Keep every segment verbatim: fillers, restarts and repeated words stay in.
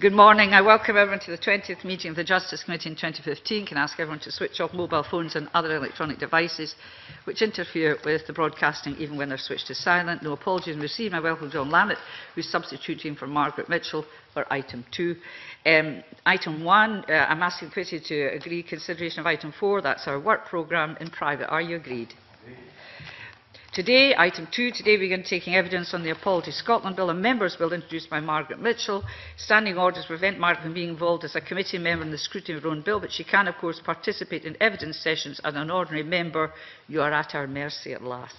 Good morning. I welcome everyone to the twentieth meeting of the Justice Committee in twenty fifteen. Can I ask everyone to switch off mobile phones and other electronic devices which interfere with the broadcasting, even when they're switched to silent. No apologies received. I welcome John Lamont, who is substituting for Margaret Mitchell for item two. Um, item one, uh, I'm asking the committee to agree consideration of item four. That's our work programme in private. Are you agreed? Today, item two, today we begin taking evidence on the Apologies (Scotland) Bill, a Members' Bill introduced by Margaret Mitchell. Standing orders prevent Margaret from being involved as a committee member in the scrutiny of her own bill, but she can, of course, participate in evidence sessions as an ordinary member. You are at our mercy at last.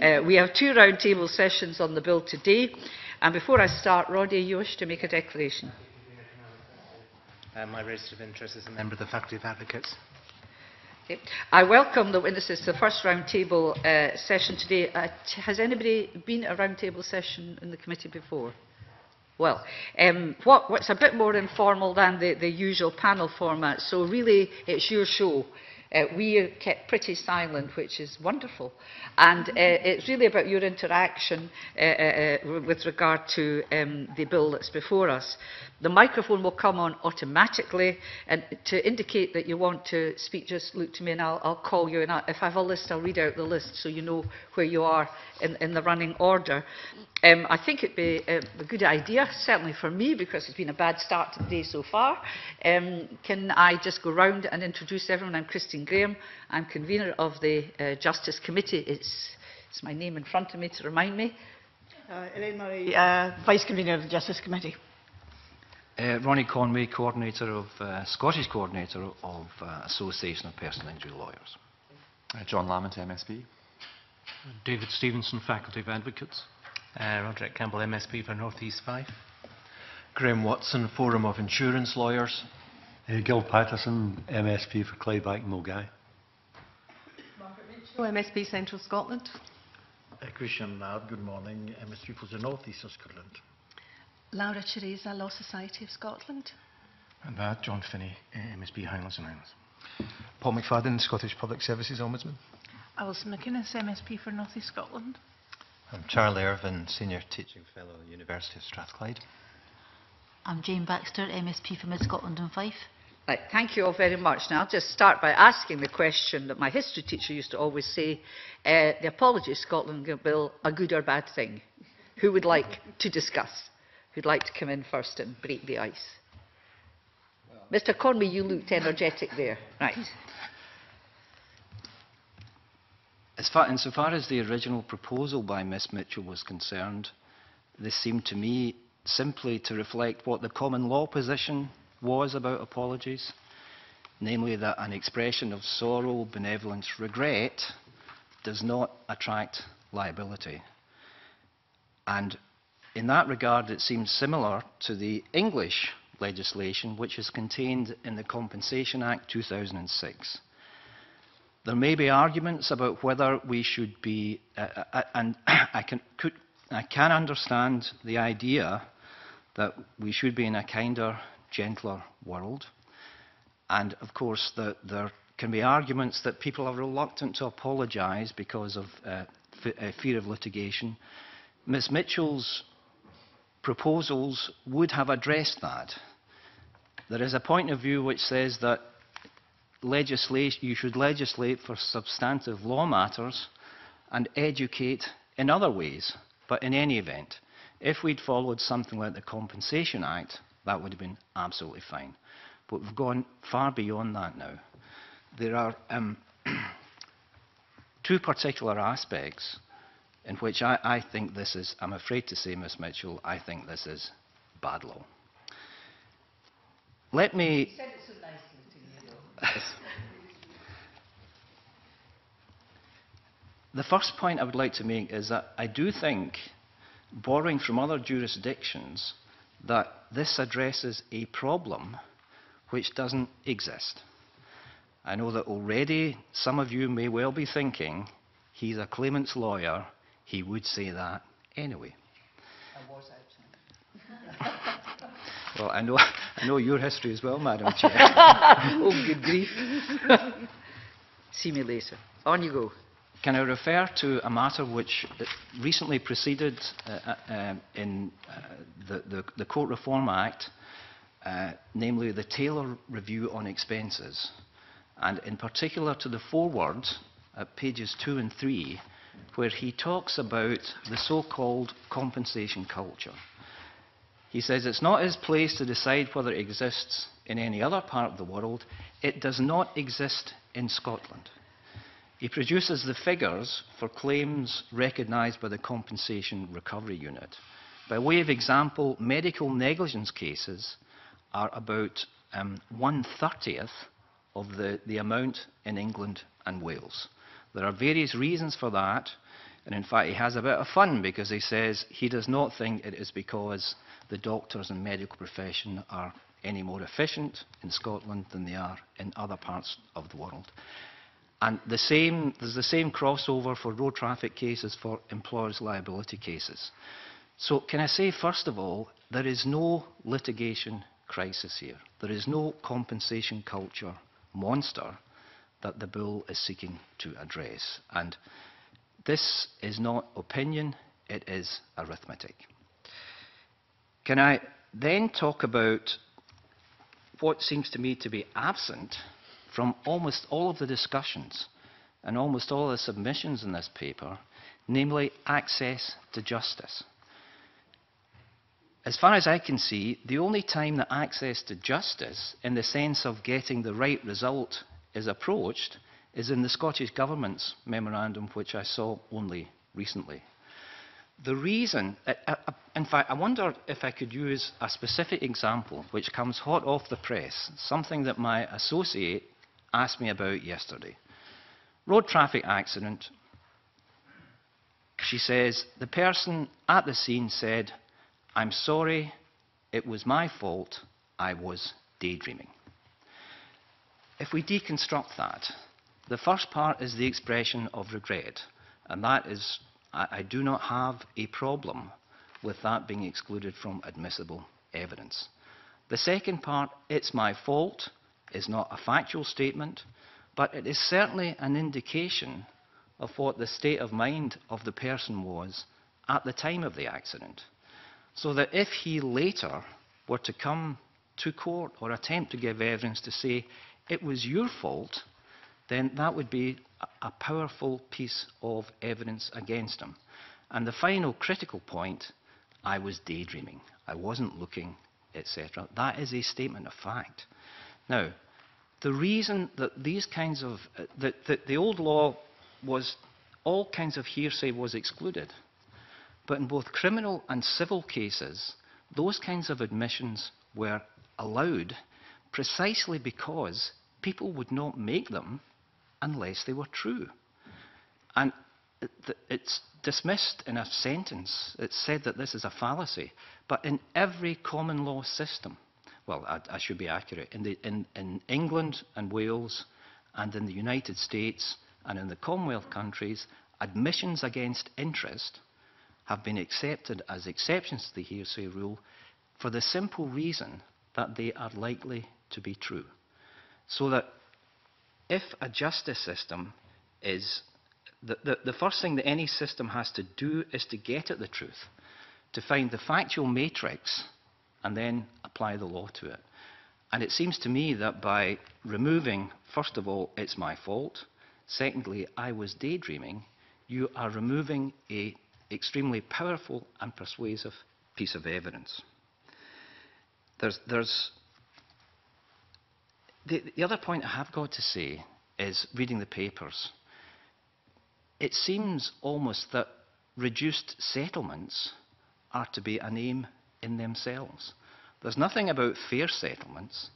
Uh, we have two roundtable sessions on the bill today. And before I start, Roddy, you wish to make a declaration? Uh, my registered interest is a member of the Faculty of Advocates. Okay. I welcome the witnesses to the first roundtable uh, session today. Uh, has anybody been at a roundtable session in the committee before? Well, um, what, what's a bit more informal than the, the usual panel format, so really it's your show. Uh, we are kept pretty silent, which is wonderful. And uh, it's really about your interaction uh, uh, with regard to um, the bill that's before us. The microphone will come on automatically, and to indicate that you want to speak, just look to me and I'll, I'll call you. And I'll, if I have a list, I'll read out the list so you know where you are in, in the running order. Um, I think it'd be a, a good idea, certainly for me, because it's been a bad start to the day so far. Um, can I just go round and introduce everyone? I'm Christian Graham. I'm convener of the uh, Justice Committee. It's, it's my name in front of me to remind me. Uh, Elaine Murray, uh, Vice Convener of the Justice Committee. Uh, Ronnie Conway, coordinator of uh, Scottish coordinator of uh, Association of Personal Injury Lawyers. Uh, John Lamont, M S P. David Stephenson, Faculty of Advocates. Uh, Roderick Campbell, M S P for North East five. Graham Watson, Forum of Insurance Lawyers. Uh, Gil Paterson, M S P for Clydebank and Mulgai. Margaret Mitchell, M S P Central Scotland. Uh, Christian Ladd, good morning, M S P for the North East of Scotland. Laura Ceresa, Law Society of Scotland. And that, John Finney, M S P Highlands and Islands. Paul McFadden, Scottish Public Services Ombudsman. Alison McInnes, M S P for North East Scotland. I'm Charlie Irvine, Senior Teaching Fellow, University of Strathclyde. I'm Jane Baxter, M S P for Mid Scotland and Fife. Right, thank you all very much. Now, I'll just start by asking the question that my history teacher used to always say, uh, the Apologies (Scotland) Bill, a good or bad thing? Who would like to discuss? Who'd like to come in first and break the ice? Well, Mister Conway, you looked energetic there. Right. As far, insofar as the original proposal by Miss Mitchell was concerned, this seemed to me simply to reflect what the common law position was about apologies, namely that an expression of sorrow, benevolence, regret does not attract liability. And in that regard, it seems similar to the English legislation, which is contained in the Compensation Act two thousand six. There may be arguments about whether we should be, uh, and I can, could, I can understand the idea that we should be in a kinder, gentler world. And of course, the, there can be arguments that people are reluctant to apologise because of uh, f uh, fear of litigation. Miss Mitchell's proposals would have addressed that. There is a point of view which says that legislation, you should legislate for substantive law matters and educate in other ways. But in any event, if we'd followed something like the Compensation Act, that would have been absolutely fine. But we've gone far beyond that now. There are um, two particular aspects in which I, I think this is, I'm afraid to say, Miss Mitchell, I think this is bad law. Let me... You said it so nicely to me. The first point I would like to make is that I do think, borrowing from other jurisdictions, that this addresses a problem which doesn't exist. I know that already some of you may well be thinking, he's a claimant's lawyer, he would say that anyway. I was absent. Well, I know, I know your history as well, Madam Chair. Oh, good grief. See me later. On you go. Can I refer to a matter which recently preceded uh, uh, in uh, the, the, the Court Reform Act, uh, namely the Taylor Review on Expenses, and in particular to the foreword at pages two and three, where he talks about the so-called compensation culture. He says, it's not his place to decide whether it exists in any other part of the world. It does not exist in Scotland. He produces the figures for claims recognised by the Compensation Recovery Unit. By way of example, medical negligence cases are about um, one thirtieth of the, the amount in England and Wales. There are various reasons for that, and in fact he has a bit of fun because he says he does not think it is because the doctors and medical profession are any more efficient in Scotland than they are in other parts of the world. And the same, there's the same crossover for road traffic cases, for employers' liability cases. So can I say, first of all, there is no litigation crisis here. There is no compensation culture monster that the bill is seeking to address. And this is not opinion, it is arithmetic. Can I then talk about what seems to me to be absent from almost all of the discussions and almost all of the submissions in this paper, namely access to justice. As far as I can see, the only time that access to justice, in the sense of getting the right result, is approached is in the Scottish Government's memorandum, which I saw only recently. The reason, uh, uh, in fact, I wonder if I could use a specific example which comes hot off the press, something that my associate asked me about yesterday. Road traffic accident. She says, the person at the scene said, "I'm sorry, it was my fault, I was daydreaming." If we deconstruct that, the first part is the expression of regret, and that is, I, I do not have a problem with that being excluded from admissible evidence. The second part, it's my fault, is not a factual statement, but it is certainly an indication of what the state of mind of the person was at the time of the accident. So that if he later were to come to court or attempt to give evidence to say, it was your fault, then that would be a powerful piece of evidence against him. And the final critical point, I was daydreaming, I wasn't looking, et cetera. That is a statement of fact. Now, the reason that these kinds of, uh, that, that the old law was, all kinds of hearsay was excluded, but in both criminal and civil cases, those kinds of admissions were allowed precisely because people would not make them unless they were true. And it's dismissed in a sentence. It's said that this is a fallacy. But in every common law system, well, I, I should be accurate, in, the, in, in England and Wales and in the United States and in the Commonwealth countries, admissions against interest have been accepted as exceptions to the hearsay rule for the simple reason that they are likely to be true. So that if a justice system is, the, the, the first thing that any system has to do is to get at the truth, to find the factual matrix and then apply the law to it. And it seems to me that by removing, first of all, it's my fault, secondly, I was daydreaming, you are removing an extremely powerful and persuasive piece of evidence. There's, there's The, the other point I have got to say is, reading the papers, it seems almost that reduced settlements are to be an aim in themselves. There's nothing about fair settlements,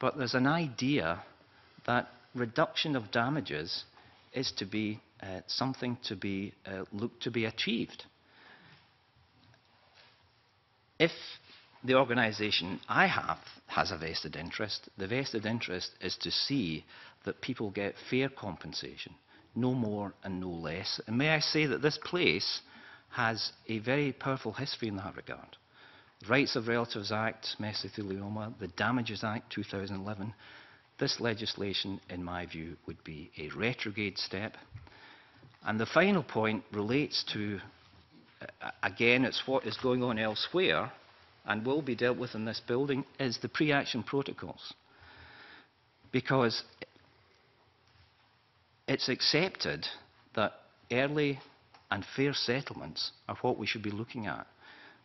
but there's an idea that reduction of damages is to be uh, something to be uh, looked to be achieved. If the organisation I have has a vested interest, the vested interest is to see that people get fair compensation, no more and no less. And may I say that this place has a very powerful history in that regard. The Rights of Relatives Act, mesothelioma, the Damages Act two thousand eleven, this legislation, in my view, would be a retrograde step. And the final point relates to, uh, again, it's what is going on elsewhere, and will be dealt with in this building is the pre-action protocols. Because it's accepted that early and fair settlements are what we should be looking at.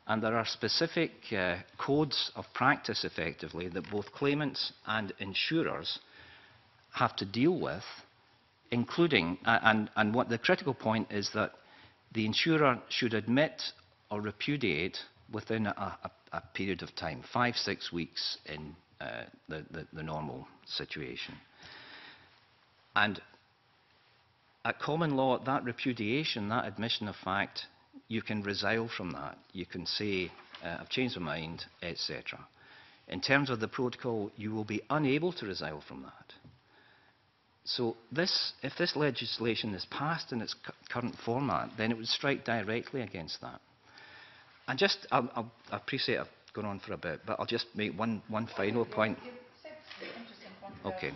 And there are specific uh, codes of practice, effectively, that both claimants and insurers have to deal with, including, uh, and, and what the critical point is that the insurer should admit or repudiate within a, a, a period of time, five, six weeks in uh, the, the, the normal situation. And at common law, that repudiation, that admission of fact, you can resile from that. You can say, uh, I've changed my mind, et cetera. In terms of the protocol, you will be unable to resile from that. So this, if this legislation is passed in its current format, then it would strike directly against that. And just, I'll, I'll, I appreciate I've gone on for a bit, but I'll just make one, one final point. Okay.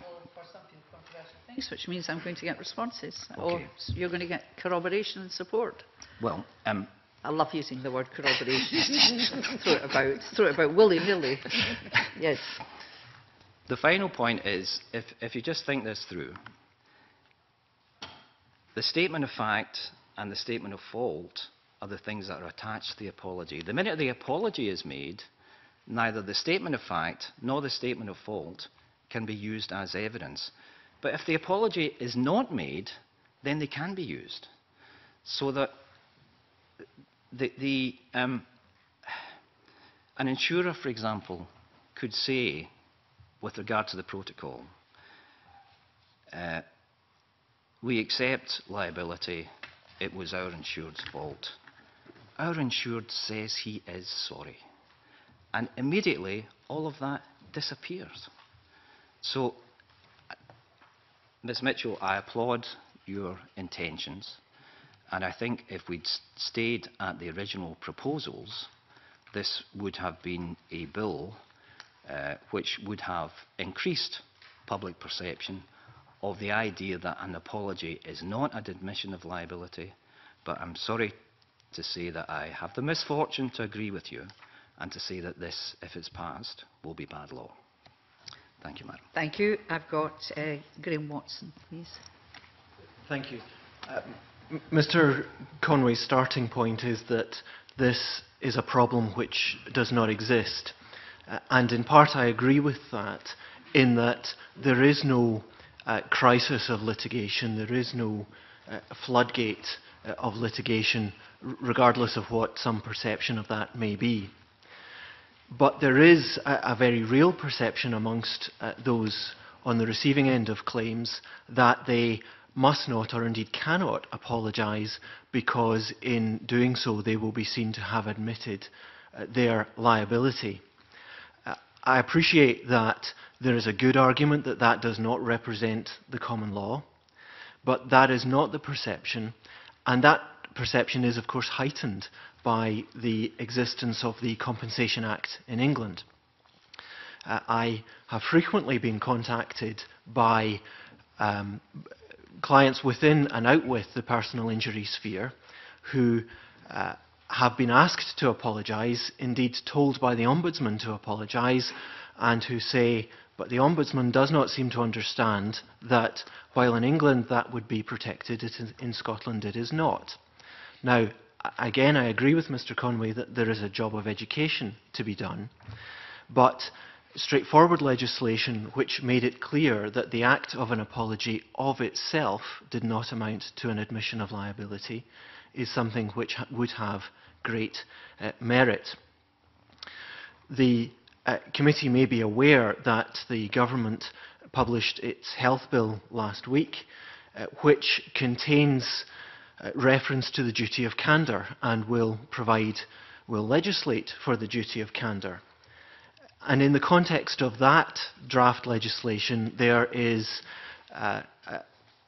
Which means I'm going to get responses, okay. Or you're going to get corroboration and support. Well, um, I love using the word corroboration. throw it about, throw it about willy-nilly. Yes. The final point is, if, if you just think this through, the statement of fact and the statement of fault are the things that are attached to the apology. The minute the apology is made, neither the statement of fact nor the statement of fault can be used as evidence. But if the apology is not made, then they can be used. So that the, the, um, an insurer, for example, could say, with regard to the protocol, uh, we accept liability, it was our insured's fault. Our insured says he is sorry. And immediately, all of that disappears. So, Miz Mitchell, I applaud your intentions, and I think if we'd stayed at the original proposals, this would have been a bill uh, which would have increased public perception of the idea that an apology is not an admission of liability. But I'm sorry to say that I have the misfortune to agree with you and to say that this, if it's passed, will be bad law. Thank you, Madam. Thank you. I've got uh, Graeme Watson, please. Thank you. Uh, Mister Conway's starting point is that this is a problem which does not exist. Uh, and in part I agree with that, in that there is no uh, crisis of litigation, there is no uh, floodgate uh, of litigation, regardless of what some perception of that may be. But there is a, a very real perception amongst uh, those on the receiving end of claims that they must not, or indeed cannot, apologise, because in doing so they will be seen to have admitted uh, their liability. Uh, I appreciate that there is a good argument that that does not represent the common law, but that is not the perception, and that perception is of course heightened by the existence of the Compensation Act in England. Uh, I have frequently been contacted by um, clients within and out with the personal injury sphere who uh, have been asked to apologise, indeed told by the Ombudsman to apologise, and who say, but the Ombudsman does not seem to understand that while in England that would be protected, it is, in Scotland it is not. Now, again, I agree with Mister Conway that there is a job of education to be done, but straightforward legislation which made it clear that the act of an apology of itself did not amount to an admission of liability is something which ha- would have great uh, merit. The uh, committee may be aware that the government published its health bill last week, uh, which contains Uh, reference to the duty of candour and will provide, will legislate for the duty of candour. And in the context of that draft legislation, there is uh,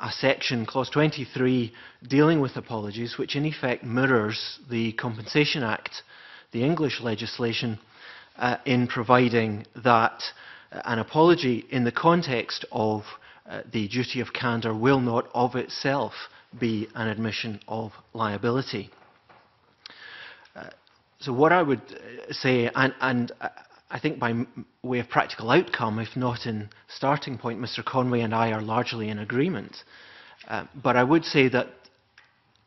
a section, clause twenty-three, dealing with apologies, which in effect mirrors the Compensation Act, the English legislation, uh, in providing that an apology in the context of uh, the duty of candour will not of itself be an admission of liability. Uh, so what I would say, and, and I think by way of practical outcome, if not in starting point, Mister Conway and I are largely in agreement. Uh, but I would say that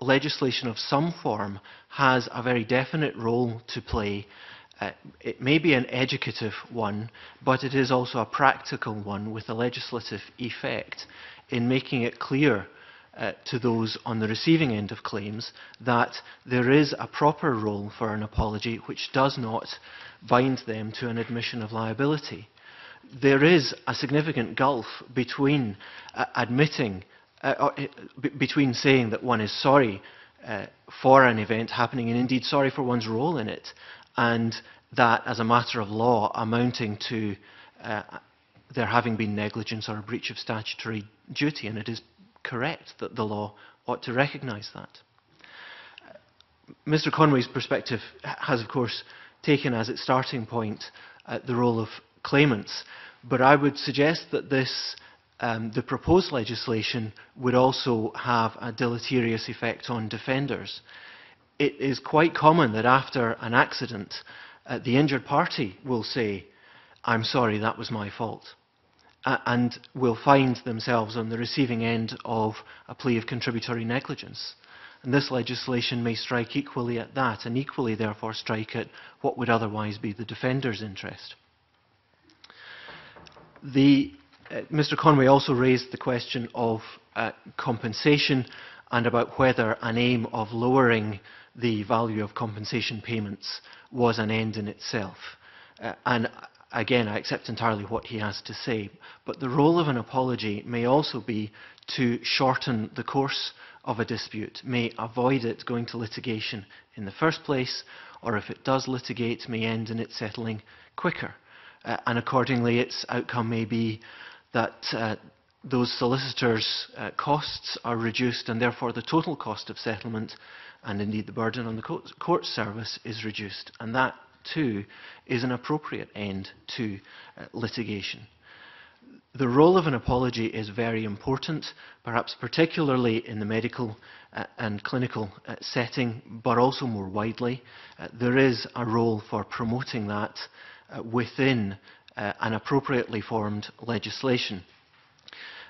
legislation of some form has a very definite role to play. Uh, it may be an educative one, but it is also a practical one with a legislative effect in making it clear uh, to those on the receiving end of claims that there is a proper role for an apology which does not bind them to an admission of liability. There is a significant gulf between uh, admitting Uh, or, uh, b between saying that one is sorry uh, for an event happening and indeed sorry for one's role in it, and that as a matter of law amounting to uh, there having been negligence or a breach of statutory duty, and it is correct that the law ought to recognise that. Uh, Mister Conway's perspective has of course taken as its starting point uh, the role of claimants, but I would suggest that this Um, the proposed legislation would also have a deleterious effect on defenders. It is quite common that after an accident, uh, the injured party will say, "I'm sorry, that was my fault," uh, and will find themselves on the receiving end of a plea of contributory negligence. And this legislation may strike equally at that, and equally therefore strike at what would otherwise be the defender's interest. The Uh, Mister Conway also raised the question of uh, compensation and about whether an aim of lowering the value of compensation payments was an end in itself. Uh, and again, I accept entirely what he has to say, but the role of an apology may also be to shorten the course of a dispute, may avoid it going to litigation in the first place, or if it does litigate, may end in it settling quicker. Uh, and accordingly, its outcome may be that uh, those solicitors' uh, costs are reduced, and therefore the total cost of settlement and indeed the burden on the court service is reduced. And that too is an appropriate end to uh, litigation. The role of an apology is very important, perhaps particularly in the medical uh, and clinical uh, setting, but also more widely. Uh, there is a role for promoting that uh, within Uh, an appropriately formed legislation.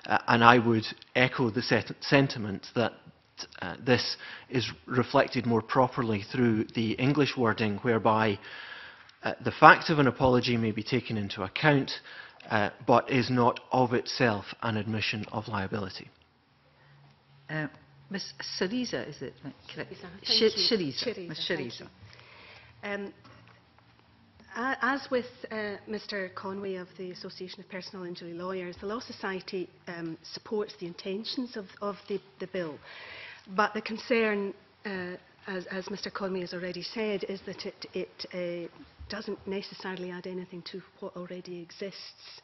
Uh, and I would echo the set sentiment that uh, this is reflected more properly through the English wording, whereby uh, the fact of an apology may be taken into account, uh, but is not of itself an admission of liability. Uh, Miz Ceresa, is it correct? Ceresa. As with uh, Mister Conway of the Association of Personal Injury Lawyers, the Law Society um, supports the intentions of, of the, the bill. But the concern, uh, as, as Mister Conway has already said, is that it, it uh, doesn't necessarily add anything to what already exists.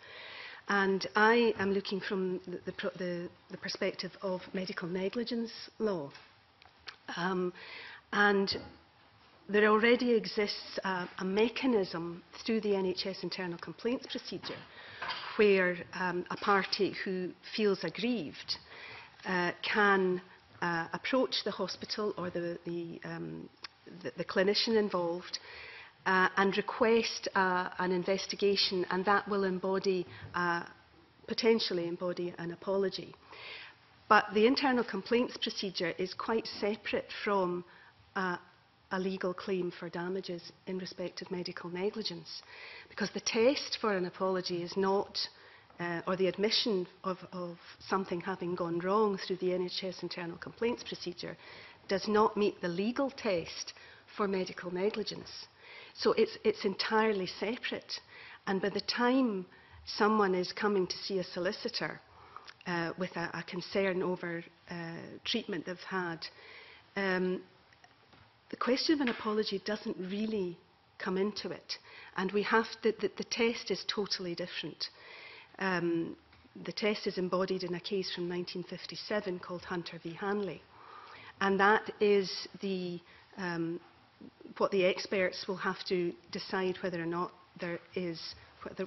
And I am looking from the, the, pro the, the perspective of medical negligence law. Um, and There already exists a, a mechanism through the N H S internal complaints procedure where um, a party who feels aggrieved uh, can uh, approach the hospital or the, the, um, the, the clinician involved uh, and request uh, an investigation, and that will embody, uh, potentially embody an apology. But the internal complaints procedure is quite separate from uh, a legal claim for damages in respect of medical negligence, because the test for an apology is not, uh, or the admission of, of something having gone wrong through the N H S internal complaints procedure does not meet the legal test for medical negligence. So it's, it's entirely separate, and by the time someone is coming to see a solicitor uh, with a, a concern over uh, treatment they've had, um, the question of an apology doesn't really come into it, and we have to, the, the test is totally different. Um, the test is embodied in a case from nineteen fifty-seven called Hunter v Hanley, and that is the, um, what the experts will have to decide whether or not there is,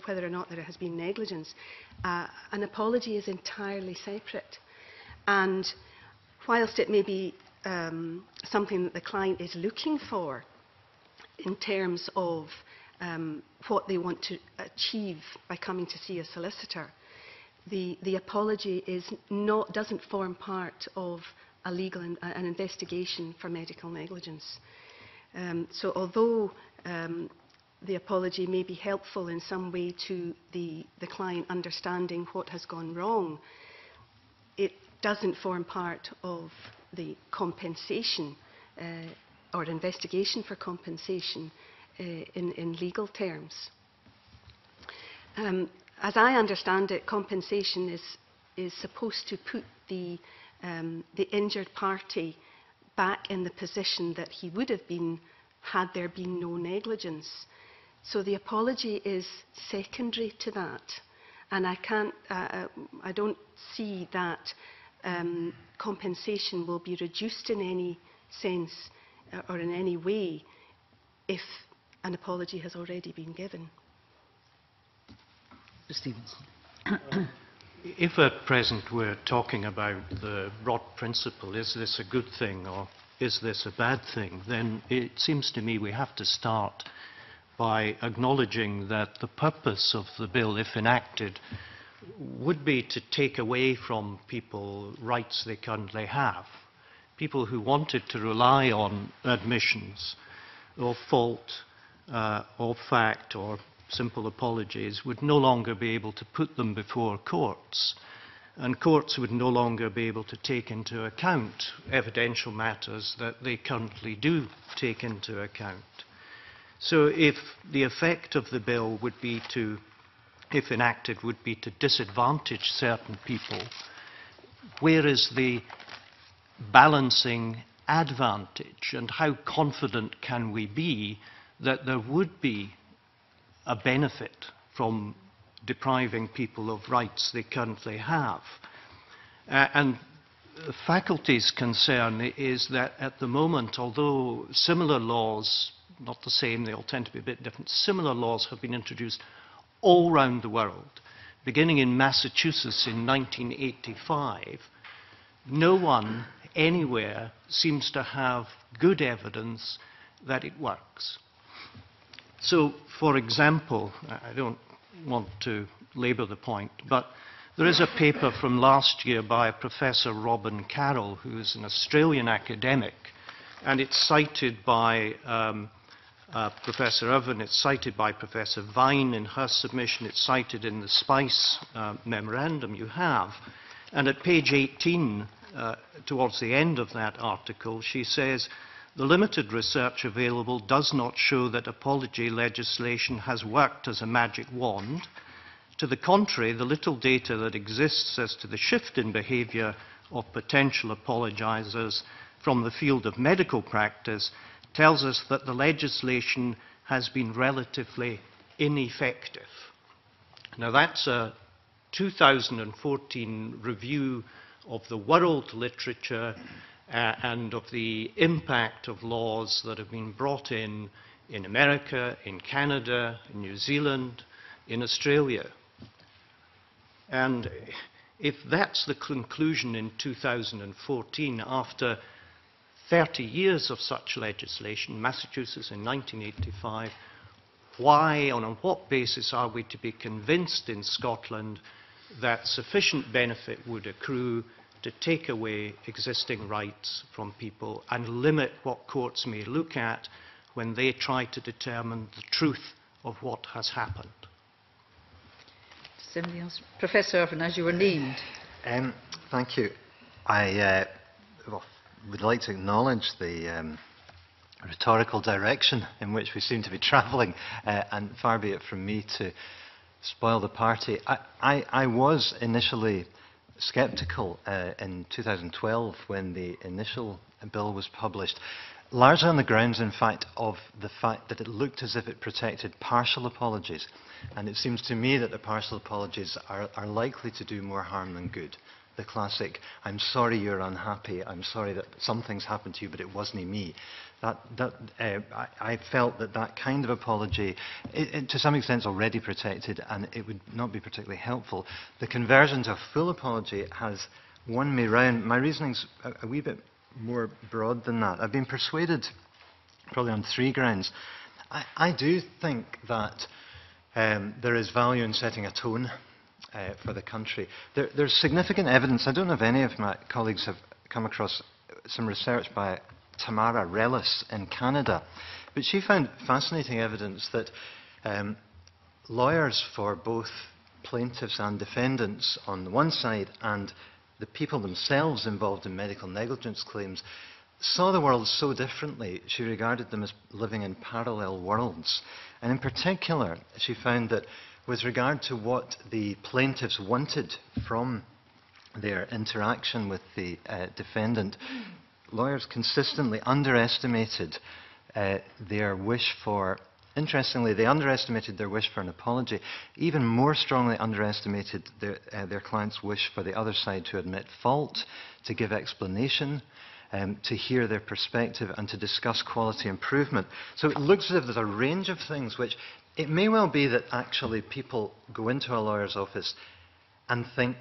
whether or not there has been negligence. Uh, an apology is entirely separate, and whilst it may be Um, something that the client is looking for, in terms of um, what they want to achieve by coming to see a solicitor. The, the apology is not, doesn't form part of a legal in, an investigation for medical negligence. Um, so although um, the apology may be helpful in some way to the, the client understanding what has gone wrong, it doesn't form part of the compensation uh, or investigation for compensation uh, in, in legal terms. Um, as I understand it, compensation is, is supposed to put the, um, the injured party back in the position that he would have been had there been no negligence. So the apology is secondary to that, and I, can't, uh, I don't see that um, compensation will be reduced in any sense or in any way if an apology has already been given. Mister Stephenson. If at present we're talking about the broad principle, is this a good thing or is this a bad thing, then it seems to me we have to start by acknowledging that the purpose of the bill, if enacted, would be to take away from people rights they currently have. People who wanted to rely on admissions or fault uh, or fact or simple apologies would no longer be able to put them before courts, and courts would no longer be able to take into account evidential matters that they currently do take into account. So if the effect of the bill would be to, if enacted, would be to disadvantage certain people, where is the balancing advantage, and how confident can we be that there would be a benefit from depriving people of rights they currently have? Uh, and the faculty's concern is that at the moment, although similar laws, not the same, they all tend to be a bit different, similar laws have been introduced all around the world, beginning in Massachusetts in nineteen eighty-five, no one anywhere seems to have good evidence that it works. So, for example, I don't want to labour the point, but there is a paper from last year by Professor Robin Carroll, who is an Australian academic, and it's cited by um, uh, Professor Irvine, it's cited by Professor Vine in her submission, it's cited in the Spice uh, memorandum you have, and at page eighteen, Uh, towards the end of that article, she says, the limited research available does not show that apology legislation has worked as a magic wand. To the contrary, the little data that exists as to the shift in behaviour of potential apologisers from the field of medical practice tells us that the legislation has been relatively ineffective. Now that's a two thousand fourteen review of the world literature uh, and of the impact of laws that have been brought in in America, in Canada, in New Zealand, in Australia. And if that's the conclusion in two thousand fourteen, after thirty years of such legislation, Massachusetts in nineteen eighty-five, why, on what basis are we to be convinced in Scotland that sufficient benefit would accrue to take away existing rights from people and limit what courts may look at when they try to determine the truth of what has happened? Somebody else? Professor Irvine, as you were named. Um, thank you. I uh, well, would like to acknowledge the um, rhetorical direction in which we seem to be travelling, uh, and far be it from me to spoil the party. I, I, I was initially sceptical uh, in two thousand twelve when the initial bill was published, largely on the grounds, in fact, of the fact that it looked as if it protected partial apologies. And it seems to me that the partial apologies are, are likely to do more harm than good. The classic, I'm sorry you're unhappy, I'm sorry that something's happened to you, but it wasn't me. That, that, uh, I, I felt that that kind of apology, it, it, to some extent, is already protected, and it would not be particularly helpful. The conversion to a full apology has won me round. My reasoning's a, a wee bit more broad than that. I've been persuaded, probably on three grounds. I, I do think that um, there is value in setting a tone uh, for the country. There, there's significant evidence. I don't know if any of my colleagues have come across some research by Tamara Rellis in Canada, but she found fascinating evidence that um, lawyers for both plaintiffs and defendants on the one side and the people themselves involved in medical negligence claims saw the world so differently. She regarded them as living in parallel worlds. And in particular, she found that with regard to what the plaintiffs wanted from their interaction with the uh, defendant, lawyers consistently underestimated uh, their wish for, interestingly, they underestimated their wish for an apology, even more strongly underestimated their, uh, their client's wish for the other side to admit fault, to give explanation, Um, to hear their perspective and to discuss quality improvement. So it looks as if there's a range of things which it may well be that actually people go into a lawyer's office and think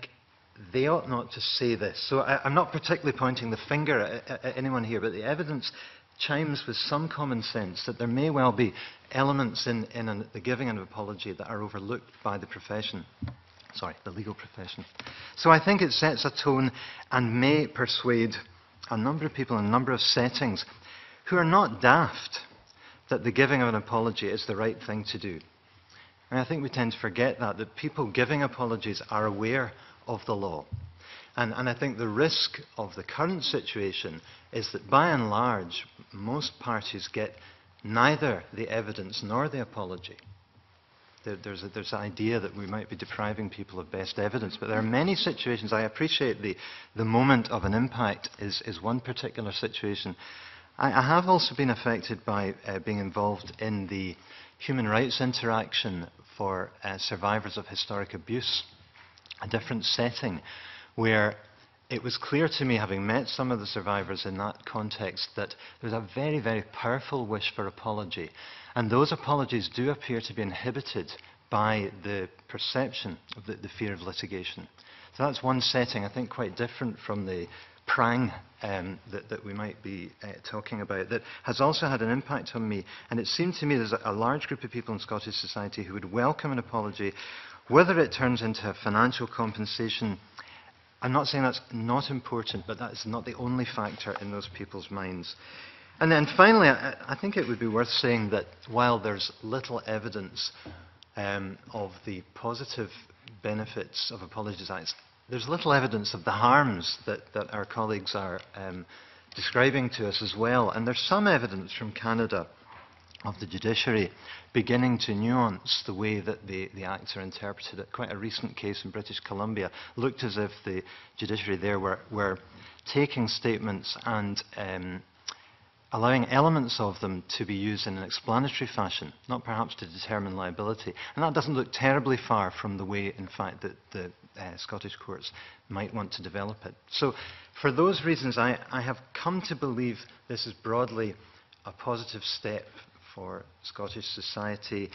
they ought not to say this. So I, I'm not particularly pointing the finger at, at, at anyone here, but the evidence chimes with some common sense that there may well be elements in, in an, the giving of an apology that are overlooked by the profession. Sorry, the legal profession. So I think it sets a tone and may persuade a number of people in a number of settings who are not daft that the giving of an apology is the right thing to do. And I think we tend to forget that, that people giving apologies are aware of the law. And, and I think the risk of the current situation is that by and large, most parties get neither the evidence nor the apology. There, there's, a, there's an idea that we might be depriving people of best evidence, but there are many situations. I appreciate the, the moment of an impact is, is one particular situation. I, I have also been affected by uh, being involved in the human rights interaction for uh, survivors of historic abuse, a different setting where it was clear to me, having met some of the survivors in that context, that there was a very, very powerful wish for apology. And those apologies do appear to be inhibited by the perception of the, the fear of litigation. So that's one setting, I think, quite different from the prang um, that, that we might be uh, talking about, that has also had an impact on me. And it seemed to me there's a, a large group of people in Scottish society who would welcome an apology, whether it turns into financial compensation. I'm not saying that's not important, but that is not the only factor in those people's minds. And then finally, I, I think it would be worth saying that while there's little evidence um, of the positive benefits of Apologies Act, there's little evidence of the harms that, that our colleagues are um, describing to us as well. And there's some evidence from Canada of the judiciary beginning to nuance the way that the, the acts are interpreted. Quite a recent case in British Columbia looked as if the judiciary there were, were taking statements and um, allowing elements of them to be used in an explanatory fashion, not perhaps to determine liability. And that doesn't look terribly far from the way, in fact, that the uh, Scottish courts might want to develop it. So for those reasons, I, I have come to believe this is broadly a positive step for Scottish society,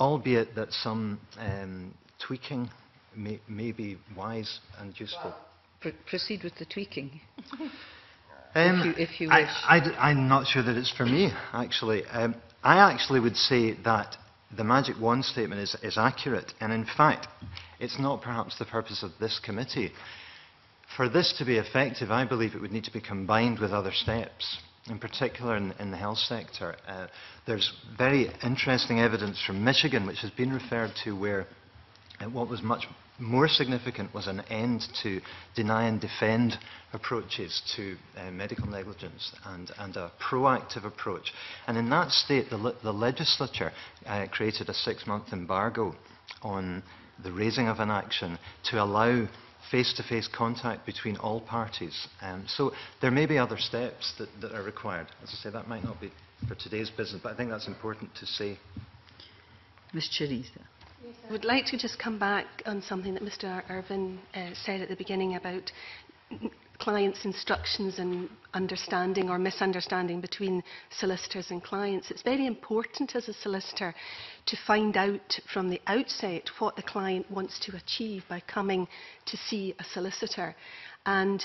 albeit that some um, tweaking may, may be wise and useful. Wow. Pro proceed with the tweaking. um, if you, if you I, wish. I, I, I'm not sure that it's for me, actually. Um, I actually would say that the magic wand statement is, is accurate, and in fact, it's not perhaps the purpose of this committee. For this to be effective, I believe it would need to be combined with other steps. In particular in, in the health sector. Uh, there's very interesting evidence from Michigan, which has been referred to, where uh, what was much more significant was an end to deny and defend approaches to uh, medical negligence and, and a proactive approach. And in that state, the, le the legislature uh, created a six-month embargo on the raising of an action to allow face-to-face contact between all parties. Um, so there may be other steps that, that are required. As I say, that might not be for today's business, but I think that's important to say. Miz Ceresa. I would like to just come back on something that Mister Irvine uh, said at the beginning about clients' instructions and understanding or misunderstanding between solicitors and clients. It's very important as a solicitor to find out from the outset what the client wants to achieve by coming to see a solicitor. And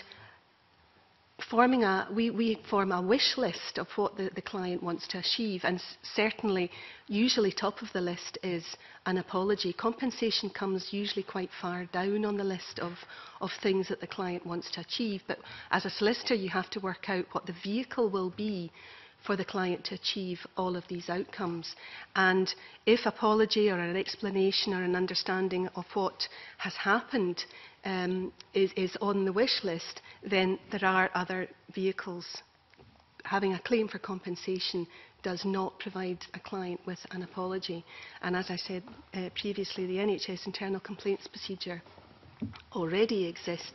forming a, we, we form a wish list of what the, the client wants to achieve, and certainly usually top of the list is an apology. Compensation comes usually quite far down on the list of, of things that the client wants to achieve, but as a solicitor you have to work out what the vehicle will be for the client to achieve all of these outcomes. And if apology or an explanation or an understanding of what has happened um, is, is on the wish list, then there are other vehicles. Having a claim for compensation does not provide a client with an apology. And as I said uh, previously, the N H S internal complaints procedure already exists,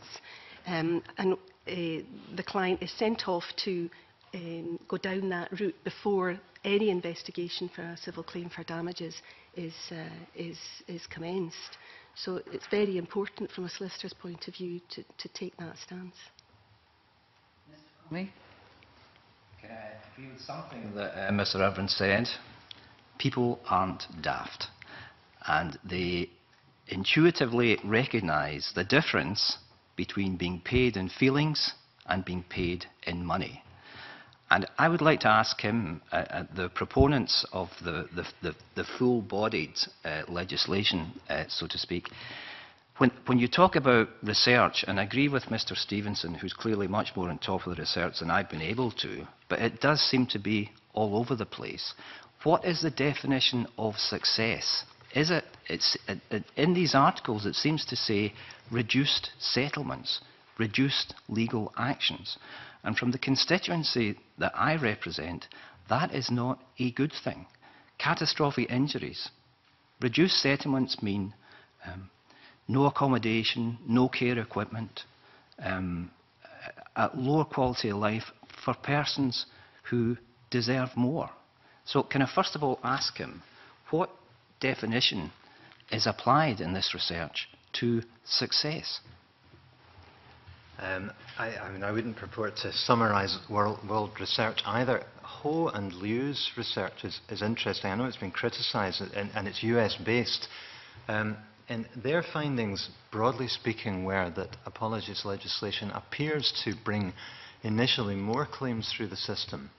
um, and uh, the client is sent off to Um, go down that route before any investigation for a civil claim for damages is, uh, is, is commenced. So it's very important from a solicitor's point of view to, to take that stance. Mister Conway? Can I agree with something that uh, Mister Irvine said? People aren't daft, and they intuitively recognise the difference between being paid in feelings and being paid in money. And I would like to ask him, uh, uh, the proponents of the, the, the, the full-bodied uh, legislation, uh, so to speak, when, when you talk about research, and I agree with Mister Stephenson, who's clearly much more on top of the research than I've been able to, but it does seem to be all over the place. What is the definition of success? Is it, it's, it, it in these articles, it seems to say reduced settlements, reduced legal actions. And from the constituency that I represent, that is not a good thing. Catastrophic injuries. Reduced settlements mean um, no accommodation, no care equipment, um, a lower quality of life for persons who deserve more. So can I first of all ask him, what definition is applied in this research to success? Um, I, I mean, I wouldn't purport to summarise world, world research either. Ho and Liu's research is, is interesting. I know it's been criticised, and, and it's U S based. Um, and their findings, broadly speaking, were that apologies legislation appears to bring initially more claims through the system,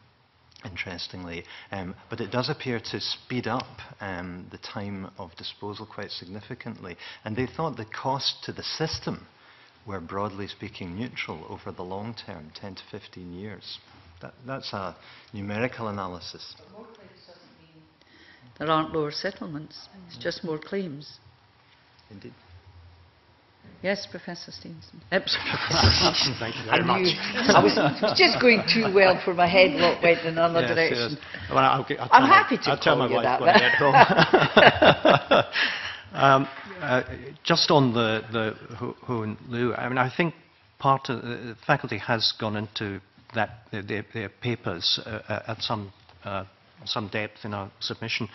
interestingly, um, but it does appear to speed up um, the time of disposal quite significantly. And they thought the cost to the system were, broadly speaking, neutral over the long term, ten to fifteen years. That, that's a numerical analysis. But more claims doesn't mean there aren't lower settlements. Mm-hmm. It's just more claims. Indeed. Yes, Professor Stevenson. Thank you very much. I was, it was just going too well for my head, what went in another yes, direction. Yes. Well, I'll, I'll I'm happy to I'll call tell you that. When I Um, uh, just on the, the Ho, Ho and Liu, I mean, I think part of the faculty has gone into that, their, their papers uh, at some, uh, some depth in our submission.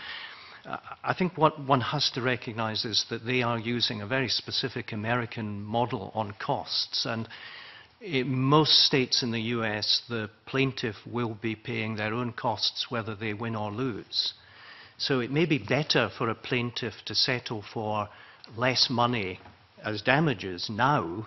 Uh, I think what one has to recognize is that they are using a very specific American model on costs. And in most states in the U S, the plaintiff will be paying their own costs whether they win or lose. So it may be better for a plaintiff to settle for less money as damages now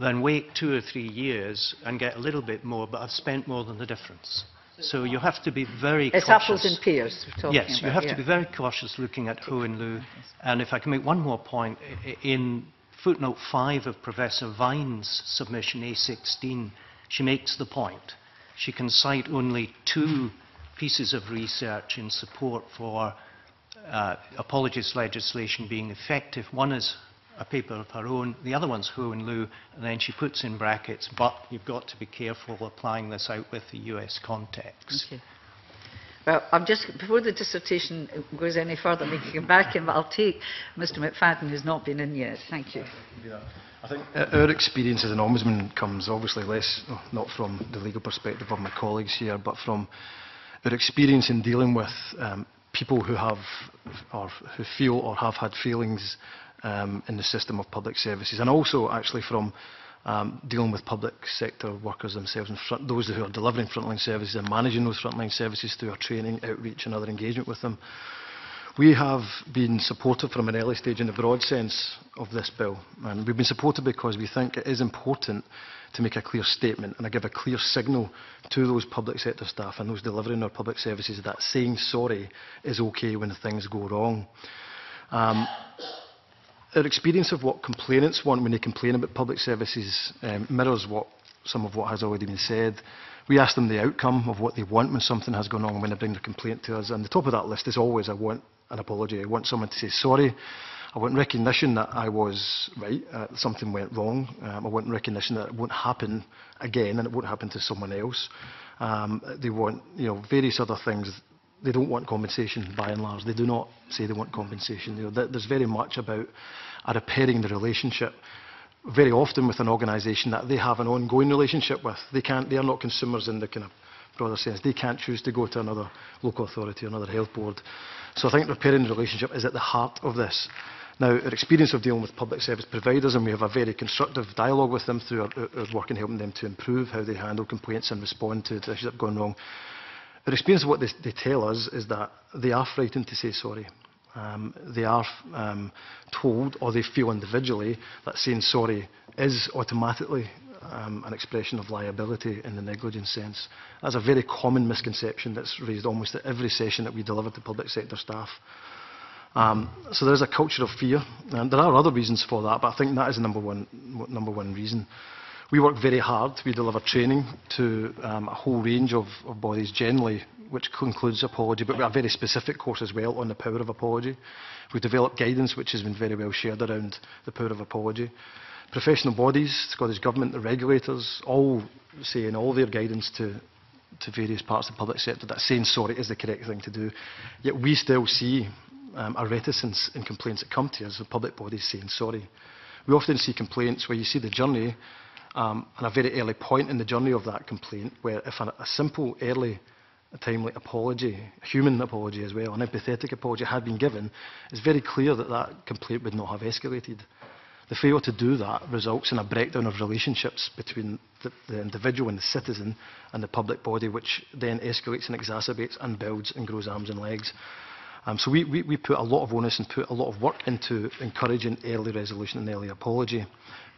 than wait two or three years and get a little bit more, but I've spent more than the difference. So you have to be very it's cautious. It's apples and pears we're talking Yes, about, you have yeah. to be very cautious looking at Ho and Liu. And if I can make one more point, in footnote five of Professor Vine's submission, A sixteen, she makes the point. She can cite only two pieces of research in support for uh, apologies legislation being effective. One is a paper of her own, the other one's Ho and Liu, and then she puts in brackets, but you've got to be careful applying this out with the U S context. Okay. Well, I'm just, before the dissertation goes any further, we can come back in, but I'll take Mister McFadden, who's not been in yet. Thank you. I think our experience as an ombudsman comes obviously less, not from the legal perspective of my colleagues here, but from their experience in dealing with um, people who have or who feel or have had feelings um, in the system of public services, and also actually from um, dealing with public sector workers themselves, and front, those who are delivering frontline services and managing those frontline services through our training, outreach and other engagement with them. We have been supportive from an early stage in the broad sense of this bill, and we've been supportive because we think it is important to make a clear statement and I give a clear signal to those public sector staff and those delivering our public services that saying sorry is okay when things go wrong. Um, our experience of what complainants want when they complain about public services um, mirrors what some of what has already been said. We ask them the outcome of what they want when something has gone wrong when they bring their complaint to us, and the top of that list is always I want an apology, I want someone to say sorry, I want recognition that I was right, uh, something went wrong, um, I want recognition that it won't happen again and it won't happen to someone else. Um, they want you know, various other things. They don't want compensation by and large, they do not say they want compensation. You know, th there's very much about uh, repairing the relationship. Very often with an organisation that they have an ongoing relationship with. They can't, they are not consumers in the kind of broader sense. They can't choose to go to another local authority or another health board. So I think repairing the relationship is at the heart of this. Now, our experience of dealing with public service providers, and we have a very constructive dialogue with them through our, our work in helping them to improve how they handle complaints and respond to the issues that have gone wrong. Our experience of what they, they tell us is that they are frightened to say sorry. Um, they are um, told, or they feel individually, that saying sorry is automatically um, an expression of liability in the negligence sense. That's a very common misconception that's raised almost at every session that we deliver to public sector staff. Um, so there is a culture of fear, and there are other reasons for that, but I think that is the number one, number one reason. We work very hard. We deliver training to um, a whole range of, of bodies generally, which includes apology, but we have a very specific course as well on the power of apology. We develop guidance which has been very well shared around the power of apology. Professional bodies, Scottish Government, the regulators, all say in all their guidance to, to various parts of the public sector that saying sorry is the correct thing to do. Yet we still see um, a reticence in complaints that come to us of public bodies saying sorry. We often see complaints where you see the journey Um, and a very early point in the journey of that complaint, where if a, a simple, early, timely apology, a human apology as well, an empathetic apology had been given, it's very clear that that complaint would not have escalated. The failure to do that results in a breakdown of relationships between the, the individual and the citizen and the public body, which then escalates and exacerbates and builds and grows arms and legs. Um, so we, we, we put a lot of onus and put a lot of work into encouraging early resolution and early apology,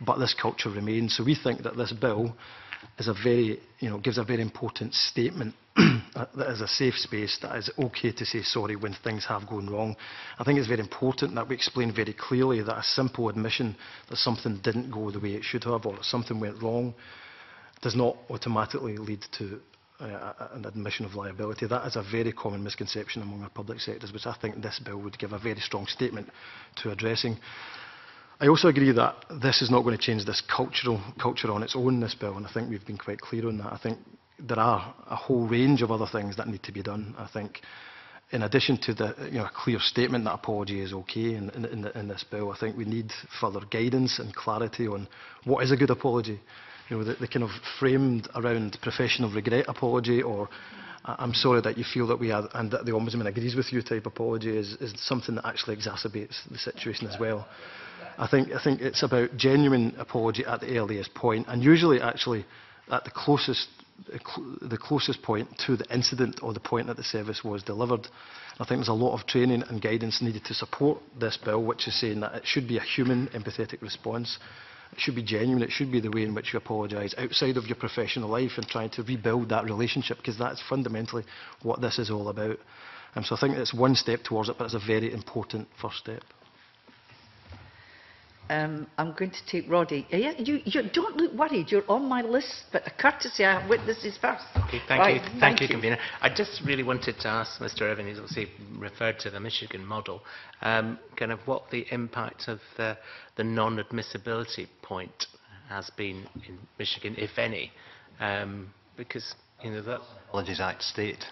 but this culture remains. So we think that this bill is a very, you know, gives a very important statement that is a safe space, that is okay to say sorry when things have gone wrong. I think it's very important that we explain very clearly that a simple admission that something didn't go the way it should have or that something went wrong does not automatically lead to Uh, an admission of liability. That is a very common misconception among our public sectors, which I think this bill would give a very strong statement to addressing. I also agree that this is not going to change this cultural culture on its own, this bill, and I think we've been quite clear on that. I think there are a whole range of other things that need to be done. I think in addition to the you know, a clear statement that apology is okay in, in, in, the, in this bill, I think we need further guidance and clarity on what is a good apology. You know, the, the kind of framed around professional regret apology or I'm sorry that you feel that we are and that the Ombudsman agrees with you type apology is, is something that actually exacerbates the situation as well. I think, I think it's about genuine apology at the earliest point and usually actually at the closest, the closest point to the incident or the point that the service was delivered. I think there's a lot of training and guidance needed to support this bill, which is saying that it should be a human, empathetic response. It should be genuine, it should be the way in which you apologise outside of your professional life and trying to rebuild that relationship, because that's fundamentally what this is all about. Um, so I think it's one step towards it, but it's a very important first step. Um, I'm going to take Roddy. You, you, you don't look worried, you're on my list, but a courtesy, I have witnesses first. Okay, thank right, you, thank, thank you, you, Convener. I just really wanted to ask Mr Irvine, who's obviously referred to the Michigan model, um, kind of what the impact of the, the non-admissibility point has been in Michigan, if any, um, because, you know, that... Apologies Act state,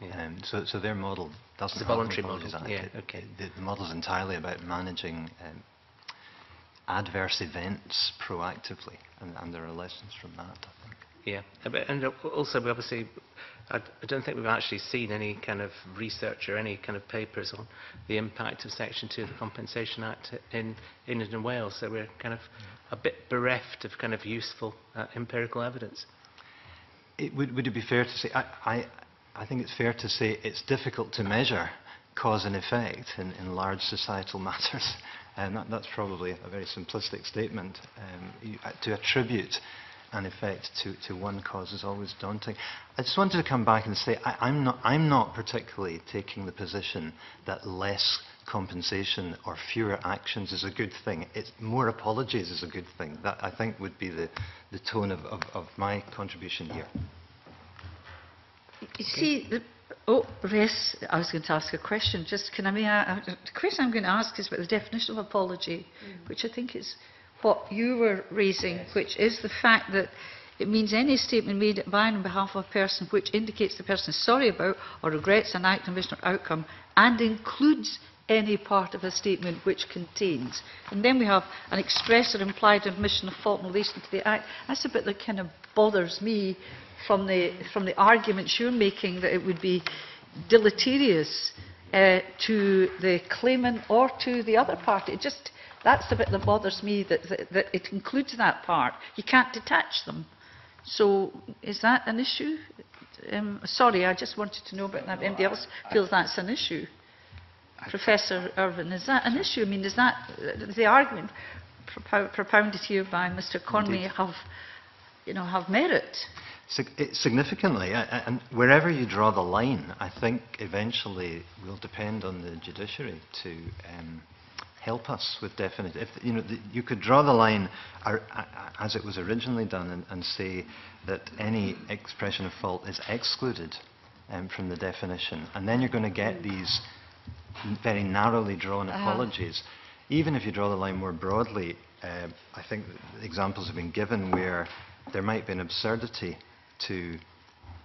yeah. um, so, so their model doesn't... It's a voluntary model, Act. yeah, okay. It, the, the model's entirely about managing... Um, adverse events proactively, and, and there are lessons from that, I think. Yeah, and also we obviously, I don't think we've actually seen any kind of research or any kind of papers on the impact of Section two of the Compensation Act in England and Wales, so we're kind of a bit bereft of kind of useful uh, empirical evidence. It would, would it be fair to say, I, I, I think it's fair to say it's difficult to measure cause and effect in, in large societal matters. And that, that's probably a very simplistic statement. Um, you, uh, to attribute an effect to, to one cause is always daunting. I just wanted to come back and say I, I'm, not, I'm not particularly taking the position that less compensation or fewer actions is a good thing. It's more apologies is a good thing. That, I think, would be the, the tone of, of, of my contribution here. You see, the, oh, yes, I was going to ask a question. Just can I may I, the question I'm going to ask is about the definition of apology, mm. which I think is what you were raising, yes. which is the fact that it means any statement made by and on behalf of a person which indicates the person is sorry about or regrets an act, omission or outcome, and includes any part of a statement which contains. And then we have an express or implied admission of fault in relation to the act. That's a bit that kind of bothers me from the, from the arguments you're making, that it would be deleterious uh, to the claimant or to the other party. It just, that's the bit that bothers me, that, that, that it includes that part. You can't detach them. So is that an issue? Um, sorry, I just wanted to know about that. Anybody else feels that's an issue? I Professor Irvine, is that an issue? I mean, is that the argument propo propounded here by Mister Conway have, you know, have merit? Sig significantly, and wherever you draw the line, I think eventually will depend on the judiciary to um, help us with definite. If you know, the, you could draw the line as it was originally done and, and say that any expression of fault is excluded um, from the definition, and then you're going to get these very narrowly drawn apologies. Uh-huh. Even if you draw the line more broadly, uh, I think examples have been given where there might be an absurdity to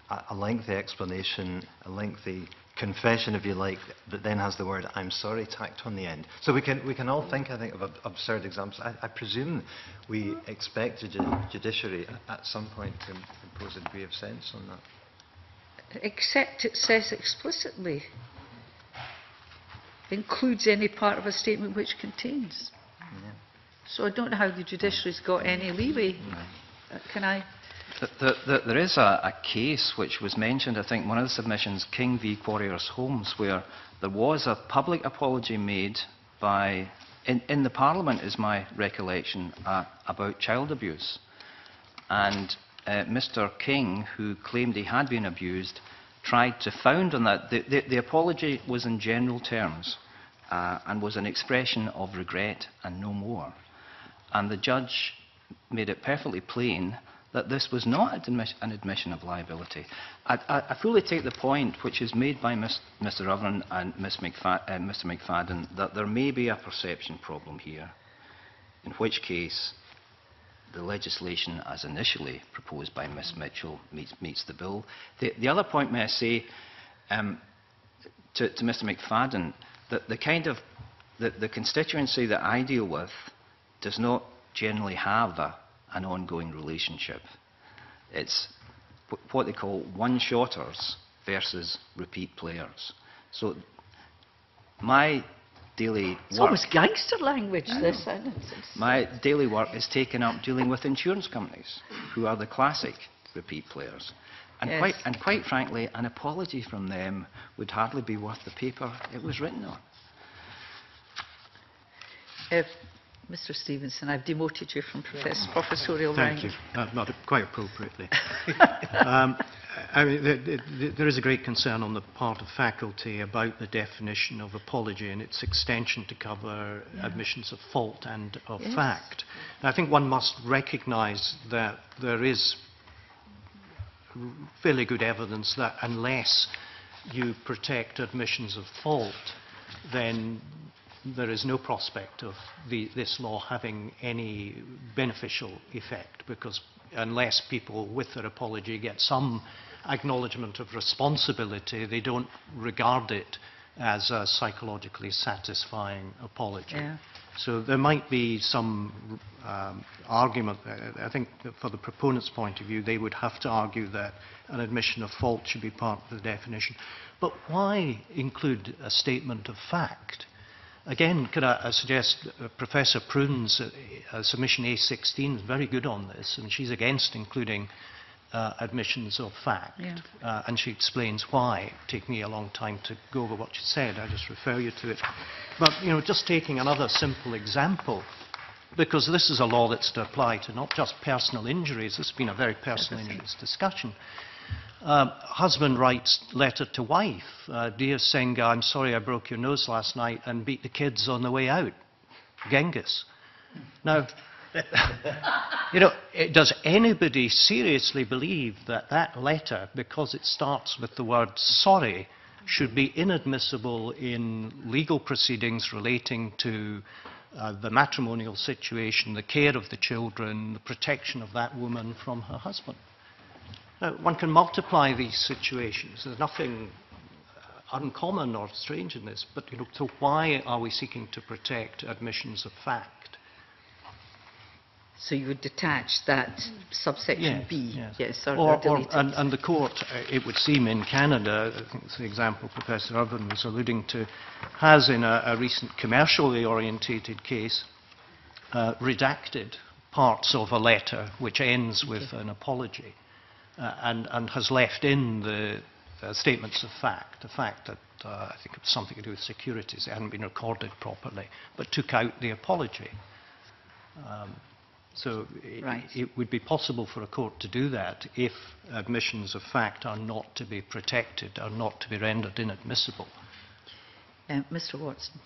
a, a lengthy explanation, a lengthy confession, if you like, that then has the word "I'm sorry" tacked on the end. So we can we can all think, I think, of ab absurd examples. I, I presume we expect the ju judiciary at, at some point to impose a degree of sense on that. Except it says explicitly includes any part of a statement which contains. Yeah. So I don't know how the judiciary's got any leeway. Yeah. Uh, can I? There, there, there is a, a case which was mentioned, I think, one of the submissions, King v. Quarriers Holmes, where there was a public apology made by, in, in the Parliament, is my recollection, uh, about child abuse. And uh, Mister King, who claimed he had been abused, tried to found on that. The, the, the apology was in general terms uh, and was an expression of regret and no more. And the judge made it perfectly plain that this was not an admission of liability. I, I, I fully take the point which is made by Miz, Mister Irvine and Miz McFadden, uh, Mister McFadden, that there may be a perception problem here, in which case the legislation as initially proposed by Miz Mitchell meets, meets the bill. The, the other point, may I say, um, to, to Mister McFadden, that the kind of the, the constituency that I deal with does not generally have a, an ongoing relationship. It's what they call one-shotters versus repeat players. So my daily it's work... It's almost gangster language, I this. I know. My daily work is taken up dealing with insurance companies, who are the classic repeat players. And, yes. quite, and quite frankly, an apology from them would hardly be worth the paper it was written on. If Mister Stephenson, I've demoted you from professor, yeah. professorial rank. Thank you. Not, not quite appropriately. um, I mean, there, there, there is a great concern on the part of faculty about the definition of apology and its extension to cover yeah. admissions of fault and of yes. fact. And I think one must recognise that there is fairly good evidence that unless you protect admissions of fault, then there is no prospect of the, this law having any beneficial effect, because unless people with their apology get some acknowledgement of responsibility, they don't regard it as a psychologically satisfying apology. Yeah. So there might be some um, argument, I think, that for the proponent's point of view, they would have to argue that an admission of fault should be part of the definition. But why include a statement of fact? Again, could I uh, suggest uh, Professor Prune's uh, uh, submission A sixteen is very good on this, and she's against including uh, admissions of fact. Yeah. Uh, and she explains why. It took me a long time to go over what she said. I just refer you to it. But, you know, just taking another simple example, because this is a law that's to apply to not just personal injuries. This has been a very personal injuries discussion. Um, husband writes letter to wife, uh, dear Senga, I'm sorry I broke your nose last night and beat the kids on the way out. Genghis. Now, you know, does anybody seriously believe that that letter, because it starts with the word sorry, should be inadmissible in legal proceedings relating to uh, the matrimonial situation, the care of the children, the protection of that woman from her husband? Now, one can multiply these situations. There's nothing uncommon or strange in this, but you know, so why are we seeking to protect admissions of fact? So you would detach that subsection yes, B, yes, yes or, or, or, or and, and the court, uh, it would seem in Canada, I think it's the example Professor Irvine was alluding to, has in a, a recent commercially orientated case uh, redacted parts of a letter which ends with okay. an apology. Uh, and, and has left in the uh, statements of fact, the fact that uh, I think it was something to do with securities, it hadn't been recorded properly, but took out the apology. Um, so it, right. it would be possible for a court to do that if admissions of fact are not to be protected, are not to be rendered inadmissible. Uh, Mister Watson.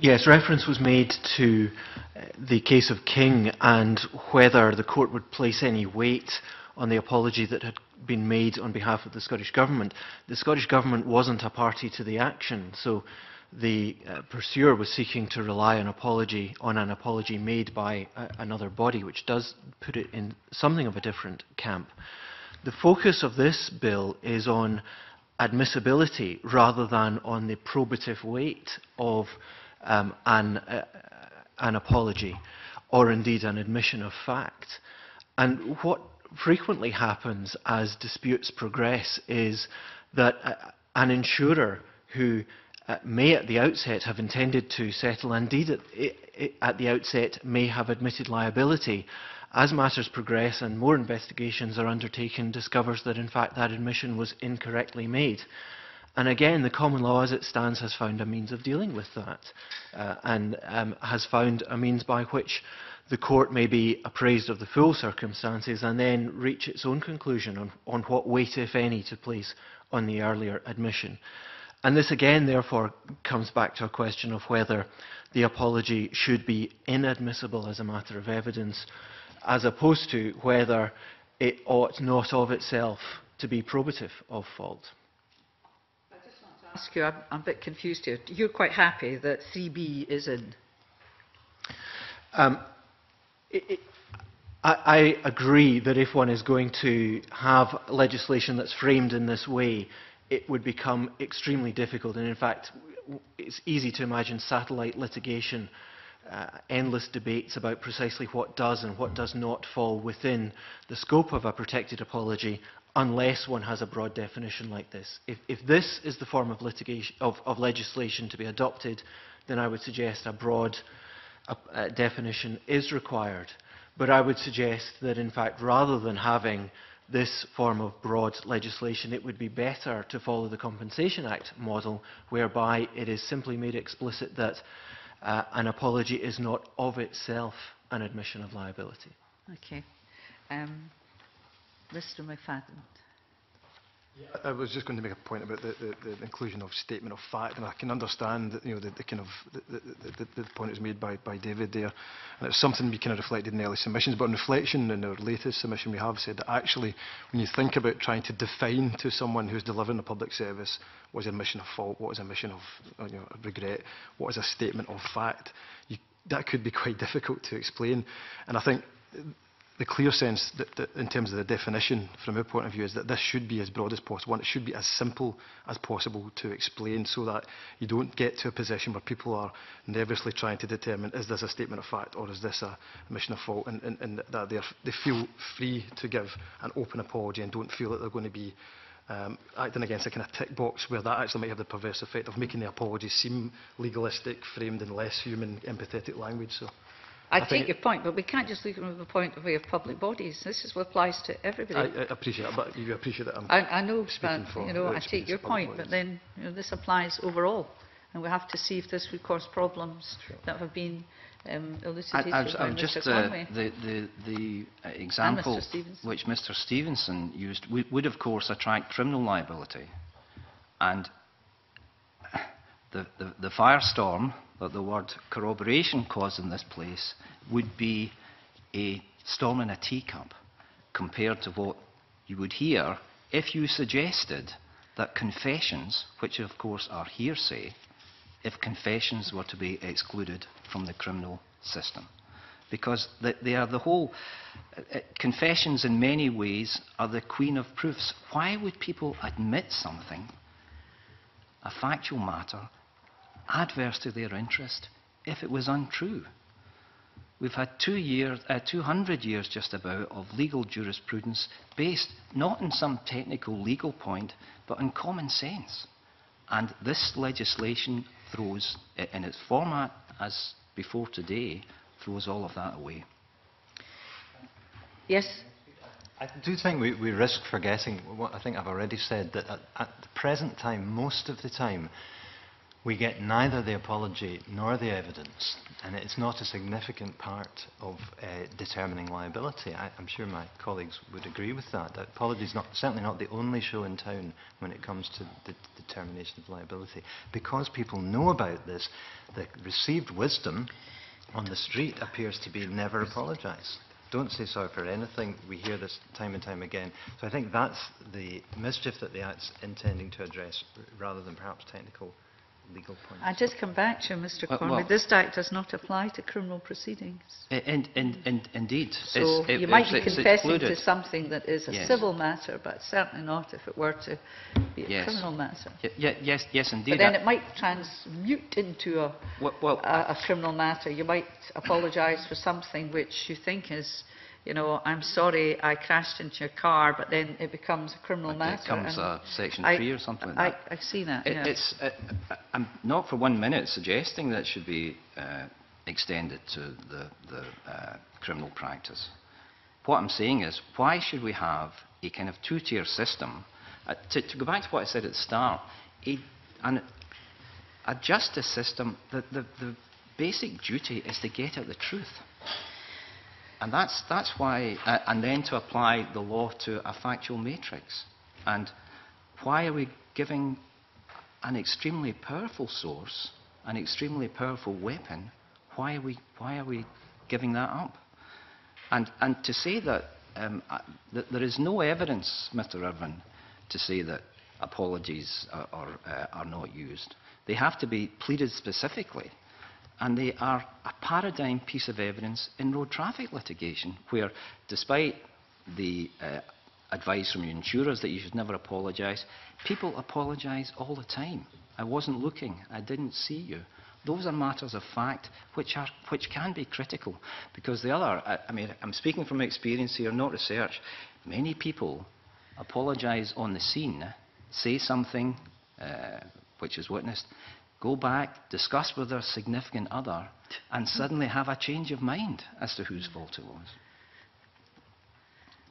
Yes, reference was made to uh, the case of King and whether the court would place any weight on the apology that had been made on behalf of the Scottish Government. The Scottish Government wasn't a party to the action, so the uh, pursuer was seeking to rely on, apology, on an apology made by a, another body, which does put it in something of a different camp. The focus of this bill is on admissibility rather than on the probative weight of um, an, uh, an apology, or indeed an admission of fact. And what frequently happens as disputes progress is that uh, an insurer who uh, may at the outset have intended to settle, indeed at, it, it, at the outset may have admitted liability, as matters progress and more investigations are undertaken, discovers that in fact that admission was incorrectly made. And again, the common law as it stands has found a means of dealing with that uh, and um, has found a means by which the court may be appraised of the full circumstances and then reach its own conclusion on, on what weight, if any, to place on the earlier admission. And this again, therefore, comes back to a question of whether the apology should be inadmissible as a matter of evidence, as opposed to whether it ought not of itself to be probative of fault. I just want to ask you, I'm, I'm a bit confused here. You're quite happy that three B is in? Um, It, it, I, I agree that if one is going to have legislation that's framed in this way, it would become extremely difficult. And in fact, it's easy to imagine satellite litigation, uh, endless debates about precisely what does and what does not fall within the scope of a protected apology, unless one has a broad definition like this. If, if this is the form of, litigation, of, of legislation to be adopted, then I would suggest a broad A, a definition is required, but I would suggest that in fact rather than having this form of broad legislation, it would be better to follow the Compensation Act model, whereby it is simply made explicit that uh, an apology is not of itself an admission of liability. Okay. Um, Mister McFadden. Yeah, I was just going to make a point about the, the, the inclusion of statement of fact, and I can understand, you know, the, the kind of the, the, the, the point that was made by, by David there, and it's something we kind of reflected in the early submissions. But on reflection, in our latest submission, we have said that actually, when you think about trying to define to someone who's delivering a public service what is an admission of fault, what is an admission of, you know, regret, what is a statement of fact, you, that could be quite difficult to explain, and I think. The clear sense that, that in terms of the definition from our point of view is that this should be as broad as possible, and it should be as simple as possible to explain, so that you don't get to a position where people are nervously trying to determine, is this a statement of fact or is this a admission of fault, and, and, and that they feel free to give an open apology and don't feel that they're going to be Um, acting against a kind of tick box where that actually might have the perverse effect of making the apology seem legalistic, framed in less human, empathetic language. So I, I take your point, but we can't just look at it from the point of view of public bodies. This is what applies to everybody. I, I appreciate that, but you appreciate that. I'm I, I know, but you know, I take your point, bodies. But then you know, this applies overall, and we have to see if this would cause problems sure. that have been um, elucidated I, I've, by I've Mister Just Conway. Uh, the the the example Mister which Mister Stephenson used would, would, of course, attract criminal liability, and the the, the firestorm. That the word corroboration caused in this place would be a storm in a teacup compared to what you would hear if you suggested that confessions, which of course are hearsay, if confessions were to be excluded from the criminal system. Because they are the whole... Confessions in many ways are the queen of proofs. Why would people admit something, a factual matter, adverse to their interest if it was untrue? We've had two years, uh, two hundred years just about of legal jurisprudence based not on some technical legal point but on common sense, and this legislation throws, in its format as before today, throws all of that away. Yes? I do think we, we risk forgetting what I think I've already said, that at, at the present time, most of the time, we get neither the apology nor the evidence, and it's not a significant part of uh, determining liability. I, I'm sure my colleagues would agree with that. That apology is not, certainly not the only show in town when it comes to the determination of liability. Because people know about this, the received wisdom on the street appears to be never apologise. Don't say sorry for anything. We hear this time and time again. So I think that's the mischief that the Act's intending to address, rather than perhaps technical legal points. I just come back to you, Mister Conway. Well, well, this Act does not apply to criminal proceedings. And, and, and, indeed. So it's, it, you might be confessing to something that is a yes. civil matter, but certainly not if it were to be a yes. criminal matter. Y y yes, yes, indeed. But then I it might transmute into a, well, well, a, a criminal matter. You might apologise for something which you think is, you know, I'm sorry I crashed into your car, but then it becomes a criminal matter. It becomes a section three or something like that. I, I see that, it, yeah. It's, uh, I'm not for one minute suggesting that it should be uh, extended to the, the uh, criminal practice. What I'm saying is, why should we have a kind of two-tier system? Uh, to, to go back to what I said at the start, a, an, a justice system, the, the, the basic duty is to get at the truth. And that's, that's why, uh, and then to apply the law to a factual matrix. And why are we giving an extremely powerful source, an extremely powerful weapon, why are we, why are we giving that up? And, and to say that, um, uh, that there is no evidence, Mister Irvine, to say that apologies are, are, uh, are not used. They have to be pleaded specifically. And they are a paradigm piece of evidence in road traffic litigation, where despite the uh, advice from your insurers that you should never apologise, people apologise all the time. I wasn't looking, I didn't see you. Those are matters of fact which, are, which can be critical, because the other, I, I mean, I'm speaking from experience here, not research. Many people apologise on the scene, say something uh, which is witnessed, go back, discuss with their significant other, and suddenly have a change of mind as to whose fault it was.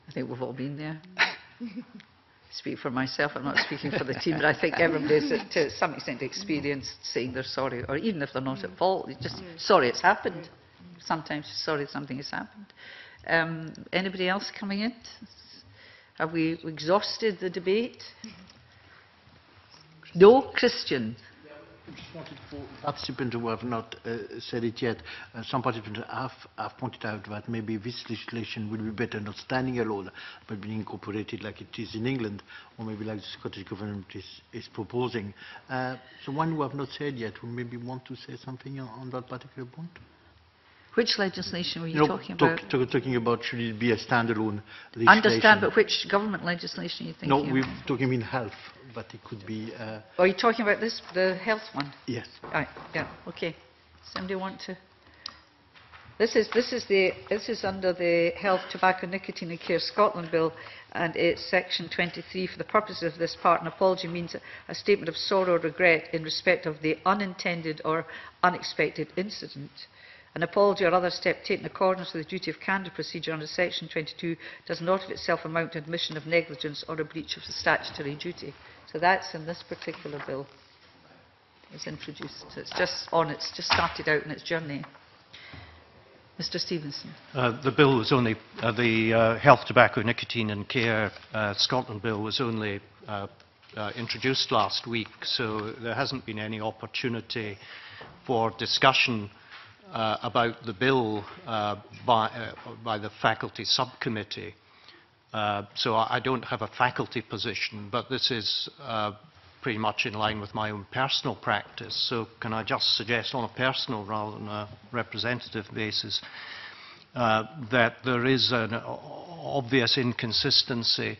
I think we've all been there. Speak for myself, I'm not speaking for the team, but I think everybody's to some extent experienced saying they're sorry, or even if they're not at fault, it's just sorry it's happened. Sometimes sorry something has happened. Um, anybody else coming in? Have we exhausted the debate? No, Christian. I just wanted for participants who have not uh, said it yet, uh, some participants have, have pointed out that maybe this legislation would be better not standing alone, but being incorporated like it is in England, or maybe like the Scottish Government is, is proposing. Uh, so one who have not said yet would maybe want to say something on, on that particular point? Which legislation were you no, talking talk, about? Talk, talking about should it be a standalone legislation. Understand, but which government legislation are you thinking? No, we're about? talking in health, but it could be... Uh, are you talking about this, the health one? Yes. Right, yeah, okay. Somebody want to... This is, this is, the, this is under the Health, Tobacco, Nicotine and Care Scotland Bill, and it's section twenty-three. For the purposes of this part, an apology means a, a statement of sorrow or regret in respect of the unintended or unexpected incident. An apology or other step taken in accordance with the duty of candour procedure under section twenty-two does not of itself amount to admission of negligence or a breach of the statutory duty. So that's in this particular bill. It's introduced. So it's just on. It's just started out in its journey. Mister Stephenson. Uh, the bill was only uh, the uh, Health, Tobacco, Nicotine and Care uh, Scotland Bill was only uh, uh, introduced last week, so there hasn't been any opportunity for discussion uh, about the bill uh, by, uh, by the faculty subcommittee. Uh, so I don't have a faculty position, but this is uh, pretty much in line with my own personal practice. So can I just suggest on a personal rather than a representative basis uh, that there is an obvious inconsistency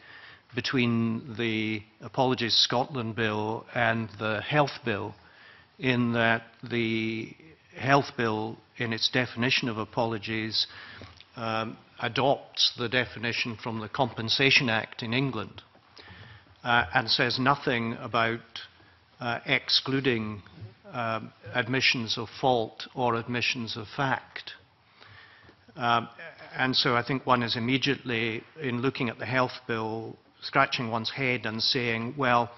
between the Apologies Scotland Bill and the Health Bill, in that the Health Bill, in its definition of apologies, um, adopts the definition from the Compensation Act in England. Uh, and says nothing about uh, excluding um, admissions of fault or admissions of fact. Um, and so I think one is immediately, in looking at the Health Bill, scratching one's head and saying, well,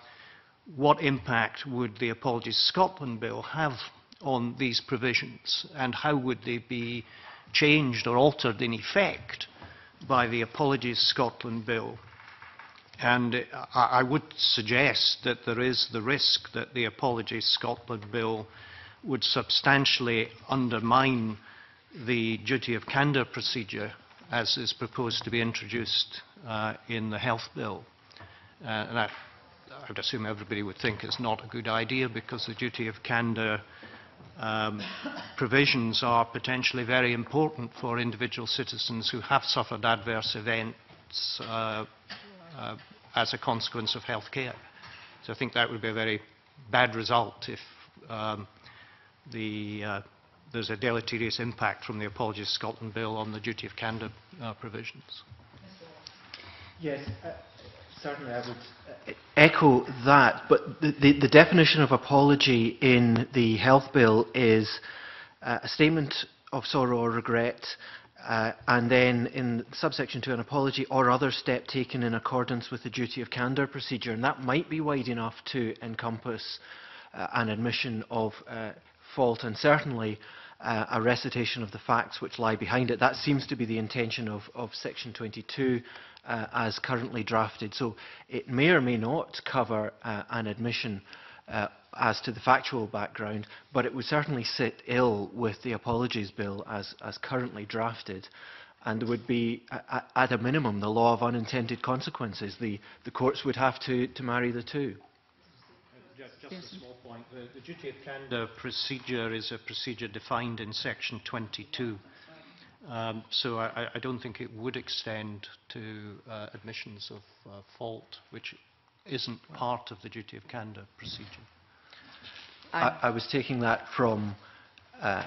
what impact would the Apologies Scotland Bill have on these provisions, and how would they be changed or altered in effect by the Apologies Scotland Bill? And I would suggest that there is the risk that the Apologies Scotland Bill would substantially undermine the duty of candour procedure as is proposed to be introduced uh, in the Health Bill. Uh, and I, I would assume everybody would think it's not a good idea, because the duty of candour um, provisions are potentially very important for individual citizens who have suffered adverse events uh, Uh, as a consequence of health care. So I think that would be a very bad result if um, the, uh, there's a deleterious impact from the Apologies Scotland Bill on the duty of candour uh, provisions. Yes, uh, certainly I would echo that, but the, the, the definition of apology in the Health Bill is uh, a statement of sorrow or regret, Uh, and then in subsection two, an apology or other step taken in accordance with the duty of candour procedure. And that might be wide enough to encompass uh, an admission of uh, fault, and certainly uh, a recitation of the facts which lie behind it. That seems to be the intention of, of section twenty-two uh, as currently drafted. So it may or may not cover uh, an admission uh, as to the factual background, but it would certainly sit ill with the Apologies Bill as, as currently drafted, and there would be, a, a, at a minimum, the law of unintended consequences. The, the courts would have to, to marry the two. Just, just a small point. The, the duty of candour procedure is a procedure defined in section twenty-two, um, so I, I don't think it would extend to uh, admissions of uh, fault, which isn't part of the duty of candour procedure. I, I was taking that from uh,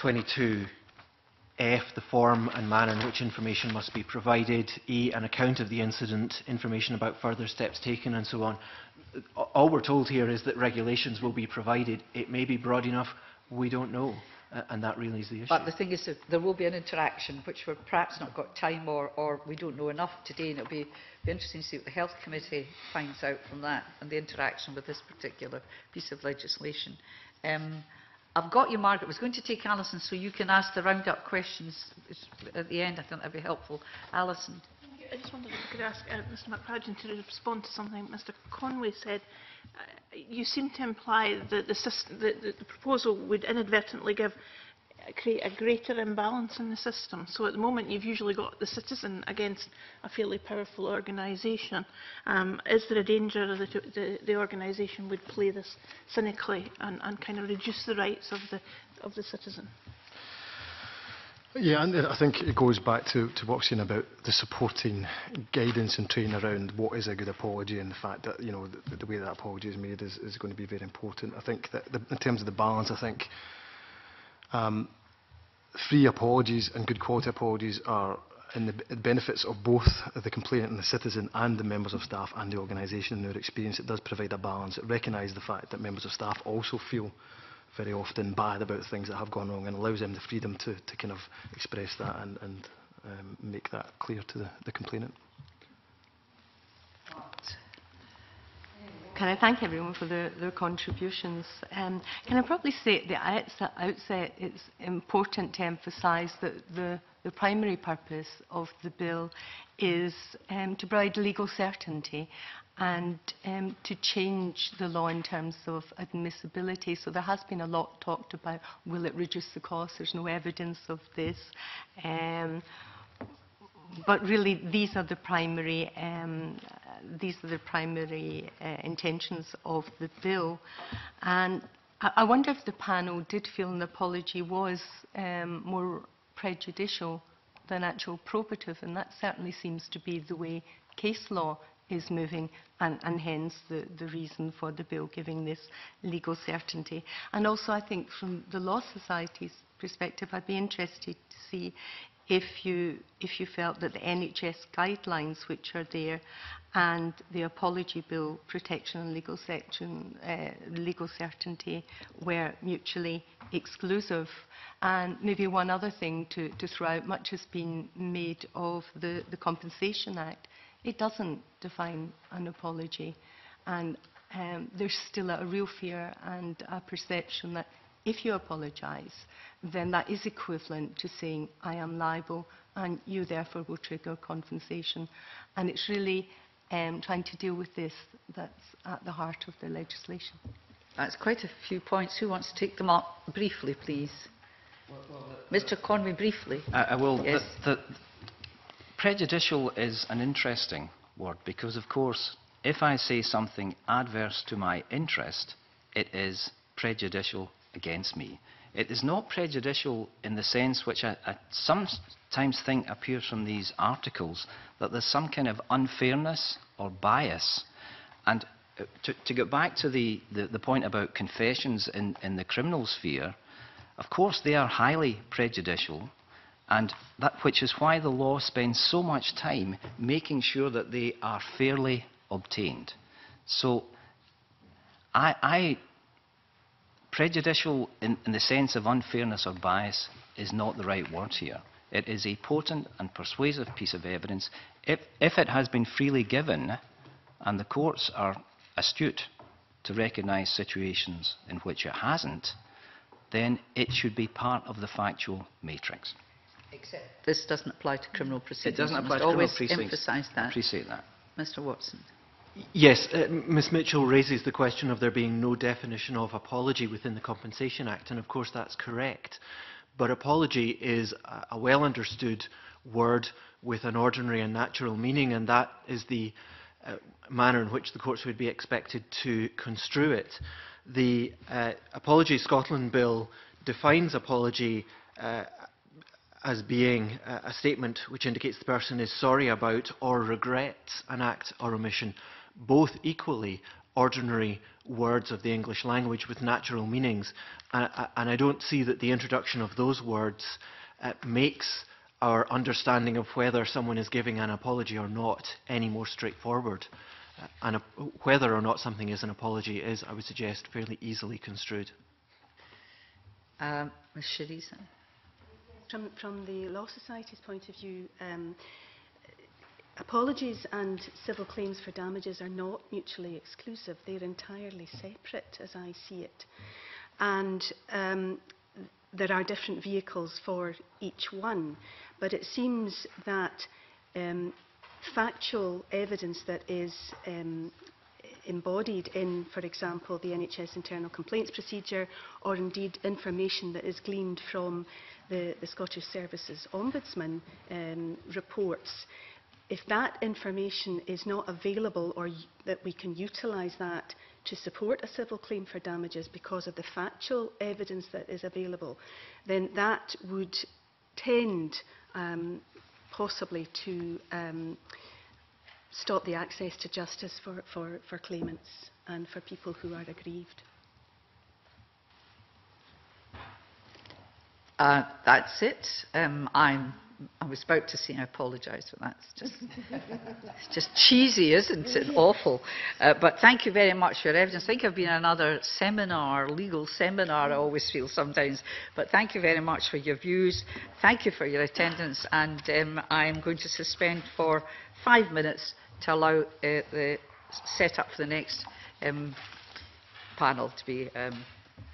twenty-two F, the form and manner in which information must be provided, E, an account of the incident, information about further steps taken, and so on. All we're told here is that regulations will be provided. It may be broad enough, we don't know, uh, and that really is the issue. But the thing is that there will be an interaction, which we've perhaps not got time or, or we don't know enough today, and it'll be interesting to see what the Health Committee finds out from that and the interaction with this particular piece of legislation. Um, I've got you, Margaret. I was going to take Alison, so you can ask the round-up questions at the end. I think that would be helpful. Alison. I just wondered if I could ask uh, Mister McFadden to respond to something Mister Conway said. Uh, you seem to imply that the, system, that the proposal would inadvertently give create a greater imbalance in the system. So at the moment you've usually got the citizen against a fairly powerful organisation. Um, is there a danger that the, the organisation would play this cynically and, and kind of reduce the rights of the, of the citizen? Yeah, and I think it goes back to, to what we've seen about the supporting guidance and training around what is a good apology, and the fact that, you know, the, the way that apology is made is, is going to be very important. I think that the, in terms of the balance, I think um, free apologies and good quality apologies are in the benefits of both the complainant and the citizen, and the members of staff and the organisation. In their experience, it does provide a balance. It recognises the fact that members of staff also feel very often bad about things that have gone wrong, and allows them the freedom to, to kind of express that and, and um, make that clear to the, the complainant. Can I thank everyone for their, their contributions? Um, can I probably say at the outset it's important to emphasise that the, the primary purpose of the bill is um, to provide legal certainty and um, to change the law in terms of admissibility. So there has been a lot talked about, will it reduce the cost? There's no evidence of this. Um, but really these are the primary um, these are the primary uh, intentions of the bill, and I, I wonder if the panel did feel an apology was um, more prejudicial than actual probative, and that certainly seems to be the way case law is moving, and, and hence the, the reason for the bill giving this legal certainty. And also I think from the Law Society's perspective, I'd be interested to see If you, if you felt that the N H S guidelines which are there and the Apology Bill protection and legal, section, uh, legal certainty were mutually exclusive. And maybe one other thing to, to throw out, much has been made of the, the Compensation Act. It doesn't define an apology, and um, there's still a real fear and a perception that if you apologise, then that is equivalent to saying, I am liable, and you therefore will trigger compensation. And it's really um, trying to deal with this that's at the heart of the legislation. That's quite a few points. Who wants to take them up briefly, please? Well, well, the, Mister Conway, briefly. I, I will. Yes. The, the prejudicial is an interesting word, because, of course, if I say something adverse to my interest, it is prejudicial against me. It is not prejudicial in the sense which I, I sometimes think appears from these articles, that there's some kind of unfairness or bias. And to, to go back to the, the, the point about confessions in, in the criminal sphere, of course they are highly prejudicial, and that which is why the law spends so much time making sure that they are fairly obtained. So I... I Prejudicial, in, in the sense of unfairness or bias, is not the right word here. It is a potent and persuasive piece of evidence. If, if it has been freely given, and the courts are astute to recognise situations in which it hasn't, then it should be part of the factual matrix. Except this doesn't apply to criminal proceedings. It doesn't apply to criminal proceedings. Emphasise that. Appreciate that. Mister Watson. Yes, uh, Miz Mitchell raises the question of there being no definition of apology within the Compensation Act, and of course that's correct. But apology is a well understood word with an ordinary and natural meaning, and that is the uh, manner in which the courts would be expected to construe it. The uh, Apologies Scotland Bill defines apology uh, as being uh, a statement which indicates the person is sorry about or regrets an act or omission. Both equally ordinary words of the English language with natural meanings, uh, and I don't see that the introduction of those words uh, makes our understanding of whether someone is giving an apology or not any more straightforward. Uh, and uh, whether or not something is an apology is, I would suggest, fairly easily construed. Um, Miz Ceresa. From, from the Law Society's point of view, um, apologies and civil claims for damages are not mutually exclusive. They're entirely separate, as I see it. And um, there are different vehicles for each one. But it seems that um, factual evidence that is um, embodied in, for example, the N H S internal complaints procedure, or indeed information that is gleaned from the, the Scottish Services Ombudsman um, reports, if that information is not available, or that we can utilise that to support a civil claim for damages because of the factual evidence that is available, then that would tend um, possibly to um, stop the access to justice for, for, for claimants and for people who are aggrieved. Uh, that's it. Um, I'm I was about to say I apologise for that. It's just, it's just cheesy, isn't it? Awful. Uh, but thank you very much for your evidence. I think I've been in another seminar, legal seminar, I always feel sometimes. But thank you very much for your views. Thank you for your attendance. And um, I am going to suspend for five minutes to allow uh, the set up for the next um, panel to be um,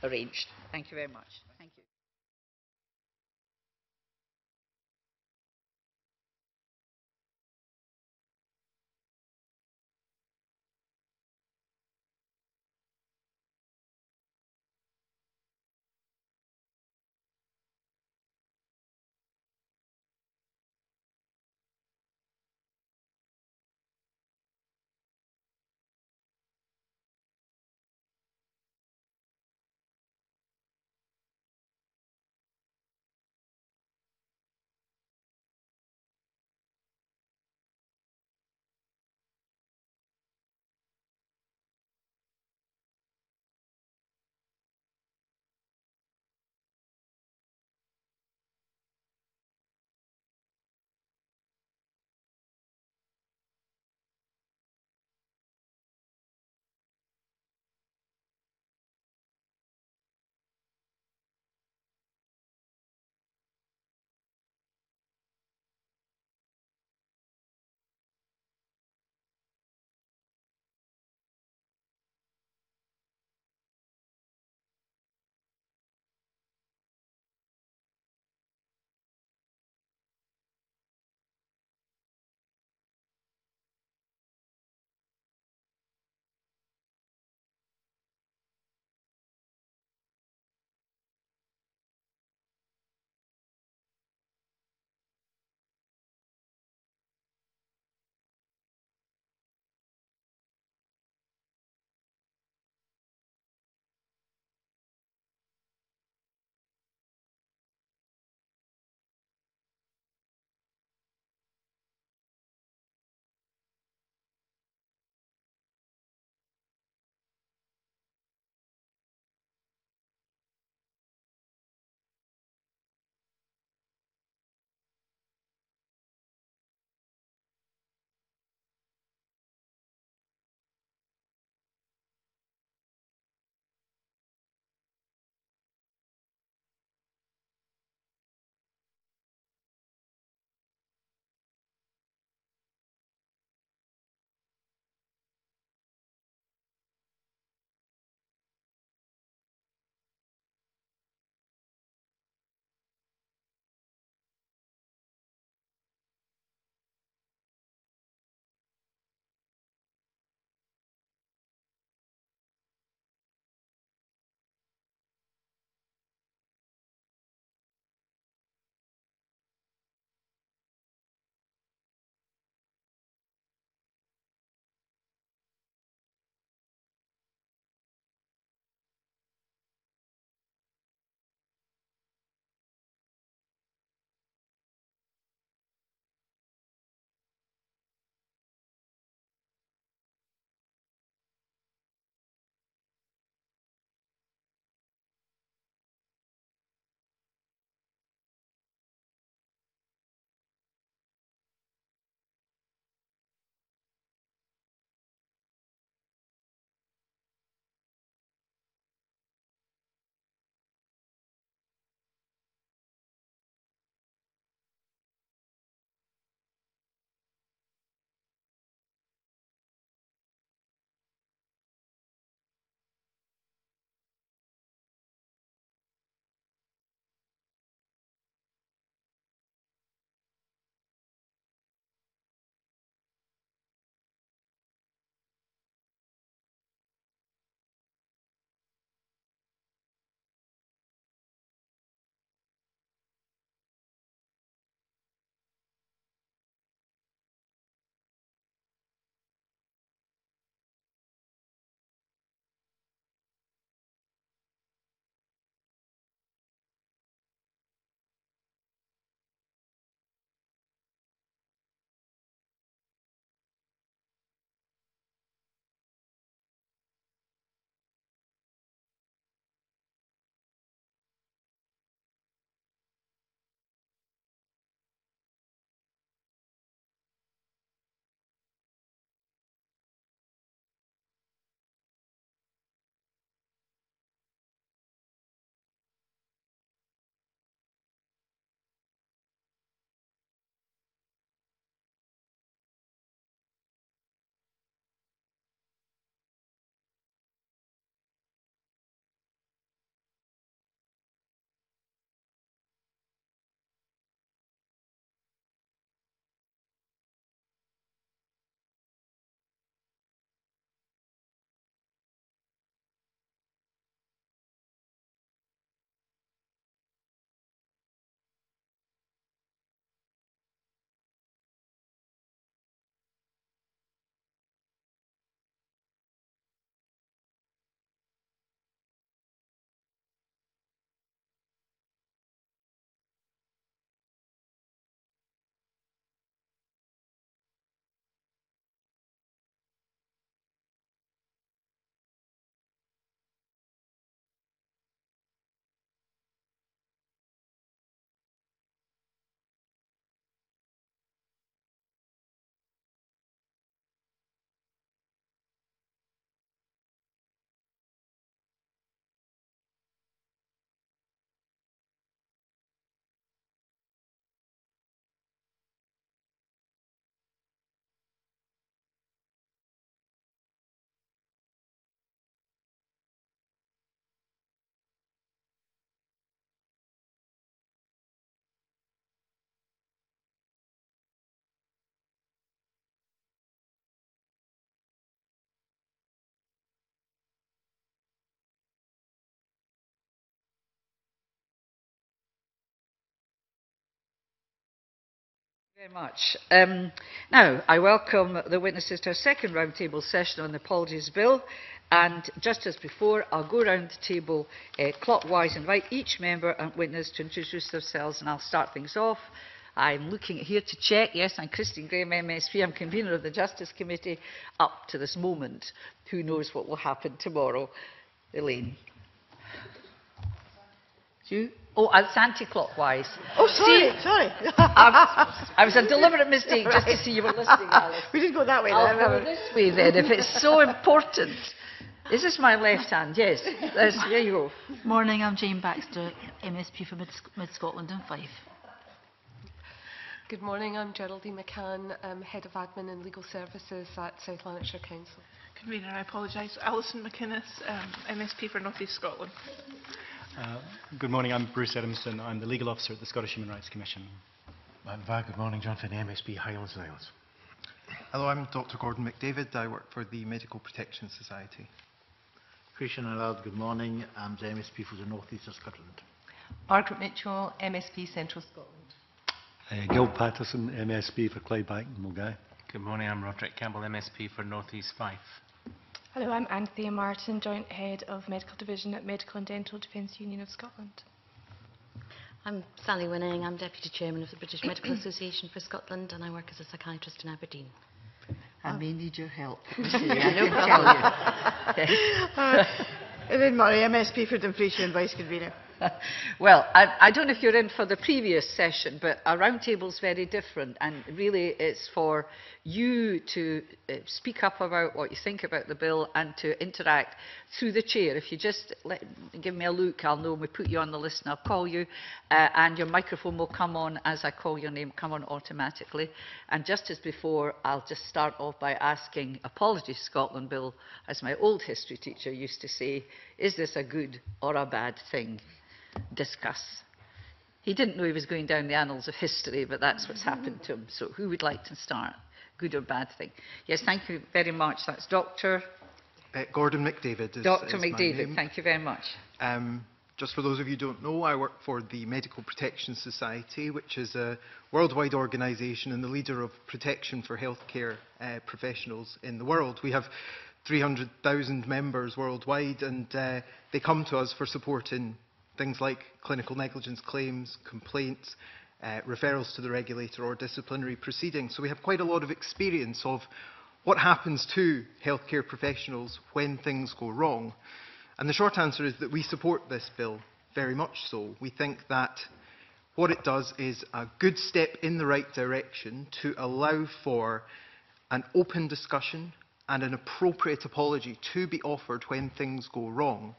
arranged. Thank you very much. Thank you. Thank you very much. Um, now, I welcome the witnesses to our second roundtable session on the Apologies Bill. And just as before, I'll go round the table uh, clockwise, invite each member and witness to introduce themselves, and I'll start things off. I'm looking here to check. Yes, I'm Christine Graham, M S P. I'm convener of the Justice Committee up to this moment. Who knows what will happen tomorrow? Elaine. You? Oh, it's anti-clockwise. Oh, sorry, see, sorry. I was a deliberate mistake right. Just to see you were listening, Alice. We didn't go that way. I'll then, go this way then, if it's so important. Is this my left hand? Yes. There's, there you go. Morning, I'm Jane Baxter, M S P for Mid, Mid Scotland and Fife. Good morning, I'm Geraldine McCann, I'm Head of Admin and Legal Services at South Lanarkshire Council. Convener, I apologise. Alison McInnes, um, M S P for North East Scotland. Uh, good morning, I'm Bruce Adamson, I'm the Legal Officer at the Scottish Human Rights Commission. I'm Vaughan, good morning, John Finney, M S P Highlands and Islands. Hello, I'm Doctor Gordon McDavid, I work for the Medical Protection Society. Christian Ladd, good morning, I'm the M S P for the North East of Scotland. Margaret Mitchell, M S P Central Scotland. Uh, Gil Paterson, M S P for Clydebank and Mulgai. Good morning, I'm Roderick Campbell, M S P for North East Fife. Hello, I'm Anthea Martin, Joint Head of Medical Division at Medical and Dental Defence Union of Scotland. I'm Sally Winning, I'm Deputy Chairman of the British Medical Association for Scotland, and I work as a psychiatrist in Aberdeen. I may need your help. No problem. uh, Elaine Murray, M S P for Dumfriesshire and Vice Convener. Well, I, I don't know if you're in for the previous session, but our roundtable's very different, and really it's for you to uh, speak up about what you think about the bill and to interact through the chair. If you just let, give me a look, I'll know we put you on the list and I'll call you, uh, and your microphone will come on as I call your name, come on automatically. And just as before, I'll just start off by asking, Apologies Scotland Bill, as my old history teacher used to say, is this a good or a bad thing? Discuss. He didn't know he was going down the annals of history, but that's what's happened to him. So who would like to start? Good or bad thing? Yes, thank you very much. That's Doctor Uh, Gordon McDavid. Is, Doctor Is McDavid, thank you very much. Um, just for those of you who don't know, I work for the Medical Protection Society, which is a worldwide organisation and the leader of protection for healthcare uh, professionals in the world. We have three hundred thousand members worldwide, and uh, they come to us for support in things like clinical negligence claims, complaints, uh, referrals to the regulator or disciplinary proceedings. So we have quite a lot of experience of what happens to healthcare professionals when things go wrong. And the short answer is that we support this bill, very much so. We think that what it does is a good step in the right direction to allow for an open discussion and an appropriate apology to be offered when things go wrong.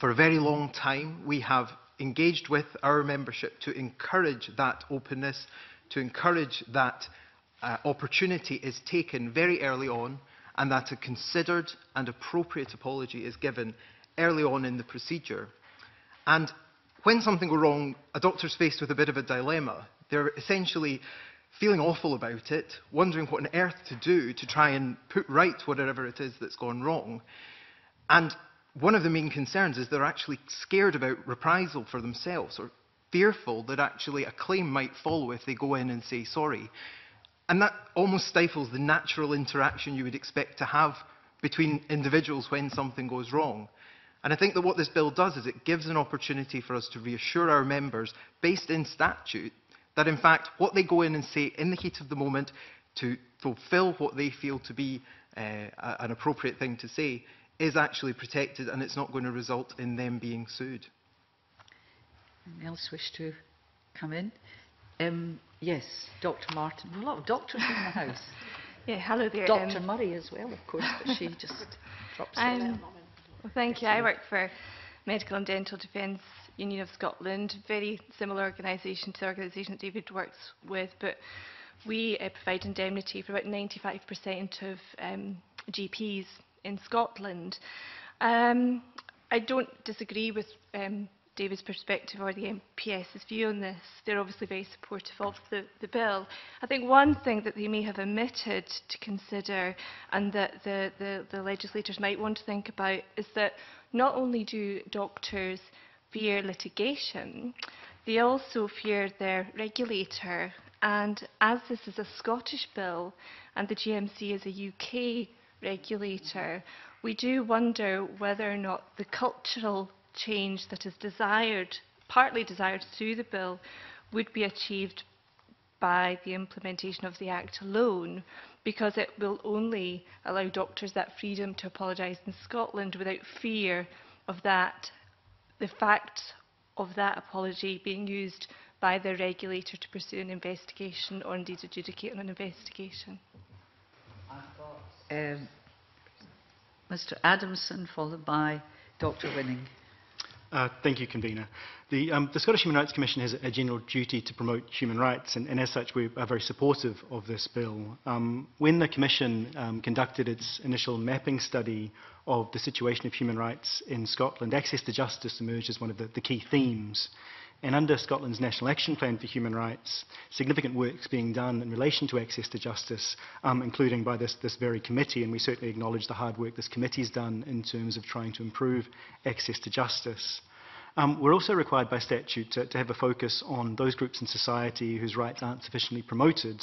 For a very long time, we have engaged with our membership to encourage that openness, to encourage that uh, opportunity is taken very early on, and that a considered and appropriate apology is given early on in the procedure. And when something goes wrong, a doctor's faced with a bit of a dilemma. They're essentially feeling awful about it, wondering what on earth to do to try and put right whatever it is that's gone wrong. And one of the main concerns is they're actually scared about reprisal for themselves, or fearful that actually a claim might follow if they go in and say sorry. And that almost stifles the natural interaction you would expect to have between individuals when something goes wrong. And I think that what this bill does is it gives an opportunity for us to reassure our members, based in statute, that in fact what they go in and say in the heat of the moment to fulfil what they feel to be uh, an appropriate thing to say is actually protected, and it's not going to result in them being sued. Anyone else wish to come in? Um, yes, Doctor Martin. A lot of doctors in the house. Yeah, hello there. Doctor Um, Murray as well, of course, but she just drops um, in. Well, thank you. I work for Medical and Dental Defence Union of Scotland, very similar organisation to the organisation that David works with, but we uh, provide indemnity for about ninety-five percent of um, G Ps in Scotland. Um, I don't disagree with um, David's perspective or the MPS's view on this. They're obviously very supportive of the, the bill. I think one thing that they may have omitted to consider, and that the, the, the legislators might want to think about, is that not only do doctors fear litigation, they also fear their regulator And as this is a Scottish bill and the G M C is a U K regulator, we do wonder whether or not the cultural change that is desired, partly desired through the bill, would be achieved by the implementation of the Act alone, because it will only allow doctors that freedom to apologise in Scotland without fear of that, the fact of that apology being used by the regulator to pursue an investigation or indeed adjudicate on an investigation. Um, Mr Adamson, followed by Doctor Winning. Uh, thank you, Convener. The, um, the Scottish Human Rights Commission has a general duty to promote human rights, and, and as such we are very supportive of this bill. Um, when the Commission um, conducted its initial mapping study of the situation of human rights in Scotland, access to justice emerged as one of the, the key themes. And under Scotland's National Action Plan for Human Rights, significant work is being done in relation to access to justice, um, including by this, this very committee, and we certainly acknowledge the hard work this committee's done in terms of trying to improve access to justice. Um, we're also required by statute to, to have a focus on those groups in society whose rights aren't sufficiently promoted.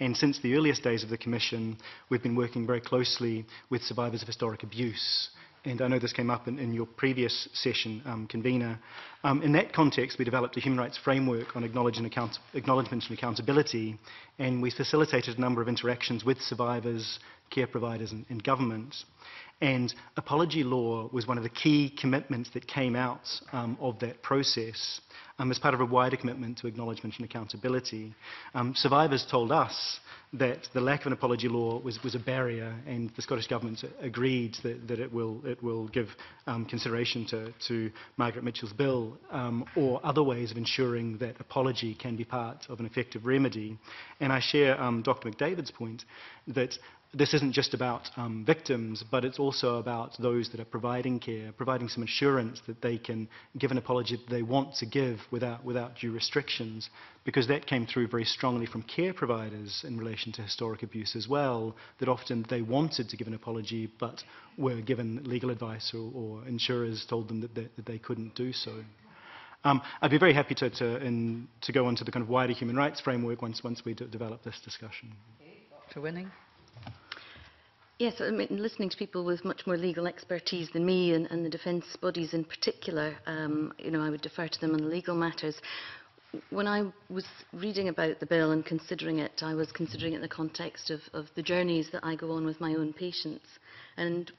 And since the earliest days of the Commission, we've been working very closely with survivors of historic abuse. And I know this came up in, in your previous session, um, Convener. Um, in that context, we developed a human rights framework on acknowledgement and accountability, and we facilitated a number of interactions with survivors, care providers and, and government. And apology law was one of the key commitments that came out um, of that process um, as part of a wider commitment to acknowledgement and accountability. Um, survivors told us that the lack of an apology law was, was a barrier, and the Scottish Government agreed that, that it will, it will give um, consideration to, to Margaret Mitchell's bill um, or other ways of ensuring that apology can be part of an effective remedy. And I share um, Doctor McDavid's point that this isn't just about um, victims, but it's also about those that are providing care, providing some assurance that they can give an apology that they want to give without, without due restrictions, because that came through very strongly from care providers in relation to historic abuse as well, that often they wanted to give an apology but were given legal advice or, or insurers told them that they, that they couldn't do so. Um, I'd be very happy to, to, in, to go on to the kind of wider human rights framework once, once we d develop this discussion. Okay, Doctor Winning. Yes, I mean, listening to people with much more legal expertise than me, and, and the defence bodies in particular, um, you know, I would defer to them on legal matters. When I was reading about the bill and considering it, I was considering it in the context of, of the journeys that I go on with my own patients. And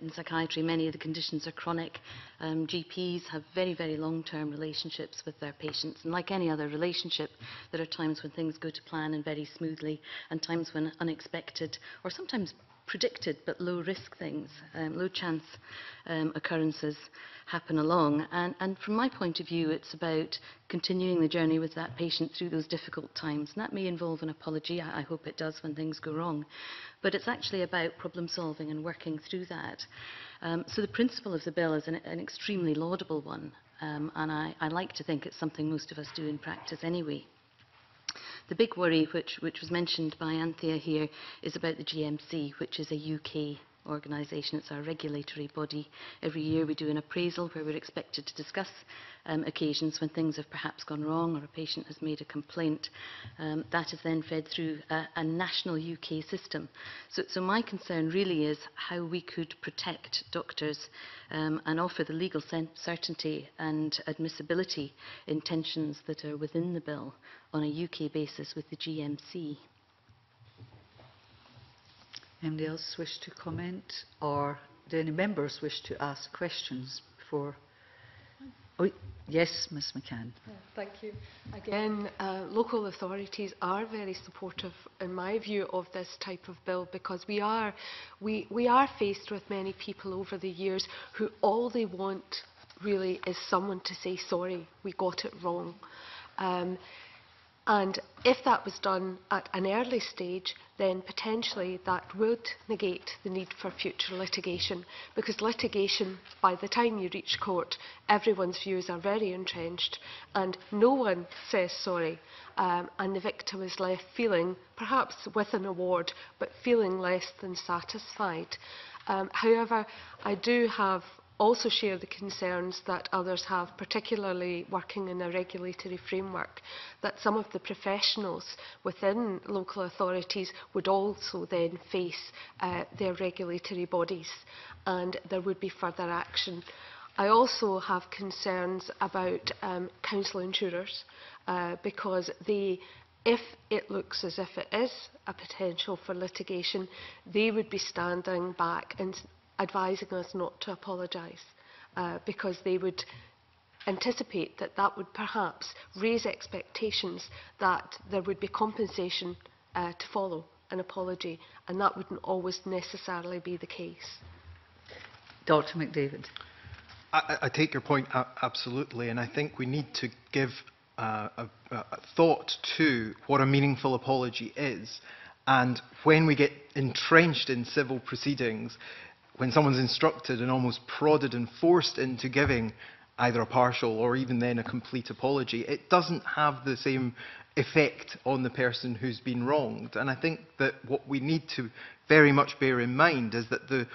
in psychiatry, many of the conditions are chronic. Um, G Ps have very, very long-term relationships with their patients. And like any other relationship, there are times when things go to plan and very smoothly, and times when unexpected or sometimes predicted but low-risk things, um, low-chance um, occurrences happen along. And, and from my point of view, it's about continuing the journey with that patient through those difficult times. And that may involve an apology. I, I hope it does when things go wrong. But it's actually about problem-solving and working through that. Um, so the principle of the bill is an, an extremely laudable one. Um, and I, I like to think it's something most of us do in practice anyway. The big worry, which, which was mentioned by Anthea here, is about the G M C, which is a U K organisation. It's our regulatory body. Every year we do an appraisal where we're expected to discuss um, occasions when things have perhaps gone wrong or a patient has made a complaint. Um, that is then fed through a, a national U K system. So, so my concern really is how we could protect doctors um, and offer the legal certainty and admissibility in tensions that are within the bill on a U K basis with the G M C. Anybody else wish to comment, or do any members wish to ask questions before? Oh, yes, Miz McCann. Yeah, thank you. Again, uh, local authorities are very supportive, in my view, of this type of bill, because we are, we, we are faced with many people over the years who all they want really is someone to say, sorry, we got it wrong. Um, And if that was done at an early stage, then potentially that would negate the need for future litigation, because litigation, by the time you reach court, everyone's views are very entrenched and no one says sorry, um, and the victim is left feeling, perhaps with an award, but feeling less than satisfied. Um, however, I do have also share the concerns that others have, particularly working in a regulatory framework, that some of the professionals within local authorities would also then face uh, their regulatory bodies, and there would be further action. I also have concerns about um, council insurers, uh, because they, if it looks as if it is a potential for litigation, they would be standing back and advising us not to apologise, uh, because they would anticipate that that would perhaps raise expectations that there would be compensation uh, to follow an apology, and that wouldn't always necessarily be the case. Doctor McDavid. I, I take your point absolutely, and I think we need to give uh, a, a thought to what a meaningful apology is. And when we get entrenched in civil proceedings, when someone's instructed and almost prodded and forced into giving either a partial or even then a complete apology, it doesn't have the same effect on the person who's been wronged. And I think that what we need to very much bear in mind is that the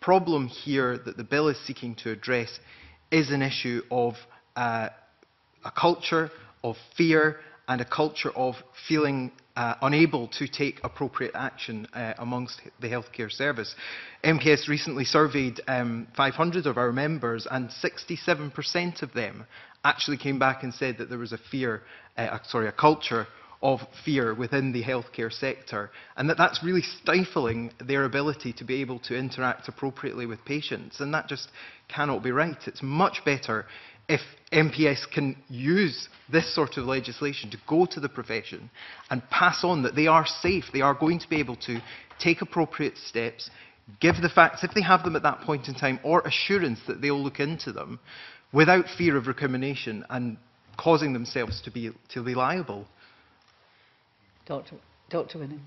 problem here that the bill is seeking to address is an issue of uh, a culture of fear and a culture of feeling Uh, unable to take appropriate action uh, amongst the healthcare service. M K S recently surveyed um, five hundred of our members, and sixty-seven percent of them actually came back and said that there was a fear, uh, sorry, a culture of fear within the healthcare sector, and that that's really stifling their ability to be able to interact appropriately with patients, and that just cannot be right. It's much better if M P S can use this sort of legislation to go to the profession and pass on that they are safe, they are going to be able to take appropriate steps, give the facts, if they have them at that point in time, or assurance that they'll look into them without fear of recrimination and causing themselves to be, to be liable. Doctor, Doctor Winning.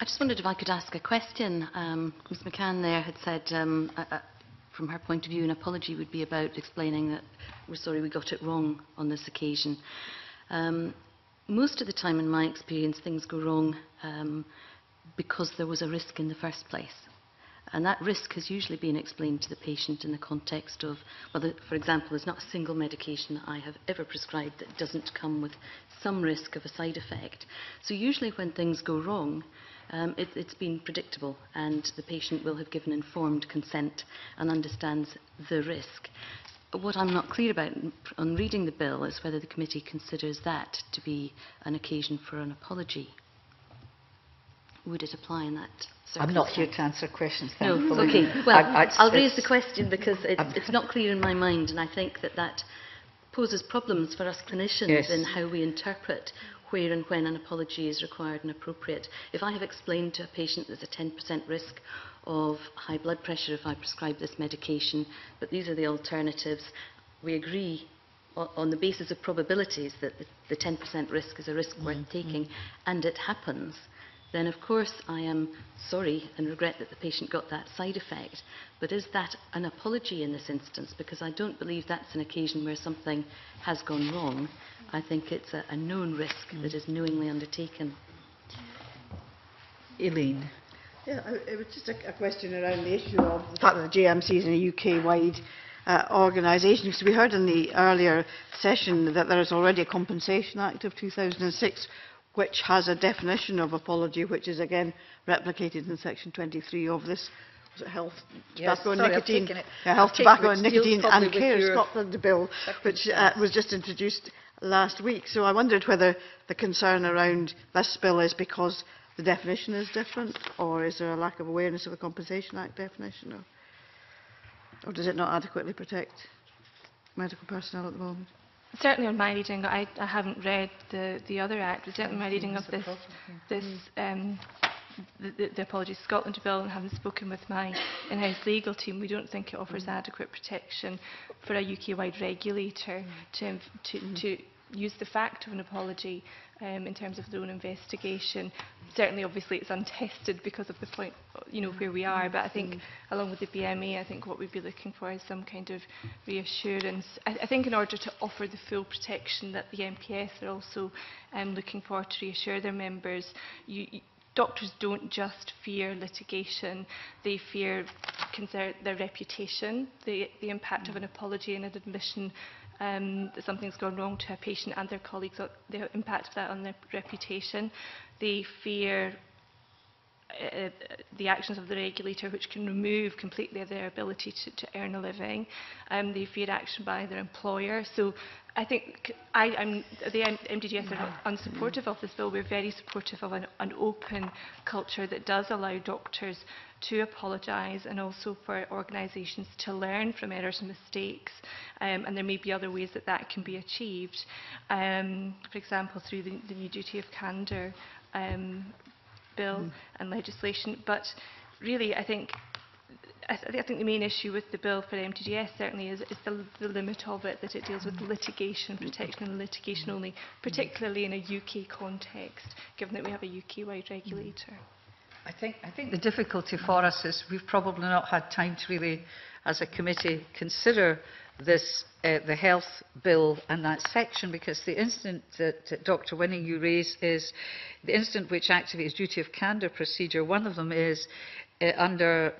I just wondered if I could ask a question. Um, Miz McCann there had said, um, a, a from her point of view, an apology would be about explaining that we're sorry we got it wrong on this occasion. Um, most of the time, in my experience, things go wrong um, because there was a risk in the first place. And that risk has usually been explained to the patient in the context of, well, the, for example, there's not a single medication that I have ever prescribed that doesn't come with some risk of a side effect. So usually when things go wrong, Um, it, it's been predictable, and the patient will have given informed consent and understands the risk. What I'm not clear about on reading the bill is whether the committee considers that to be an occasion for an apology. Would it apply in that circumstance? I'm not here to answer questions. No, okay. Well, I, I, I'll raise the question because it's, it's not clear in my mind, and I think that that poses problems for us clinicians, yes, in how we interpret where and when an apology is required and appropriate. If I have explained to a patient there's a ten percent risk of high blood pressure if I prescribe this medication, but these are the alternatives, we agree on the basis of probabilities that the ten percent risk is a risk, mm-hmm, worth taking, and it happens, then of course I am sorry and regret that the patient got that side effect. But is that an apology in this instance? Because I don't believe that's an occasion where something has gone wrong. I think it's a, a known risk that is knowingly undertaken. Elaine. Yeah, it was just a, a question around the issue of the fact that the J M C is in a U K-wide uh, organisation. Because we heard in the earlier session that there is already a Compensation Act of two thousand six, which has a definition of apology, which is again replicated in section twenty-three of this health, yes, tobacco, sorry, and nicotine, uh, health, tobacco and nicotine and care Scotland Bill, which uh, was just introduced last week. So I wondered whether the concern around this bill is because the definition is different, or is there a lack of awareness of the Compensation Act definition, or, or does it not adequately protect medical personnel at the moment? Certainly on my reading, I, I haven't read the, the other Act, but certainly on my reading of this, this um, the, the, the Apologies Scotland Bill, and having spoken with my in-house legal team, we don't think it offers, mm, adequate protection for a U K-wide regulator, mm, to, to, mm, to use the fact of an apology um, in terms of their own investigation. Certainly, obviously, it's untested because of the point, you know, where we are, but I think, mm, along with the B M A, I think what we'd be looking for is some kind of reassurance. I, I think in order to offer the full protection that the M P S are also um, looking for to reassure their members, you, Doctors don't just fear litigation, they fear concern their reputation, the, the impact mm. of an apology and an admission um, that something's gone wrong to a patient and their colleagues, the impact of that on their reputation. They fear uh, the actions of the regulator, which can remove completely their ability to, to earn a living. Um, they fear action by their employer. So I think I, I'm, the M D D S are unsupportive of this bill. We're very supportive of an, an open culture that does allow doctors to apologise and also for organisations to learn from errors and mistakes. Um, and there may be other ways that that can be achieved. Um, for example, through the, the new duty of candour um, bill mm. and legislation. But really, I think I, th I think the main issue with the bill for M D D S certainly is, is the, the limit of it, that it deals with litigation protection and litigation only, particularly in a U K context, given that we have a U K-wide regulator. I think, I think the difficulty for us is we've probably not had time to really, as a committee, consider this, uh, the health bill and that section, because the incident that uh, Doctor Winning you raise is the incident which activates duty of candour procedure. One of them is Uh, under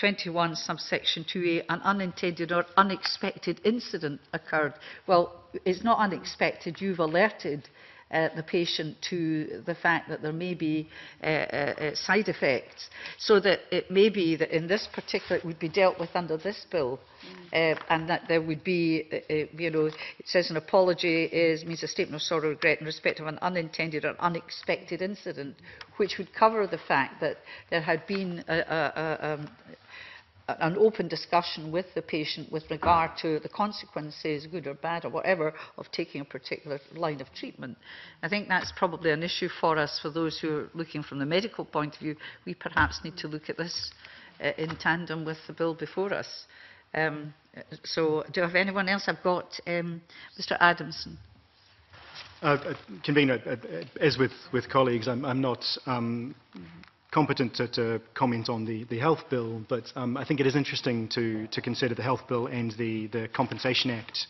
twenty-one subsection two A, an unintended or unexpected incident occurred. Well, it's not unexpected. You've alerted uh, the patient to the fact that there may be uh, uh, side effects, so that it may be that in this particular it would be dealt with under this bill, mm. uh, and that there would be, uh, you know, it says an apology is means a statement of sorrow or regret in respect of an unintended or unexpected incident, which would cover the fact that there had been a, a, a, um, an open discussion with the patient with regard to the consequences, good or bad or whatever, of taking a particular line of treatment. I think that's probably an issue for us, for those who are looking from the medical point of view. We perhaps need to look at this uh, in tandem with the bill before us. Um, so do I have anyone else? I've got um, Mister Adamson. Uh, Convener, uh, as with, with colleagues, I'm, I'm not um, competent to, to comment on the, the health bill, but um, I think it is interesting to, to consider the health bill and the, the Compensation Act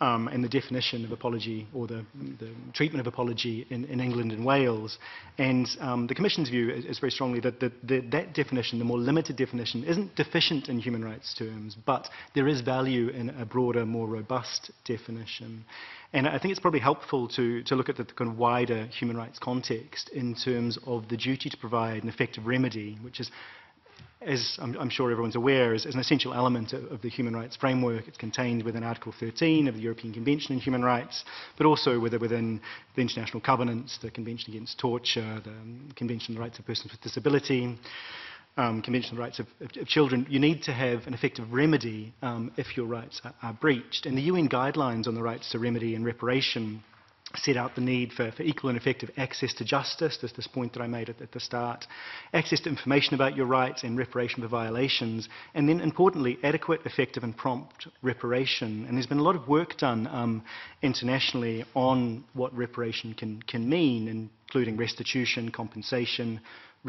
um, and the definition of apology, or the, the treatment of apology in, in England and Wales. And um, the Commission's view is, is very strongly that the, the, that definition, the more limited definition, isn't deficient in human rights terms, but there is value in a broader, more robust definition. And I think it's probably helpful to, to look at the kind of wider human rights context in terms of the duty to provide an effective remedy, which is, as I'm, I'm sure everyone's aware, is, is an essential element of, of the human rights framework. It's contained within Article thirteen of the European Convention on Human Rights, but also whether within the international covenants, the Convention Against Torture, the Convention on the Rights of Persons with Disability, Um, Convention on the Rights of, of, of Children. You need to have an effective remedy um, if your rights are, are breached. And the U N guidelines on the rights to remedy and reparation set out the need for, for equal and effective access to justice. There's this point that I made at, at the start. Access to information about your rights and reparation for violations. And then, importantly, adequate, effective and prompt reparation. And there's been a lot of work done um, internationally on what reparation can, can mean, including restitution, compensation,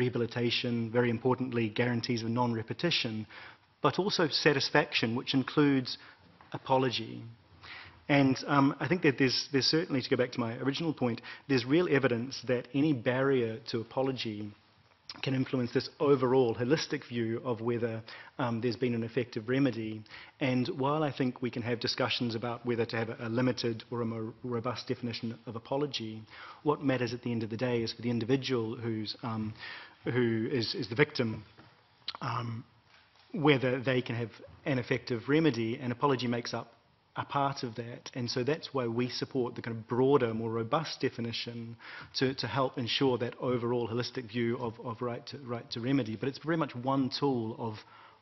rehabilitation, very importantly, guarantees of non-repetition, but also satisfaction, which includes apology. And um, I think that there's, there's certainly, to go back to my original point, there's real evidence that any barrier to apology can influence this overall holistic view of whether um, there's been an effective remedy. And while I think we can have discussions about whether to have a, a limited or a more robust definition of apology, what matters at the end of the day is for the individual who's, um, who is, is the victim, um, whether they can have an effective remedy, and apology makes up a part of that. And so that's why we support the kind of broader, more robust definition to, to help ensure that overall holistic view of, of right to, right to remedy. But it's very much one tool of,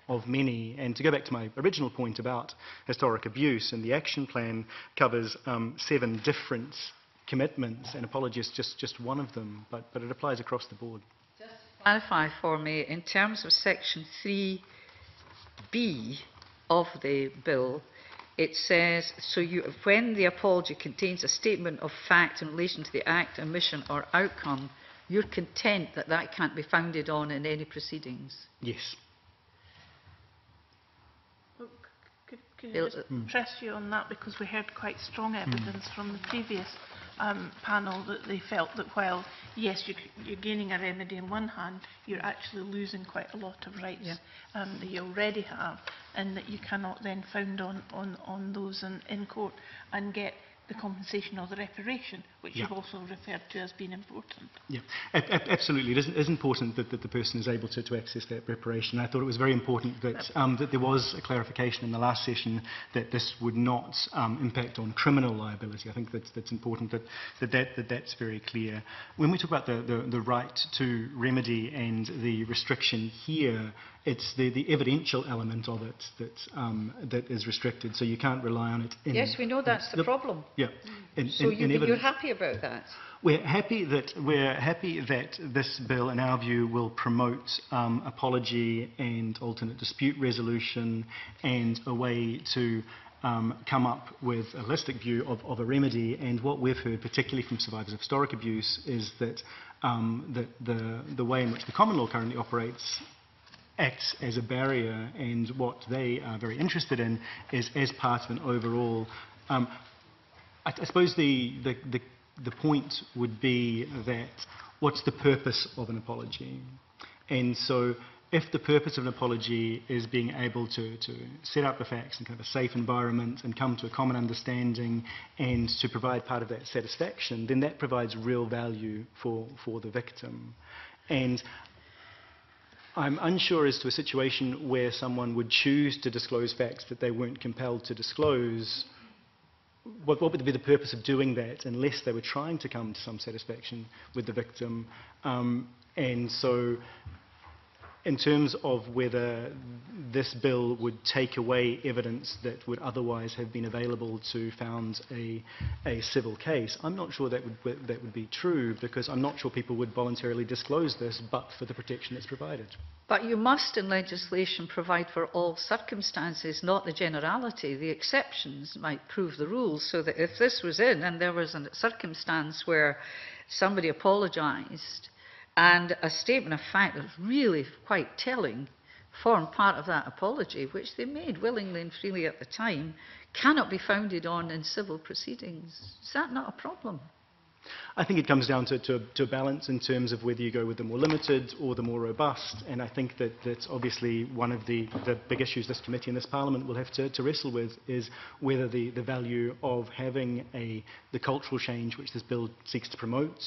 of many. And to go back to my original point about historic abuse, and the action plan covers um, seven different commitments, and apology is just, just one of them, but, but it applies across the board. Just to clarify for me, in terms of section three B of the bill, it says, so you, when the apology contains a statement of fact in relation to the act, omission or outcome, you're content that that can't be founded on in any proceedings? Yes. Well, could, could I just press you on that, because we heard quite strong evidence mm. from the previous um, panel that they felt that while, yes, you, you're gaining a remedy on one hand, you're actually losing quite a lot of rights yeah. um, that you already have, and that you cannot then found on, on, on those in, in court and get the compensation or the reparation, which yeah. you've also referred to as being important. Yeah, a a absolutely. It is, it is important that, that the person is able to, to access that reparation. I thought it was very important that, um, that there was a clarification in the last session that this would not um, impact on criminal liability. I think that's, that's important, that, that, that, that that's very clear. When we talk about the, the, the right to remedy and the restriction here, it's the, the evidential element of it that, um, that is restricted, so you can't rely on it. In yes, we know that's the, the problem. Yeah. In, so in, you, in you're happy about that? We're happy that, we're happy that this bill, in our view, will promote um, apology and alternate dispute resolution and a way to Um, come up with a holistic view of, of a remedy, and what we've heard, particularly from survivors of historic abuse, is that, um, that the, the way in which the common law currently operates acts as a barrier, and what they are very interested in is as part of an overall... Um, I, I suppose the, the, the, the point would be that what's the purpose of an apology? And so... if the purpose of an apology is being able to, to set up the facts in kind of a safe environment and come to a common understanding and to provide part of that satisfaction, then that provides real value for, for the victim. And I'm unsure as to a situation where someone would choose to disclose facts that they weren't compelled to disclose. What, what would be the purpose of doing that unless they were trying to come to some satisfaction with the victim? Um, and so... in terms of whether this bill would take away evidence that would otherwise have been available to found a, a civil case, I'm not sure that would, that would be true, because I'm not sure people would voluntarily disclose this but for the protection that's provided. But you must, in legislation, provide for all circumstances, not the generality. The exceptions might prove the rules, so that if this was in and there was a circumstance where somebody apologised and a statement of fact that's really quite telling formed part of that apology, which they made willingly and freely at the time, cannot be founded on in civil proceedings. Is that not a problem? I think it comes down to, to, to a balance in terms of whether you go with the more limited or the more robust, and I think that that's obviously one of the, the big issues this committee and this Parliament will have to, to wrestle with, is whether the, the value of having a, the cultural change which this bill seeks to promote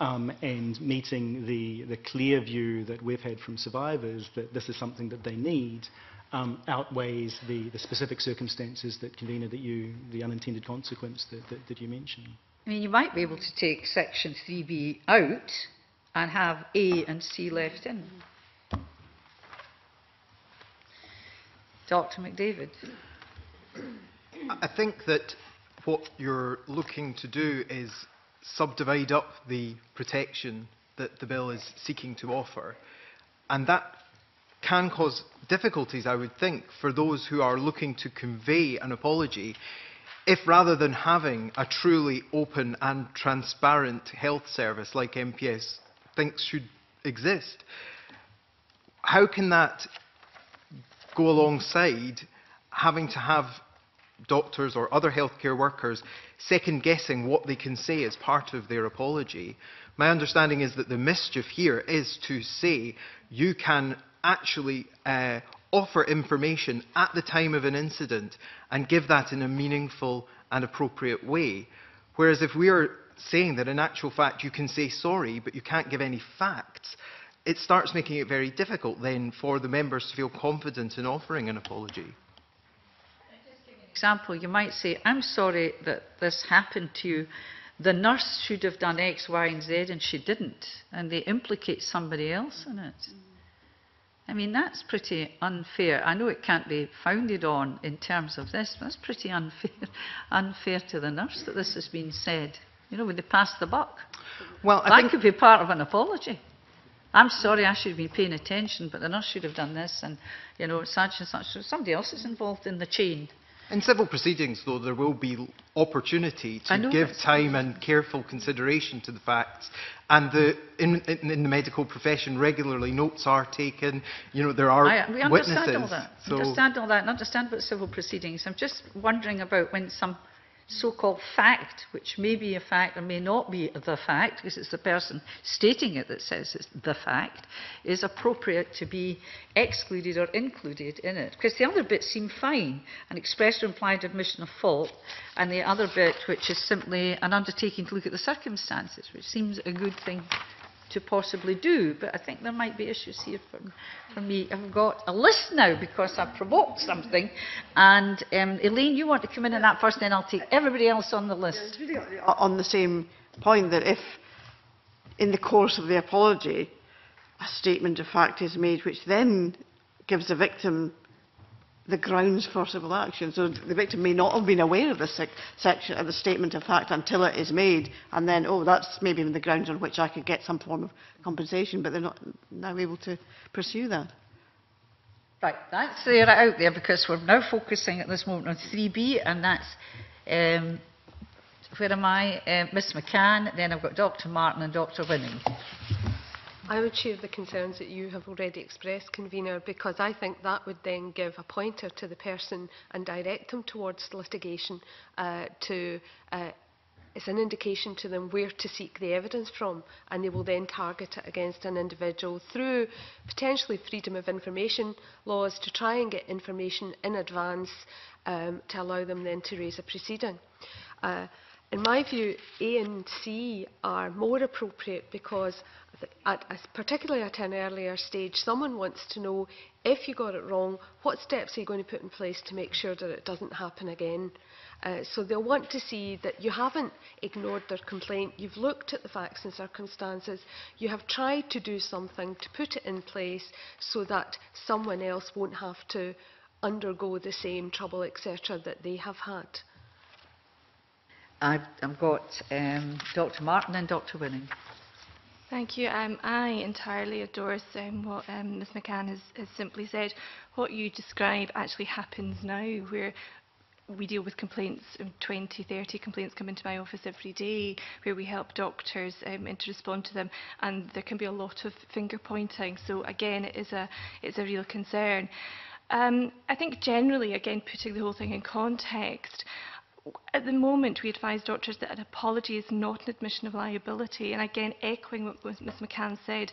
um, and meeting the, the clear view that we've had from survivors that this is something that they need Um, outweighs the, the specific circumstances that, Convener, that you, the unintended consequence that, that, that you mentioned. I mean, you might be able to take Section three B out and have A and C left in. Doctor McDavid. I think that what you're looking to do is subdivide up the protection that the bill is seeking to offer, and that can cause difficulties, I would think, for those who are looking to convey an apology, if rather than having a truly open and transparent health service like M P S thinks should exist, how can that go alongside having to have doctors or other healthcare workers second-guessing what they can say as part of their apology? My understanding is that the mischief here is to say you can actually uh, offer information at the time of an incident and give that in a meaningful and appropriate way. Whereas if we are saying that in actual fact you can say sorry but you can't give any facts, it starts making it very difficult then for the members to feel confident in offering an apology. Example, you might say, I'm sorry that this happened to you. The nurse should have done X, Y and Z and she didn't, and they implicate somebody else in it. I mean, that's pretty unfair. I know it can't be founded on in terms of this, but that's pretty unfair, unfair to the nurse that this has been said. You know, when they pass the buck. Well, I that could be part of an apology. I'm sorry, I should have been paying attention, but the nurse should have done this, and, you know, such and such. So somebody else is involved in the chain. In civil proceedings, though, there will be opportunity to give time and careful consideration to the facts. And the, in, in, in the medical profession, regularly notes are taken. You know, there are I, we witnesses. We understand all that. So understand all that and understand about civil proceedings. I'm just wondering about when some so-called fact, which may be a fact or may not be the fact, because it's the person stating it that says it's the fact, is appropriate to be excluded or included in it. Because the other bits seem fine, an express or implied admission of fault, and the other bit, which is simply an undertaking to look at the circumstances, which seems a good thing to possibly do. But I think there might be issues here for, for me. I've got a list now because I've provoked something. And um, Elaine, you want to come in on that first, then I'll take everybody else on the list. On the same point, that if in the course of the apology a statement of fact is made which then gives the victim the grounds for civil action. So the victim may not have been aware of this section of the statement of fact until it is made, and then, oh, that's maybe the grounds on which I could get some form of compensation, but they're not now able to pursue that. Right, that's there out there, because we're now focusing at this moment on three B, and that's, um, where am I? Uh, Miss McCann, then I've got Doctor Martin and Doctor Winning. I would share the concerns that you have already expressed, Convener, because I think that would then give a pointer to the person and direct them towards litigation. Uh, to, uh, it's an indication to them where to seek the evidence from, and they will then target it against an individual through potentially freedom of information laws to try and get information in advance um, to allow them then to raise a proceeding. Uh, In my view, A and C are more appropriate because, at a, particularly at an earlier stage, someone wants to know, if you got it wrong, what steps are you going to put in place to make sure that it doesn't happen again? Uh, so they'll want to see that you haven't ignored their complaint, you've looked at the facts and circumstances, you have tried to do something to put it in place so that someone else won't have to undergo the same trouble, et cetera, that they have had. I've, I've got um, Doctor Martin and Doctor Winning. Thank you. Um, I entirely endorse um, what um, Miz McCann has, has simply said. What you describe actually happens now, where we deal with complaints, um, twenty, thirty complaints come into my office every day, where we help doctors um, and to respond to them, and there can be a lot of finger pointing. So again, it is a, it's a real concern. Um, I think generally, again, putting the whole thing in context, at the moment, we advise doctors that an apology is not an admission of liability. And again, echoing what Miz McCann said,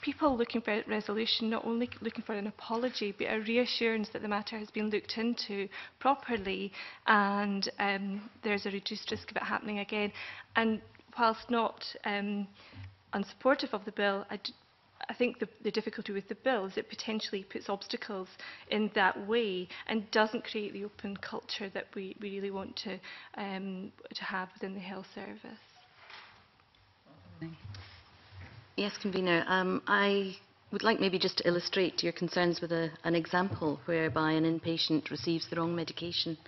people looking for resolution, not only looking for an apology, but a reassurance that the matter has been looked into properly and um, there's a reduced risk of it happening again. And whilst not um, unsupportive of the bill, I, d I think the, the difficulty with the bill is it potentially puts obstacles in that way and doesn't create the open culture that we, we really want to, um, to have within the health service. Yes, Convener. Um, I would like maybe just to illustrate your concerns with a, an example whereby an inpatient receives the wrong medication.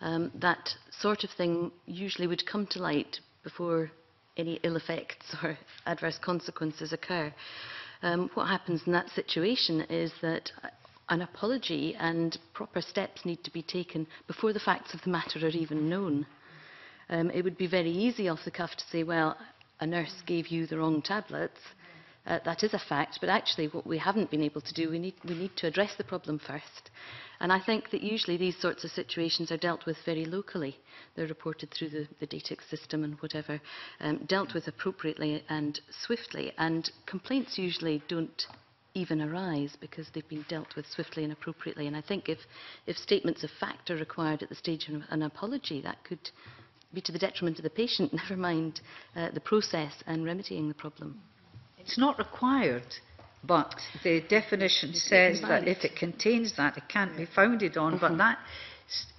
Um, that sort of thing usually would come to light before any ill effects or adverse consequences occur. Um, what happens in that situation is that an apology and proper steps need to be taken before the facts of the matter are even known. Um, it would be very easy off the cuff to say, well, a nurse gave you the wrong tablets. Uh, that is a fact, but actually what we haven't been able to do, we need, we need to address the problem first. And I think that usually these sorts of situations are dealt with very locally. They're reported through the, the D T I C system and whatever, um, dealt with appropriately and swiftly. And complaints usually don't even arise because they've been dealt with swiftly and appropriately. And I think if, if statements of fact are required at the stage of an apology, that could be to the detriment of the patient, never mind uh, the process and remedying the problem. It's not required, but the definition says that if it contains that, it can't be founded on. But that,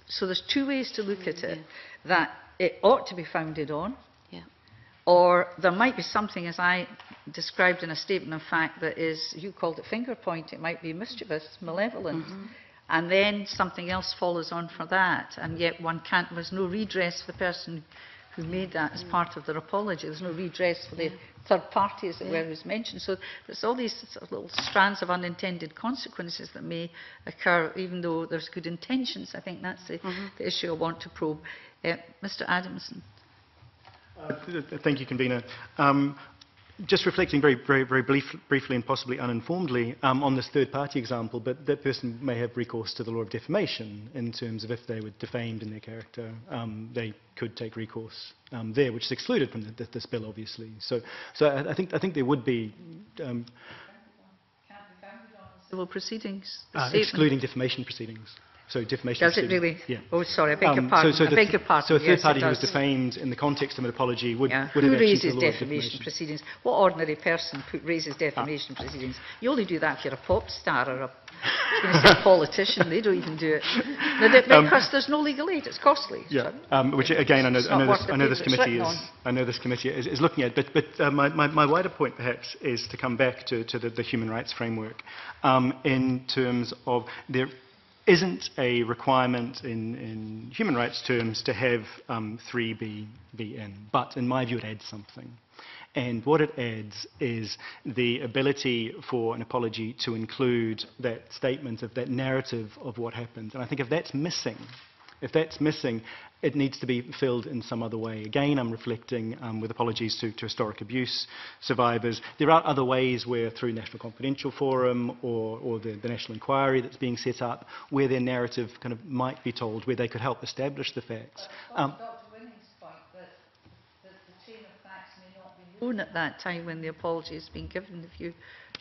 so there's two ways to look at it, that it ought to be founded on, or there might be something, as I described in a statement of fact, that is, you called it finger point, it might be mischievous, malevolent. Mm-hmm. And then something else follows on for that, and yet one can't, there's no redress for the person who made that as part of their apology. There's no redress for the third party, as it were, was mentioned. So there's all these sort of little strands of unintended consequences that may occur, even though there's good intentions. I think that's the, mm-hmm. the issue I want to probe. Uh, Mister Adamson. Uh, thank you, Convener. Um, Just reflecting very, very, very brief, briefly and possibly uninformedly um, on this third-party example, but that person may have recourse to the law of defamation in terms of if they were defamed in their character, um, they could take recourse um, there, which is excluded from the, this bill, obviously. So, so I, I think I think there would be um, civil proceedings, uh, excluding defamation proceedings. So defamation. Does it really? Yeah. Oh, sorry, I beg um, your pardon. So, so I beg your pardon. So a third yes, party who was defamed in the context of an apology would, yeah. would have Who raises the defamation, defamation proceedings? What ordinary person put, raises defamation ah. proceedings? You only do that if you're a pop star or a, a politician. They don't even do it. Now, they, um, because there's no legal aid. It's costly. Yeah. So um, which again, I know, I know, this, I know this committee is. On. I know this committee is, is looking at. But, but uh, my, my, my wider point perhaps is to come back to, to the, the human rights framework um, in terms of their. Isn't a requirement in, in human rights terms to have um, three B B N, but in my view it adds something. And what it adds is the ability for an apology to include that statement of that narrative of what happened. And I think if that's missing, if that's missing, it needs to be filled in some other way. Again, I'm reflecting um, with apologies to, to historic abuse survivors. There are other ways where, through National Confidential Forum or, or the, the National Inquiry that's being set up, where their narrative kind of might be told, where they could help establish the facts. Um, Doctor Winning's point that, that the chain of facts may not be known at that time when the apology has been given, if you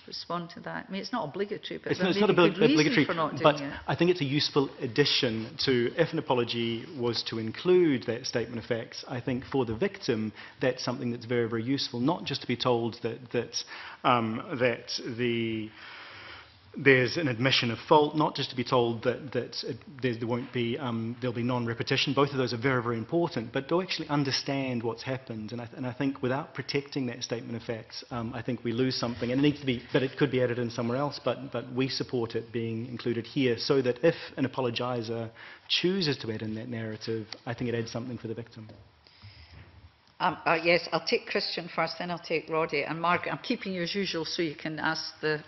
respond to that. I mean, it's not obligatory, but it's not, it's not obli obligatory, for not doing but it. I think it's a useful addition to, if an apology was to include that statement of facts, I think for the victim, that's something that's very, very useful, not just to be told that, that, um, that the... there's an admission of fault, not just to be told that, that it, there, there won't be, um, there'll be non-repetition. Both of those are very, very important, but to actually understand what's happened. And I, th and I think without protecting that statement of facts, um, I think we lose something. And it needs to be, but it could be added in somewhere else, but, but we support it being included here so that if an apologiser chooses to add in that narrative, I think it adds something for the victim. Um, uh, yes, I'll take Christian first, then I'll take Roddy. And Margaret, I'm keeping you as usual so you can ask the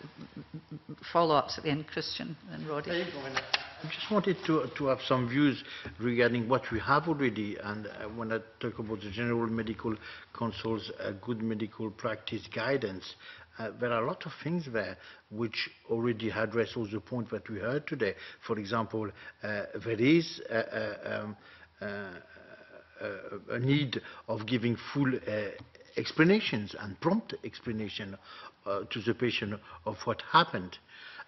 follow-ups at the end, Christian and Roddy. I just wanted to, to have some views regarding what we have already. And uh, when I talk about the General Medical Council's uh, good medical practice guidance, Uh, there are a lot of things there which already address all the points that we heard today. For example, uh, there is uh, uh, um, uh, Uh, a need of giving full uh, explanations and prompt explanation uh, to the patient of what happened.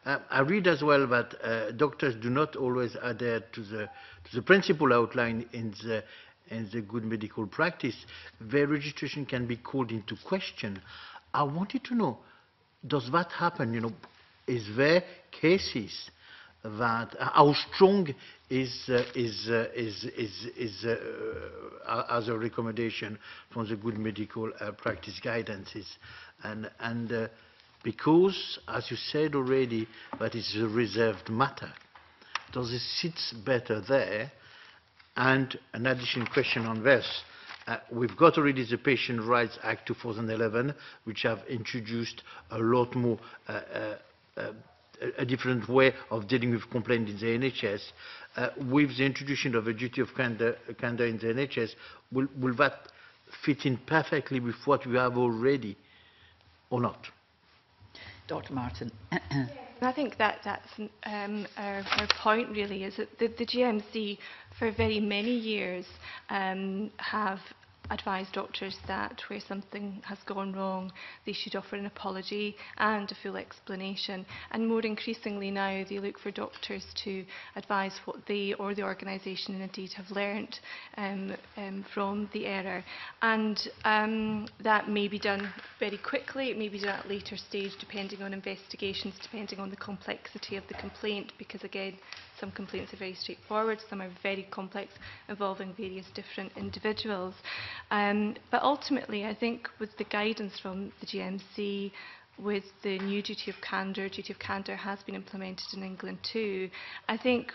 Uh, I read as well that uh, doctors do not always adhere to the, to the principle outlined in the, in the good medical practice. Their registration can be called into question. I wanted to know, does that happen? You know, is there cases that uh, how strong is uh, is uh, is is is uh, uh, as a recommendation from the good medical uh, practice guidances, and and uh, because, as you said already, that is a reserved matter, does it sit better there? And an additional question on this. Uh, we've got already the Patient Rights Act two thousand eleven, which have introduced a lot more uh, uh, uh, a different way of dealing with complaints in the N H S. Uh, with the introduction of a duty of candor in the N H S, will, will that fit in perfectly with what we have already or not? Doctor Martin. I think that that's um, our, our point, really, is that the, the G M C for very many years um, have advise doctors that where something has gone wrong, they should offer an apology and a full explanation. And more increasingly now, they look for doctors to advise what they or the organisation indeed have learnt um, um, from the error. And um, that may be done very quickly, it may be done at a later stage, depending on investigations, depending on the complexity of the complaint, because again, some complaints are very straightforward, some are very complex, involving various different individuals. Um, but ultimately, I think with the guidance from the G M C, with the new duty of candour, duty of candour has been implemented in England too, I think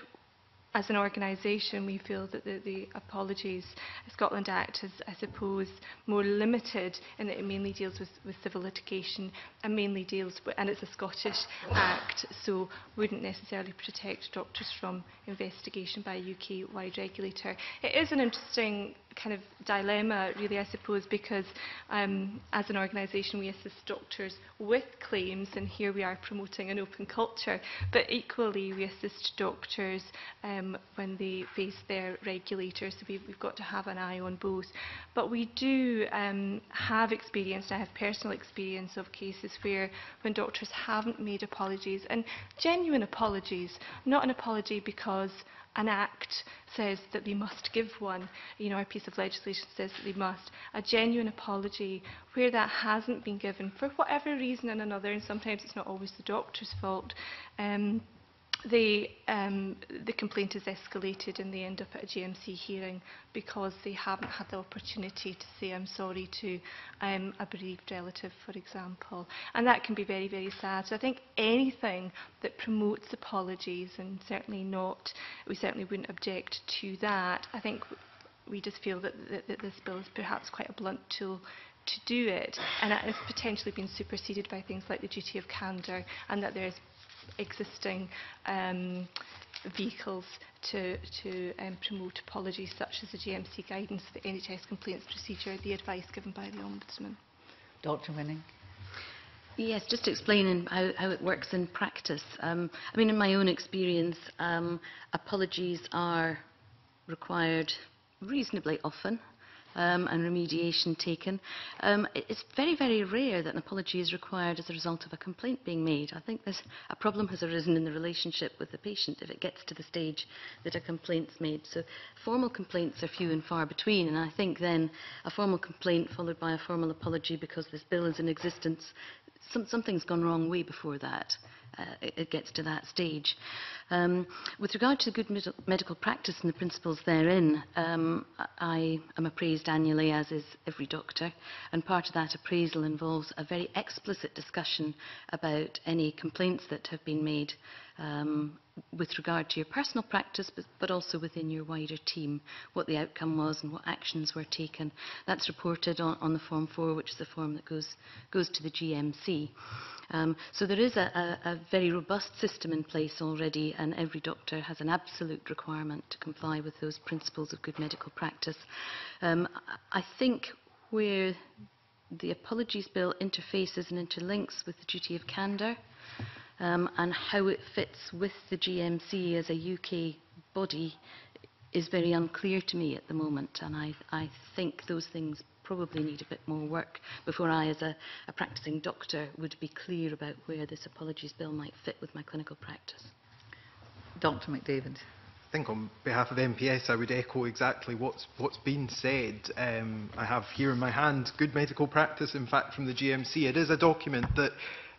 as an organisation we feel that the, the Apologies Scotland Act is, I suppose, more limited in that it mainly deals with, with civil litigation and mainly deals with, and it's a Scottish Act, so wouldn't necessarily protect doctors from investigation by a U K-wide regulator. It is an interesting kind of dilemma, really, I suppose, because um, as an organisation we assist doctors with claims, and here we are promoting an open culture, but equally we assist doctors um, when they face their regulators, so we've, we've got to have an eye on both. But we do um, have experience, I have personal experience of cases where when doctors haven't made apologies, and genuine apologies, not an apology because an act says that they must give one, you know, a piece of legislation says that they must, a genuine apology where that hasn't been given for whatever reason and another, and sometimes it's not always the doctor's fault, um, the, um, the complaint is escalated and they end up at a G M C hearing because they haven't had the opportunity to say I'm sorry to um, a bereaved relative, for example. And that can be very, very sad. So I think anything that promotes apologies, and certainly not, we certainly wouldn't object to that. I think we just feel that, that, that this bill is perhaps quite a blunt tool to do it, and that it's potentially been superseded by things like the duty of candour, and that there is existing um, vehicles to, to um, promote apologies, such as the G M C guidance, the N H S complaints procedure, the advice given by the Ombudsman. Doctor Winning. Yes, just explaining how, how it works in practice. Um, I mean, in my own experience, um, apologies are required reasonably often. Um, and remediation taken. Um, it's very, very rare that an apology is required as a result of a complaint being made. I think there's a problem has arisen in the relationship with the patient if it gets to the stage that a complaint's made. So formal complaints are few and far between, and I think then a formal complaint followed by a formal apology because this bill is in existence, some, something's gone wrong way before that. Uh, it, it gets to that stage. Um, with regard to good med medical practice and the principles therein, um, I am appraised annually, as is every doctor, and part of that appraisal involves a very explicit discussion about any complaints that have been made um, with regard to your personal practice, but, but also within your wider team, what the outcome was and what actions were taken. That's reported on, on the Form four, which is the form that goes, goes to the G M C. Um, so there is a, a, a very robust system in place already, and every doctor has an absolute requirement to comply with those principles of good medical practice. Um, I think where the Apologies Bill interfaces and interlinks with the duty of candour, um, and how it fits with the G M C as a U K body is very unclear to me at the moment, and I, I think those things probably need a bit more work before I, as a, a practising doctor, would be clear about where this Apologies Bill might fit with my clinical practice. Doctor McDavid. I think on behalf of M P S I would echo exactly what's, what's been said. Um, I have here in my hand Good Medical Practice, in fact, from the G M C. It is a document that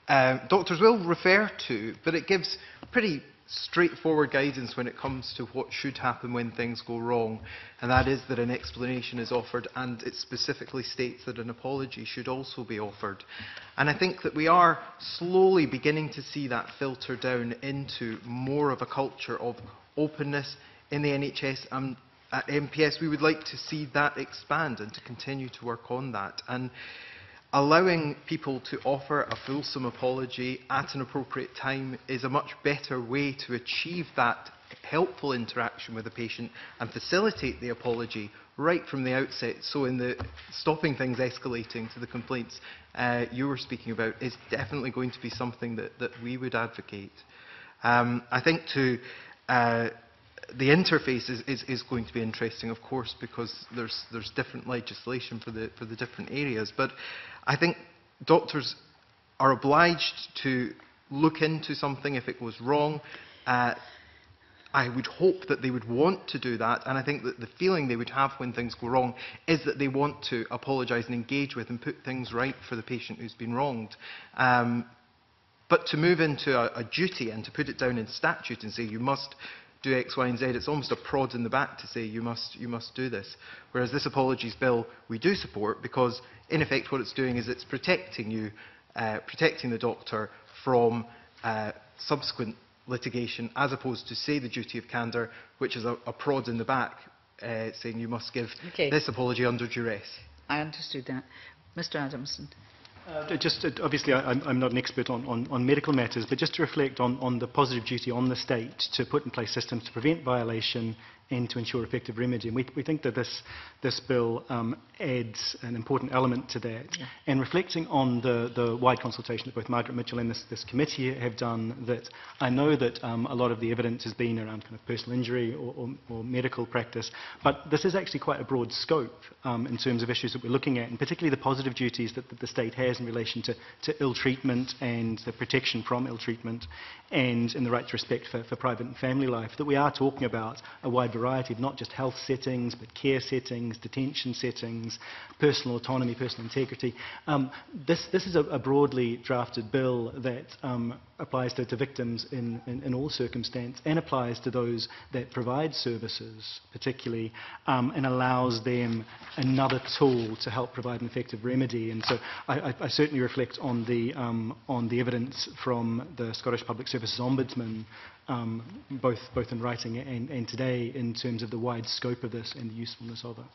uh, doctors will refer to, but it gives pretty straightforward guidance when it comes to what should happen when things go wrong, and that is that an explanation is offered, and it specifically states that an apology should also be offered. And I think that we are slowly beginning to see that filter down into more of a culture of openness in the N H S, and at M P S we would like to see that expand and to continue to work on that. And allowing people to offer a fulsome apology at an appropriate time is a much better way to achieve that helpful interaction with the patient and facilitate the apology right from the outset. So in the stopping things escalating to the complaints uh, you were speaking about is definitely going to be something that, that we would advocate. Um, I think to uh, the interface is, is, is going to be interesting, of course, because there's, there's different legislation for the, for the different areas. But I think doctors are obliged to look into something if it goes wrong. Uh, I would hope that they would want to do that, and I think that the feeling they would have when things go wrong is that they want to apologise and engage with and put things right for the patient who's been wronged. Um, but to move into a, a duty and to put it down in statute and say you must do X, Y and Z, it's almost a prod in the back to say you must, you must do this. Whereas this Apologies Bill we do support, because in effect what it's doing is it's protecting you, uh, protecting the doctor from uh, subsequent litigation, as opposed to, say, the duty of candour, which is a, a prod in the back uh, saying you must give okay. this apology under duress. I understood that. Mister Adamson. Uh, just uh, obviously, I, I'm not an expert on, on, on medical matters, but just to reflect on, on the positive duty on the state to put in place systems to prevent violation in to ensure effective remedy. And we, we think that this, this bill um, adds an important element to that. Yeah. And reflecting on the, the wide consultation that both Margaret Mitchell and this, this committee have done, that I know that um, a lot of the evidence has been around kind of personal injury or, or, or medical practice, but this is actually quite a broad scope um, in terms of issues that we're looking at, and particularly the positive duties that, that the state has in relation to, to ill treatment and the protection from ill treatment, and in the right to respect for, for private and family life, that we are talking about a wide variety of not just health settings, but care settings, detention settings, personal autonomy, personal integrity. Um, this, this is a, a broadly drafted bill that um, applies to, to victims in, in, in all circumstances, and applies to those that provide services particularly, um, and allows them another tool to help provide an effective remedy. And so I, I, I certainly reflect on the, um, on the evidence from the Scottish Public Services Ombudsman, Um, both, both in writing and, and today, in terms of the wide scope of this and the usefulness of it.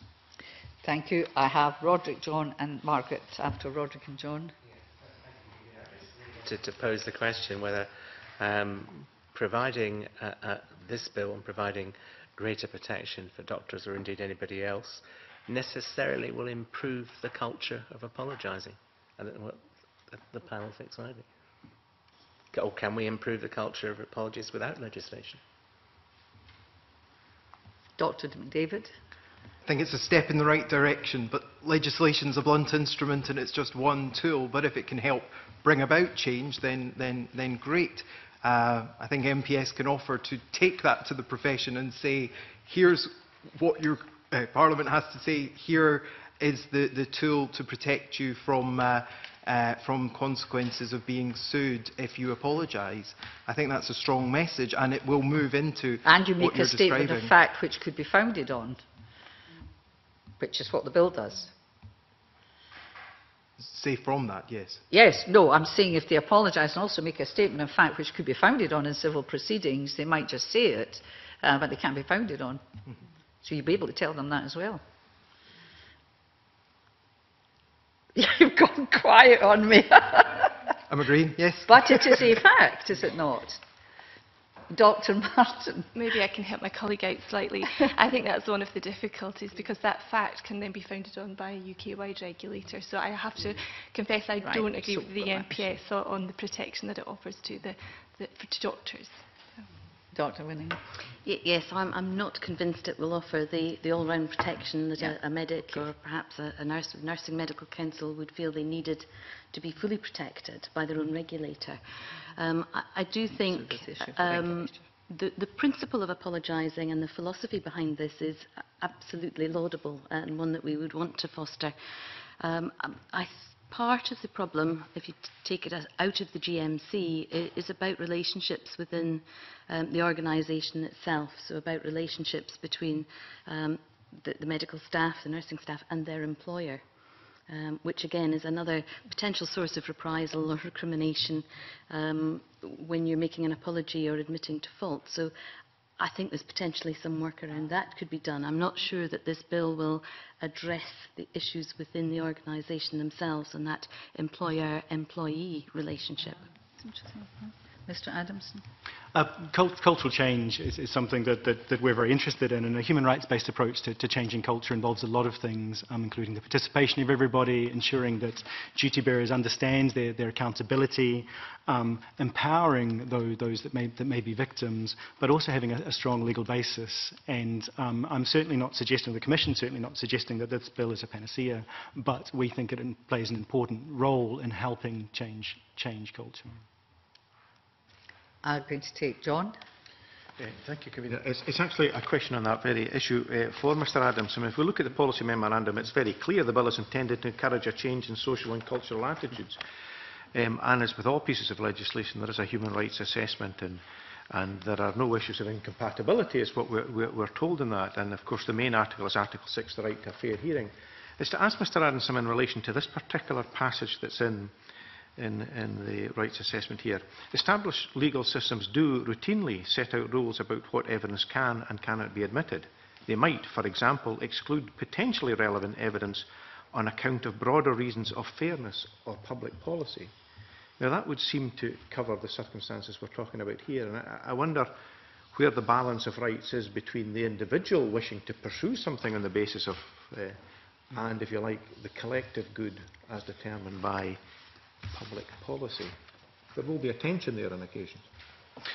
Thank you. I have Roderick, John and Margaret, after Roderick and John. To, to pose the question whether um, providing uh, uh, this bill and providing greater protection for doctors or indeed anybody else necessarily will improve the culture of apologising. I don't know what the, the panel thinks either. Or can we improve the culture of apologies without legislation? Doctor McDavid? I think it's a step in the right direction, but legislation's a blunt instrument and it's just one tool. But if it can help bring about change, then, then, then great. Uh, I think M P S can offer to take that to the profession and say, here's what your uh, Parliament has to say, here is the, the tool to protect you from... Uh, Uh, from consequences of being sued if you apologise. I think that's a strong message, and it will move into and you make a statement of fact which could be founded on, which is what the bill does. Say from that, yes. Yes, no, I'm saying if they apologise and also make a statement of fact which could be founded on in civil proceedings, they might just say it, uh, but they can't be founded on. Mm-hmm. So you'll be able to tell them that as well. You've gone quiet on me. I'm agreeing, yes. But it is a fact, is it not? Doctor Martin. Maybe I can help my colleague out slightly. I think that's one of the difficulties, because that fact can then be founded on by a U K-wide regulator. So I have to confess I right, don't agree so with the M P S right. on the protection that it offers to, the, the, to doctors. Doctor Winning. Y yes, I'm, I'm not convinced it will offer the, the all-round protection that yeah. a, a medic okay. or perhaps a, a nurse, nursing medical council would feel they needed to be fully protected by their own regulator. Um, I, I do think um, the, the principle of apologising and the philosophy behind this is absolutely laudable and one that we would want to foster. Um, I Part of the problem, if you take it out of the G M C, is about relationships within um, the organisation itself, so about relationships between um, the, the medical staff, the nursing staff and their employer, um, which again is another potential source of reprisal or recrimination um, when you're making an apology or admitting to fault. So I think there's potentially some work around that could be done. I'm not sure that this bill will address the issues within the organisation themselves and that employer-employee relationship. That's interesting. Mister Adamson. Uh, cult cultural change is, is something that, that, that we're very interested in, and a human rights-based approach to, to changing culture involves a lot of things, um, including the participation of everybody, ensuring that duty bearers understand their, their accountability, um, empowering those, those that, may, that may be victims, but also having a, a strong legal basis. And um, I'm certainly not suggesting, the Commission certainly not suggesting that this bill is a panacea, but we think it plays an important role in helping change, change culture. I'm going to take John. Uh, thank you, Convener. It's, it's actually a question on that very issue uh, for Mr Adamson. If we look at the policy memorandum, it's very clear the bill is intended to encourage a change in social and cultural attitudes. Um, and as with all pieces of legislation, there is a human rights assessment, and, and there are no issues of incompatibility, is what we're, we're, we're told in that. And of course the main article is Article six, the right to a fair hearing. It's to ask Mr Adamson in relation to this particular passage that's in In, in the rights assessment here. Established legal systems do routinely set out rules about what evidence can and cannot be admitted. They might, for example, exclude potentially relevant evidence on account of broader reasons of fairness or public policy. Now that would seem to cover the circumstances we're talking about here, and I, I wonder where the balance of rights is between the individual wishing to pursue something on the basis of, uh, and if you like, the collective good as determined by public policy. There will be a tension there on occasions.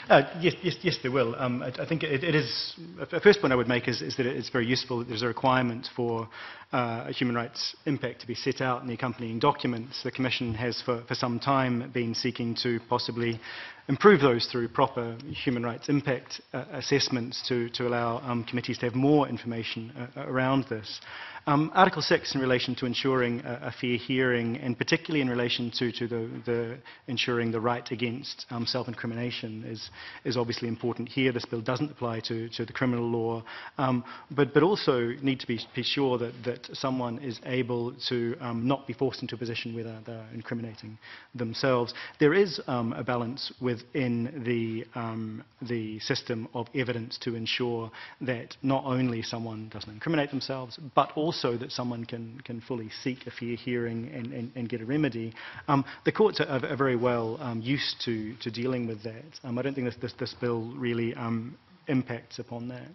Uh, yes, yes, yes, there will. Um, I, I think it, it is. A first point I would make is, is that it's very useful that there's a requirement for uh, a human rights impact to be set out in the accompanying documents. The Commission has, for, for some time, been seeking to possibly improve those through proper human rights impact uh, assessments to, to allow um, committees to have more information uh, around this. Um, Article six in relation to ensuring a, a fair hearing, and particularly in relation to, to the, the ensuring the right against um, self-incrimination is, is obviously important here. This bill doesn't apply to, to the criminal law, um, but, but also need to be, be sure that, that someone is able to um, not be forced into a position where they're, they're incriminating themselves. There is um, a balance within the, um, the system of evidence to ensure that not only someone doesn't incriminate themselves, but also So that someone can, can fully seek a fair hearing and, and, and get a remedy. Um, the courts are, are very well um, used to, to dealing with that. Um, I don't think this, this, this bill really um, impacts upon that.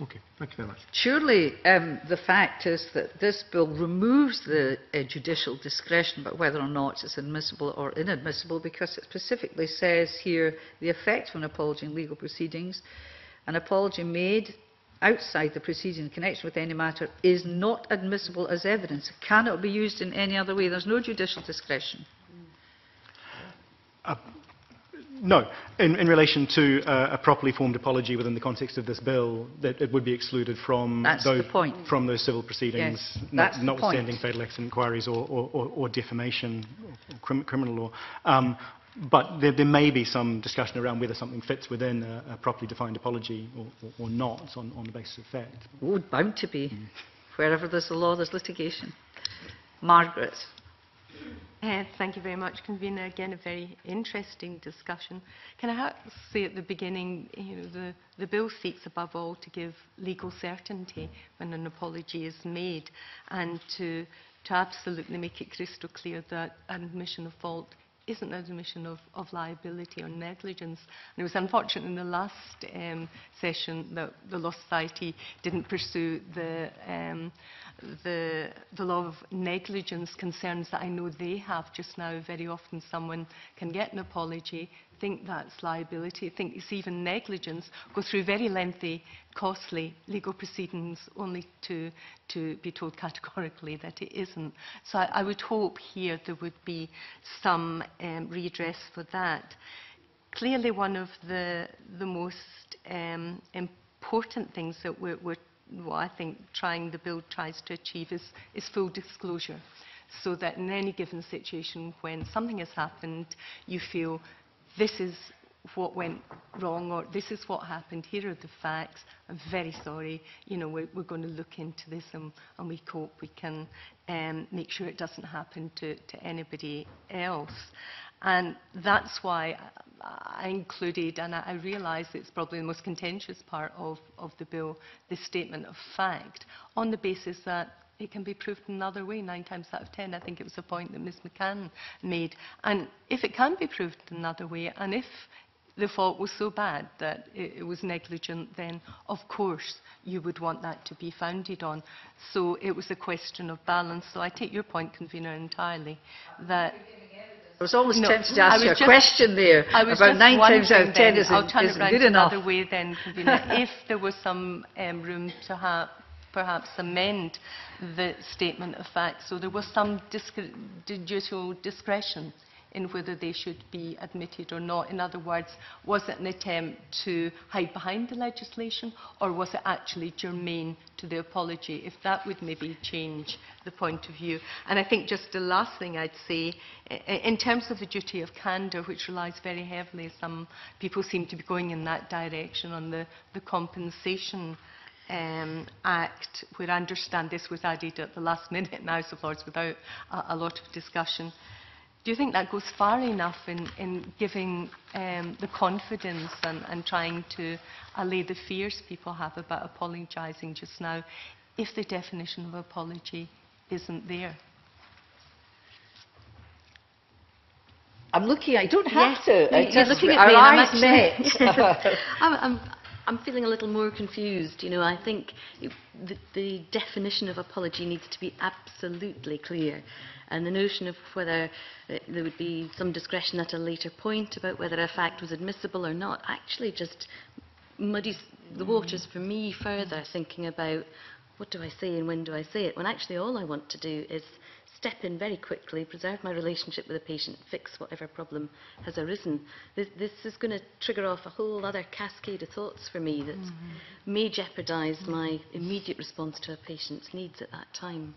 Okay, thank you very much. Surely um, the fact is that this bill removes the uh, judicial discretion about whether or not it's admissible or inadmissible, because it specifically says here the effect of an apology in legal proceedings, an apology made outside the proceeding in connection with any matter is not admissible as evidence. It cannot be used in any other way. There's no judicial discretion. Uh, no. In, in relation to uh, a properly formed apology within the context of this bill, that it would be excluded from, that's those, the point. from those civil proceedings, yes, not, notwithstanding fatal accident inquiries or, or, or, or defamation or crim criminal law. Um, But there, there may be some discussion around whether something fits within a, a properly defined apology or, or, or not on, on the basis of fact. Oh, bound to be. Mm. Wherever there's a law, there's litigation. Margaret. Uh, thank you very much, Convener. Again, a very interesting discussion. Can I say at the beginning, you know, the, the bill seeks above all to give legal certainty when an apology is made, and to, to absolutely make it crystal clear that admission of fault isn't an admission of, of liability or negligence. And it was unfortunate in the last um, session that the Law Society didn't pursue the, um, the, the law of negligence concerns that I know they have just now. Very often someone can get an apology, think that's liability, think it's even negligence, go through very lengthy, costly legal proceedings only to, to be told categorically that it isn't. So I, I would hope here there would be some um, redress for that. Clearly one of the, the most um, important things that we're, we're, what I think trying the bill tries to achieve is, is full disclosure, so that in any given situation when something has happened, you feel this is what went wrong, or this is what happened, here are the facts, I'm very sorry, you know, we're, we're going to look into this, and, and we hope we can um, make sure it doesn't happen to, to anybody else. And that's why I included, and I, I realise it's probably the most contentious part of, of the bill, the statement of fact, on the basis that it can be proved another way, nine times out of ten. I think it was a point that Miz McCann made. And if it can be proved another way, and if the fault was so bad that it, it was negligent, then of course you would want that to be founded on. So it was a question of balance. So I take your point, Convener, entirely. That I was almost no, tempted to ask you a just, question there about nine times out of ten isn't, I'll turn isn't it good enough. Another way then, Convener, if there was some um, room to have perhaps amend the statement of fact, so there was some judicial discretion in whether they should be admitted or not. In other words, was it an attempt to hide behind the legislation, or was it actually germane to the apology? If that would maybe change the point of view. And I think just the last thing I'd say, in terms of the duty of candour, which relies very heavily, some people seem to be going in that direction on the, the compensation Um, Act, where I understand this was added at the last minute in the House of Lords without a, a lot of discussion. Do you think that goes far enough in, in giving um, the confidence and, and trying to allay the fears people have about apologising just now, if the definition of apology isn't there? I'm looking. I don't have yes. to. I You're looking at me. Our eyes met. I'm, I'm, I'm feeling a little more confused. You know, I think it, the, the definition of apology needs to be absolutely clear, and the notion of whether uh, there would be some discretion at a later point about whether a fact was admissible or not actually just muddies the waters for me further, thinking about what do I say and when do I say it, when actually all I want to do is step in very quickly, preserve my relationship with the patient, fix whatever problem has arisen. This, this is going to trigger off a whole other cascade of thoughts for me that mm-hmm. may jeopardise mm-hmm. my immediate response to a patient's needs at that time.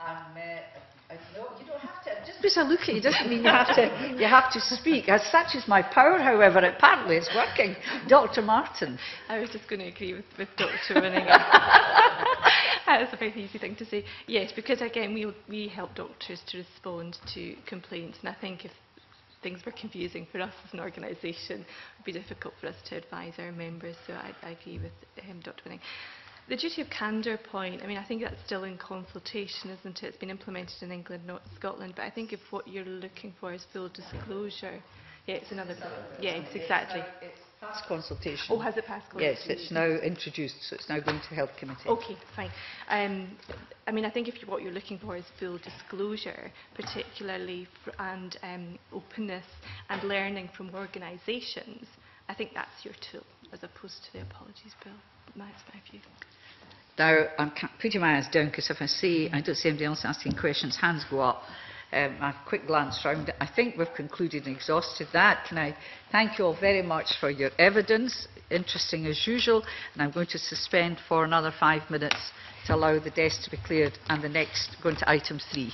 Um, uh, no, you don't have to. Just because I look at you doesn't mean you have to. You have to speak. As such is my power. However, apparently it's working. Doctor Martin. I was just going to agree with, with Doctor Winning. That's a very easy thing to say. Yes, because again, we we help doctors to respond to complaints, and I think if things were confusing for us as an organisation, it would be difficult for us to advise our members. So I, I agree with um, Doctor Winning. The duty of candour point, I mean, I think that's still in consultation, isn't it? It's been implemented in England, not Scotland, but I think if what you're looking for is full disclosure, yeah, it's another... Yeah, it's exactly. It's past consultation. Oh, has it passed consultation? Yes, it's now introduced, so it's now going to Health Committee. Okay, fine. Um, I mean, I think if you, what you're looking for is full disclosure, particularly, for, and um, openness, and learning from organisations, I think that's your tool, as opposed to the Apologies Bill. That's my view. Now, I'm putting my eyes down because if I see, I don't see anybody else asking questions, hands go up. Um, a quick glance round. I think we've concluded and exhausted that. Can I thank you all very much for your evidence? Interesting as usual. And I'm going to suspend for another five minutes to allow the desk to be cleared and the next, going to item three.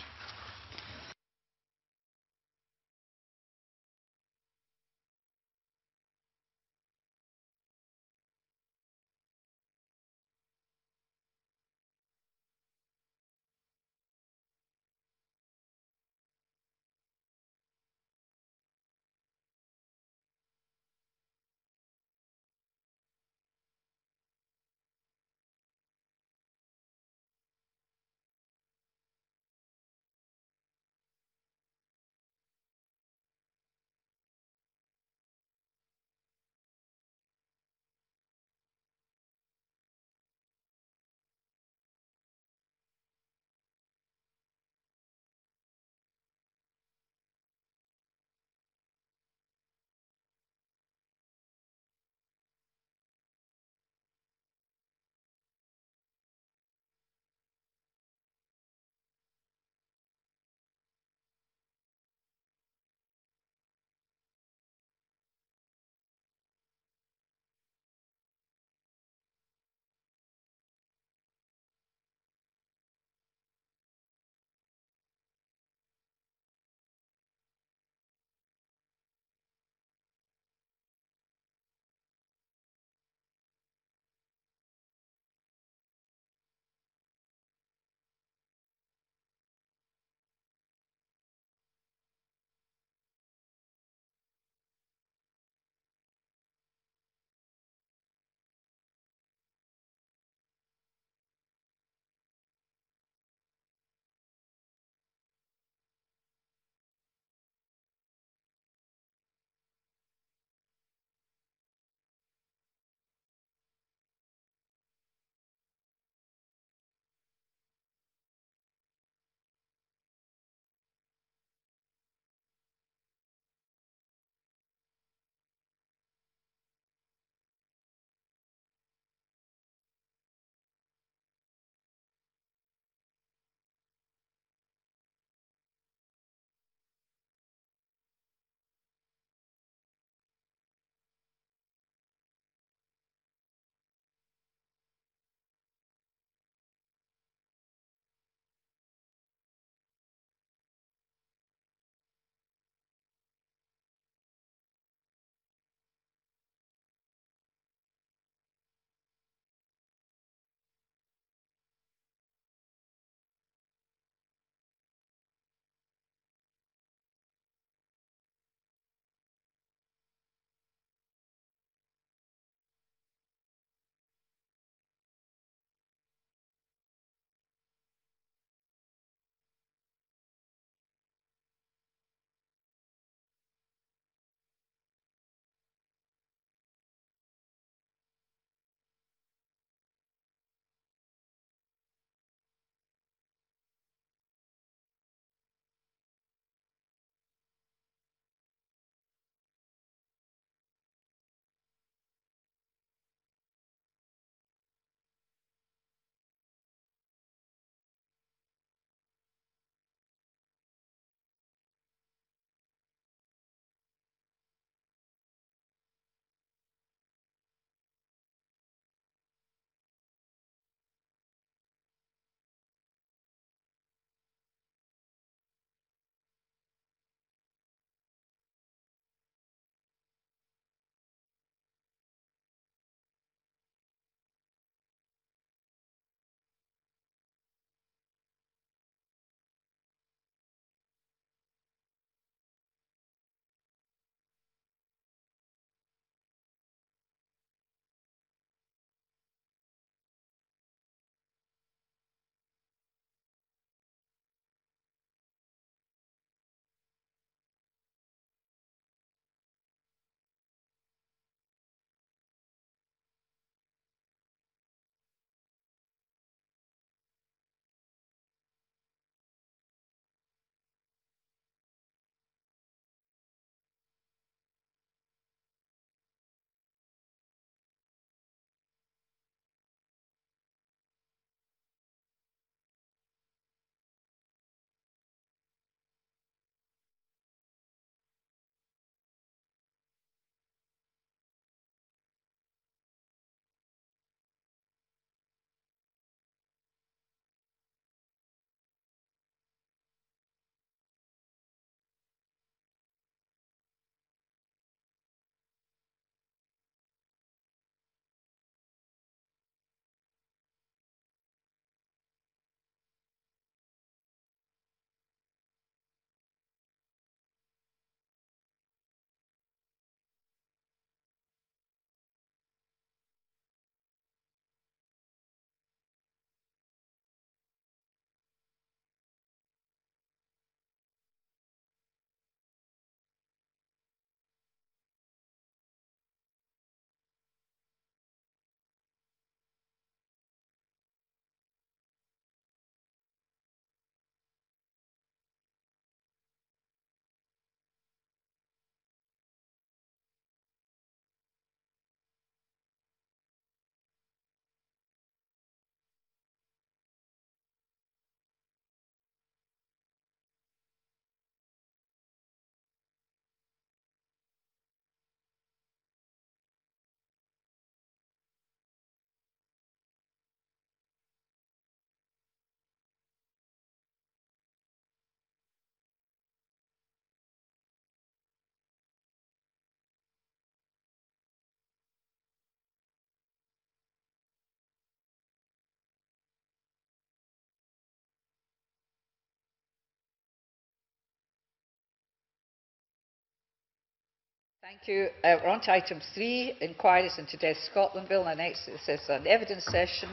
Thank you. Uh, we're on to item three, Inquiries into Deaths (Scotland) Bill. And next is an evidence session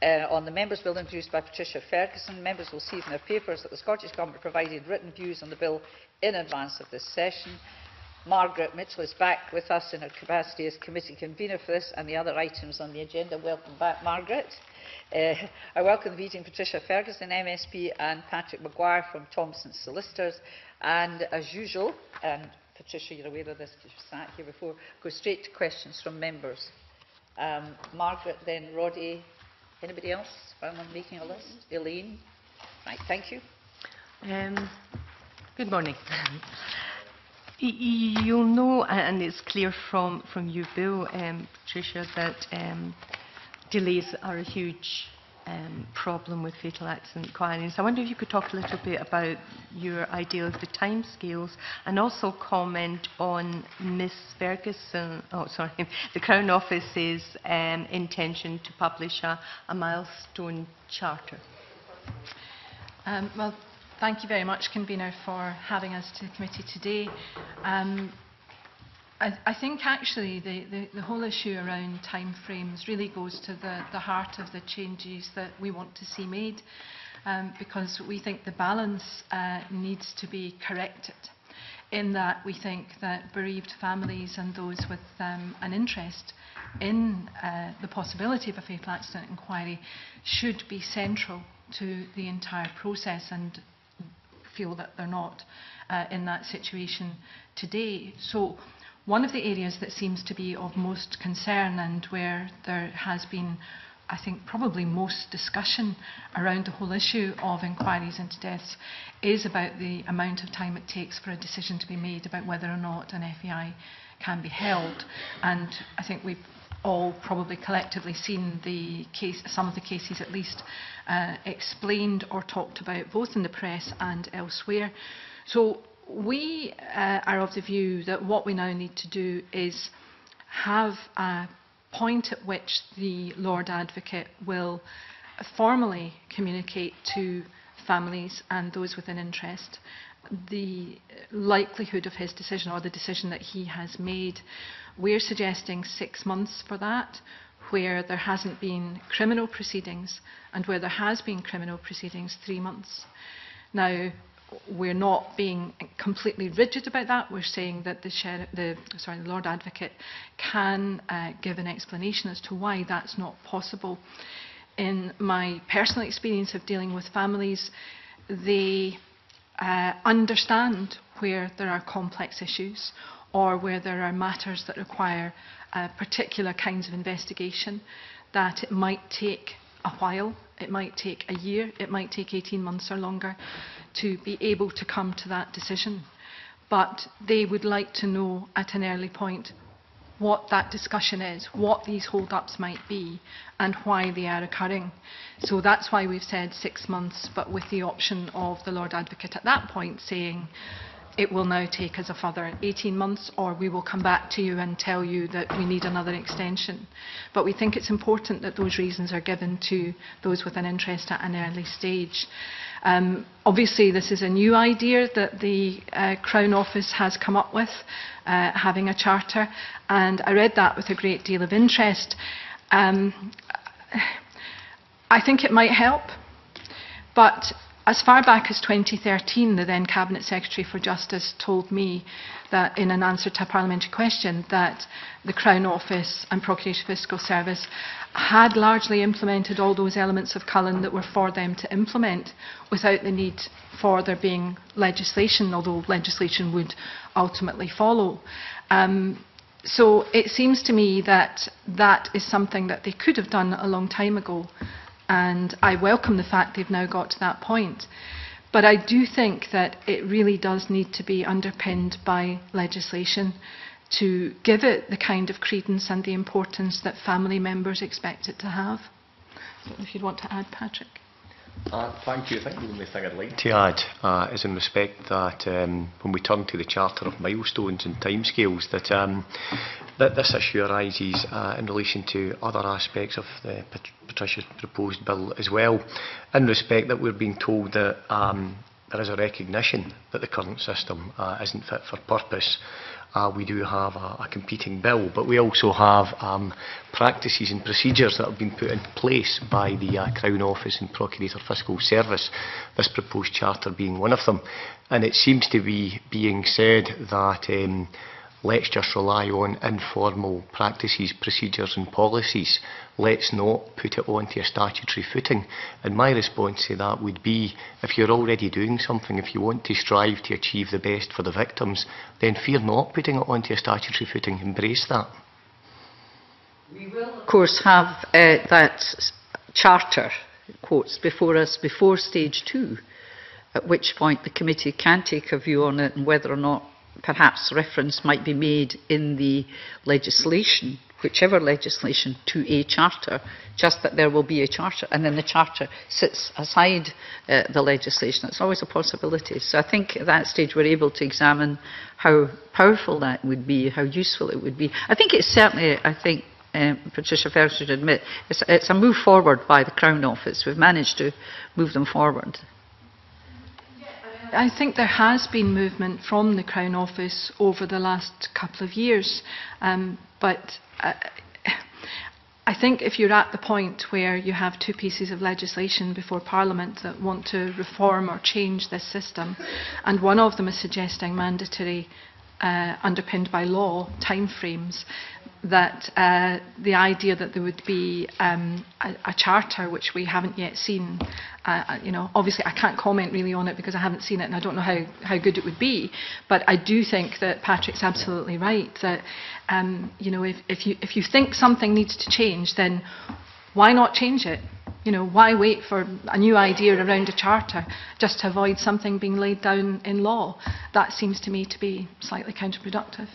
uh, on the Members' Bill introduced by Patricia Ferguson. Members will see from their papers that the Scottish Government provided written views on the bill in advance of this session. Margaret Mitchell is back with us in her capacity as committee convener for this and the other items on the agenda. Welcome back, Margaret. Uh, I welcome the meeting Patricia Ferguson, M S P, and Patrick McGuire from Thompson Solicitors. And as usual, and Patricia, you're aware of this because you sat here before, go straight to questions from members. Um, Margaret, then Roddy, anybody else while I'm making a list? Elaine? Right, thank you. Um, good morning. You'll know, and it's clear from, from you, Bill, um, Patricia, that um, delays are a huge um, problem with fatal accident inquiries. I wonder if you could talk a little bit about your idea of the timescales and also comment on Miss Ferguson, oh sorry, the Crown Office's um, intention to publish a, a milestone charter. Um, well, thank you very much, Convener, for having us to the committee today. Um, I, I think actually the, the, the whole issue around timeframes really goes to the, the heart of the changes that we want to see made, um, because we think the balance uh, needs to be corrected. In that we think that bereaved families and those with um, an interest in uh, the possibility of a fatal accident inquiry should be central to the entire process, and feel that they're not uh, in that situation today. So one of the areas that seems to be of most concern and where there has been, I think, probably most discussion around the whole issue of inquiries into deaths is about the amount of time it takes for a decision to be made about whether or not an F A I can be held. And I think we've all probably collectively seen the case, some of the cases at least, uh, explained or talked about both in the press and elsewhere. So we uh, are of the view that what we now need to do is have a point at which the Lord Advocate will formally communicate to families and those with an interest the likelihood of his decision or the decision that he has made. We're suggesting six months for that, where there hasn't been criminal proceedings, and where there has been criminal proceedings, three months. Now, we're not being completely rigid about that. We're saying that the, sheriff, the, sorry, the Lord Advocate can uh, give an explanation as to why that's not possible. In my personal experience of dealing with families, they Uh, understand where there are complex issues or where there are matters that require uh, particular kinds of investigation, that it might take a while, it might take a year, it might take eighteen months or longer to be able to come to that decision. But they would like to know at an early point what that discussion is, what these hold-ups might be, and why they are occurring. So that's why we've said six months, but with the option of the Lord Advocate at that point saying, it will now take us a further eighteen months, or we will come back to you and tell you that we need another extension. But we think it's important that those reasons are given to those with an interest at an early stage. Um, obviously, this is a new idea that the uh, Crown Office has come up with, uh, having a charter, and I read that with a great deal of interest. Um, I think it might help, but as far back as twenty thirteen, the then Cabinet Secretary for Justice told me that in an answer to a parliamentary question that the Crown Office and Procurator Fiscal Service had largely implemented all those elements of Cullen that were for them to implement without the need for there being legislation, although legislation would ultimately follow. Um, so it seems to me that that is something that they could have done a long time ago. And I welcome the fact they've now got to that point. But I do think that it really does need to be underpinned by legislation to give it the kind of credence and the importance that family members expect it to have. So if you'd want to add, Patrick. Uh, thank you. I think the only thing I'd like to add uh, is in respect that um, when we turn to the Charter of Milestones and Timescales, that, um, that this issue arises uh, in relation to other aspects of the Pat Patricia's proposed bill as well, in respect that we're being told that um, there is a recognition that the current system uh, isn't fit for purpose. Uh, we do have a, a competing bill, but we also have um, practices and procedures that have been put in place by the uh, Crown Office and Procurator Fiscal Service, this proposed charter being one of them. And it seems to be being said that um, let's just rely on informal practices, procedures and policies. Let's not put it onto a statutory footing. And my response to that would be, if you're already doing something, if you want to strive to achieve the best for the victims, then fear not putting it onto a statutory footing. Embrace that. We will, of course, have uh, that charter, quotes, before us before stage two, at which point the committee can take a view on it and whether or not perhaps reference might be made in the legislation, whichever legislation, to a charter, just that there will be a charter, and then the charter sits aside uh, the legislation. It's always a possibility. So I think at that stage we're able to examine how powerful that would be, how useful it would be. I think it's certainly, I think um, Patricia Ferguson should admit, it's, it's a move forward by the Crown Office. We've managed to move them forward. I think there has been movement from the Crown Office over the last couple of years, um, but uh, I think if you're at the point where you have two pieces of legislation before Parliament that want to reform or change this system, and one of them is suggesting mandatory, uh, underpinned by law, timeframes, that uh, the idea that there would be um, a, a charter, which we haven't yet seen, uh, you know, obviously I can't comment really on it because I haven't seen it and I don't know how, how good it would be, but I do think that Patrick's absolutely right that, um, you know, if, if, you, if you think something needs to change, then why not change it? You know, why wait for a new idea around a charter just to avoid something being laid down in law? That seems to me to be slightly counterproductive.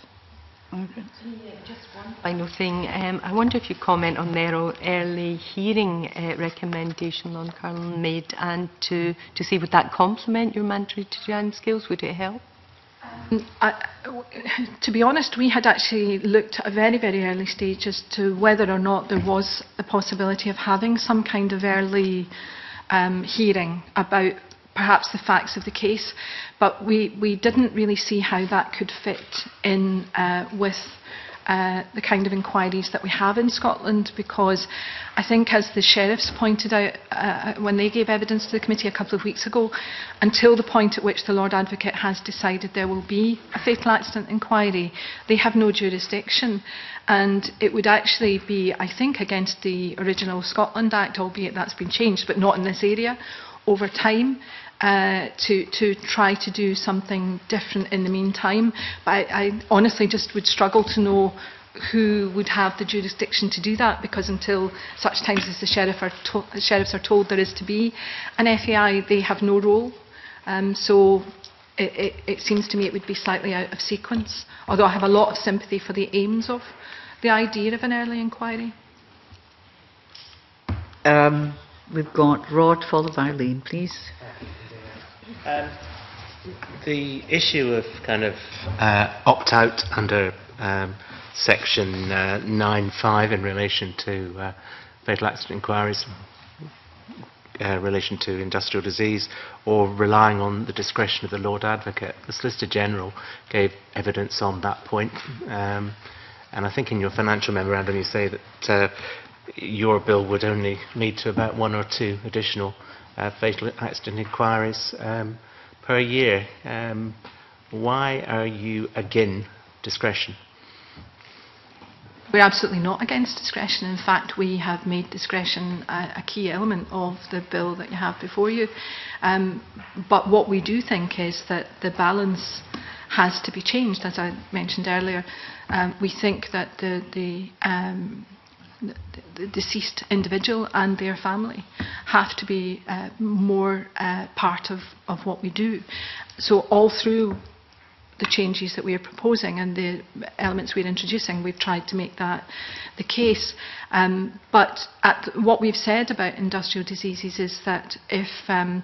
Just one final thing. Um, I wonder if you comment on their early hearing uh, recommendation Lord Carlin made, and to, to see would that complement your mandatory design skills? Would it help? Um, I, to be honest, we had actually looked at a very, very early stage as to whether or not there was the possibility of having some kind of early um, hearing about perhaps the facts of the case, but we, we didn't really see how that could fit in uh, with uh, the kind of inquiries that we have in Scotland, because I think, as the sheriffs pointed out uh, when they gave evidence to the committee a couple of weeks ago, until the point at which the Lord Advocate has decided there will be a fatal accident inquiry, they have no jurisdiction. And it would actually be, I think, against the original Scotland Act, albeit that's been changed, but not in this area, over time, uh, to, to try to do something different in the meantime. But I, I honestly just would struggle to know who would have the jurisdiction to do that, because until such times as the, sheriff are to the sheriffs are told there is to be an F A I, they have no role. Um, so it, it, it seems to me it would be slightly out of sequence, although I have a lot of sympathy for the aims of the idea of an early inquiry. Um. We've got Rod, followed by Elaine, please. Um, the issue of kind of uh, opt-out under um, Section uh, nine point five in relation to uh, fatal accident inquiries, uh, relation to industrial disease, or relying on the discretion of the Lord Advocate. The Solicitor General gave evidence on that point, um, and I think in your financial memorandum you say that Uh, your bill would only lead to about one or two additional uh, fatal accident inquiries um, per year. Um, why are you against discretion? We're absolutely not against discretion. In fact, we have made discretion a, a key element of the bill that you have before you. Um, but what we do think is that the balance has to be changed. As I mentioned earlier, um, we think that the, the um, the deceased individual and their family have to be uh, more uh, part of, of what we do. So all through the changes that we are proposing and the elements we're introducing, we've tried to make that the case. Um, but at the, what we've said about industrial diseases is that if, um,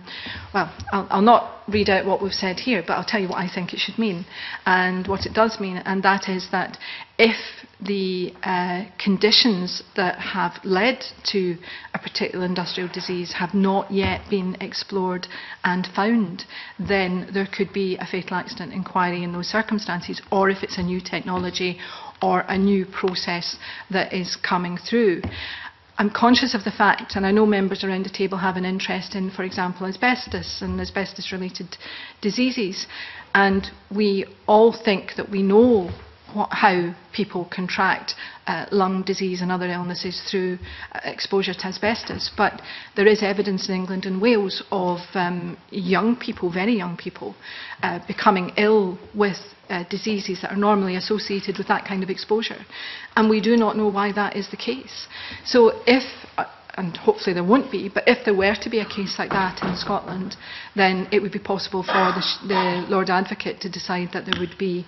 well, I'll, I'll not read out what we've said here, but I'll tell you what I think it should mean and what it does mean, and that is that if the uh, conditions that have led to a particular industrial disease have not yet been explored and found, then there could be a fatal accident inquiry in those circumstances, or if it's a new technology or a new process that is coming through. I'm conscious of the fact, and I know members around the table have an interest in, for example, asbestos and asbestos-related diseases, and we all think that we know What, how people contract uh, lung disease and other illnesses through uh, exposure to asbestos. But there is evidence in England and Wales of um, young people, very young people, uh, becoming ill with uh, diseases that are normally associated with that kind of exposure. And we do not know why that is the case. So if, uh, and hopefully there won't be, but if there were to be a case like that in Scotland, then it would be possible for the, the Lord Advocate to decide that there would be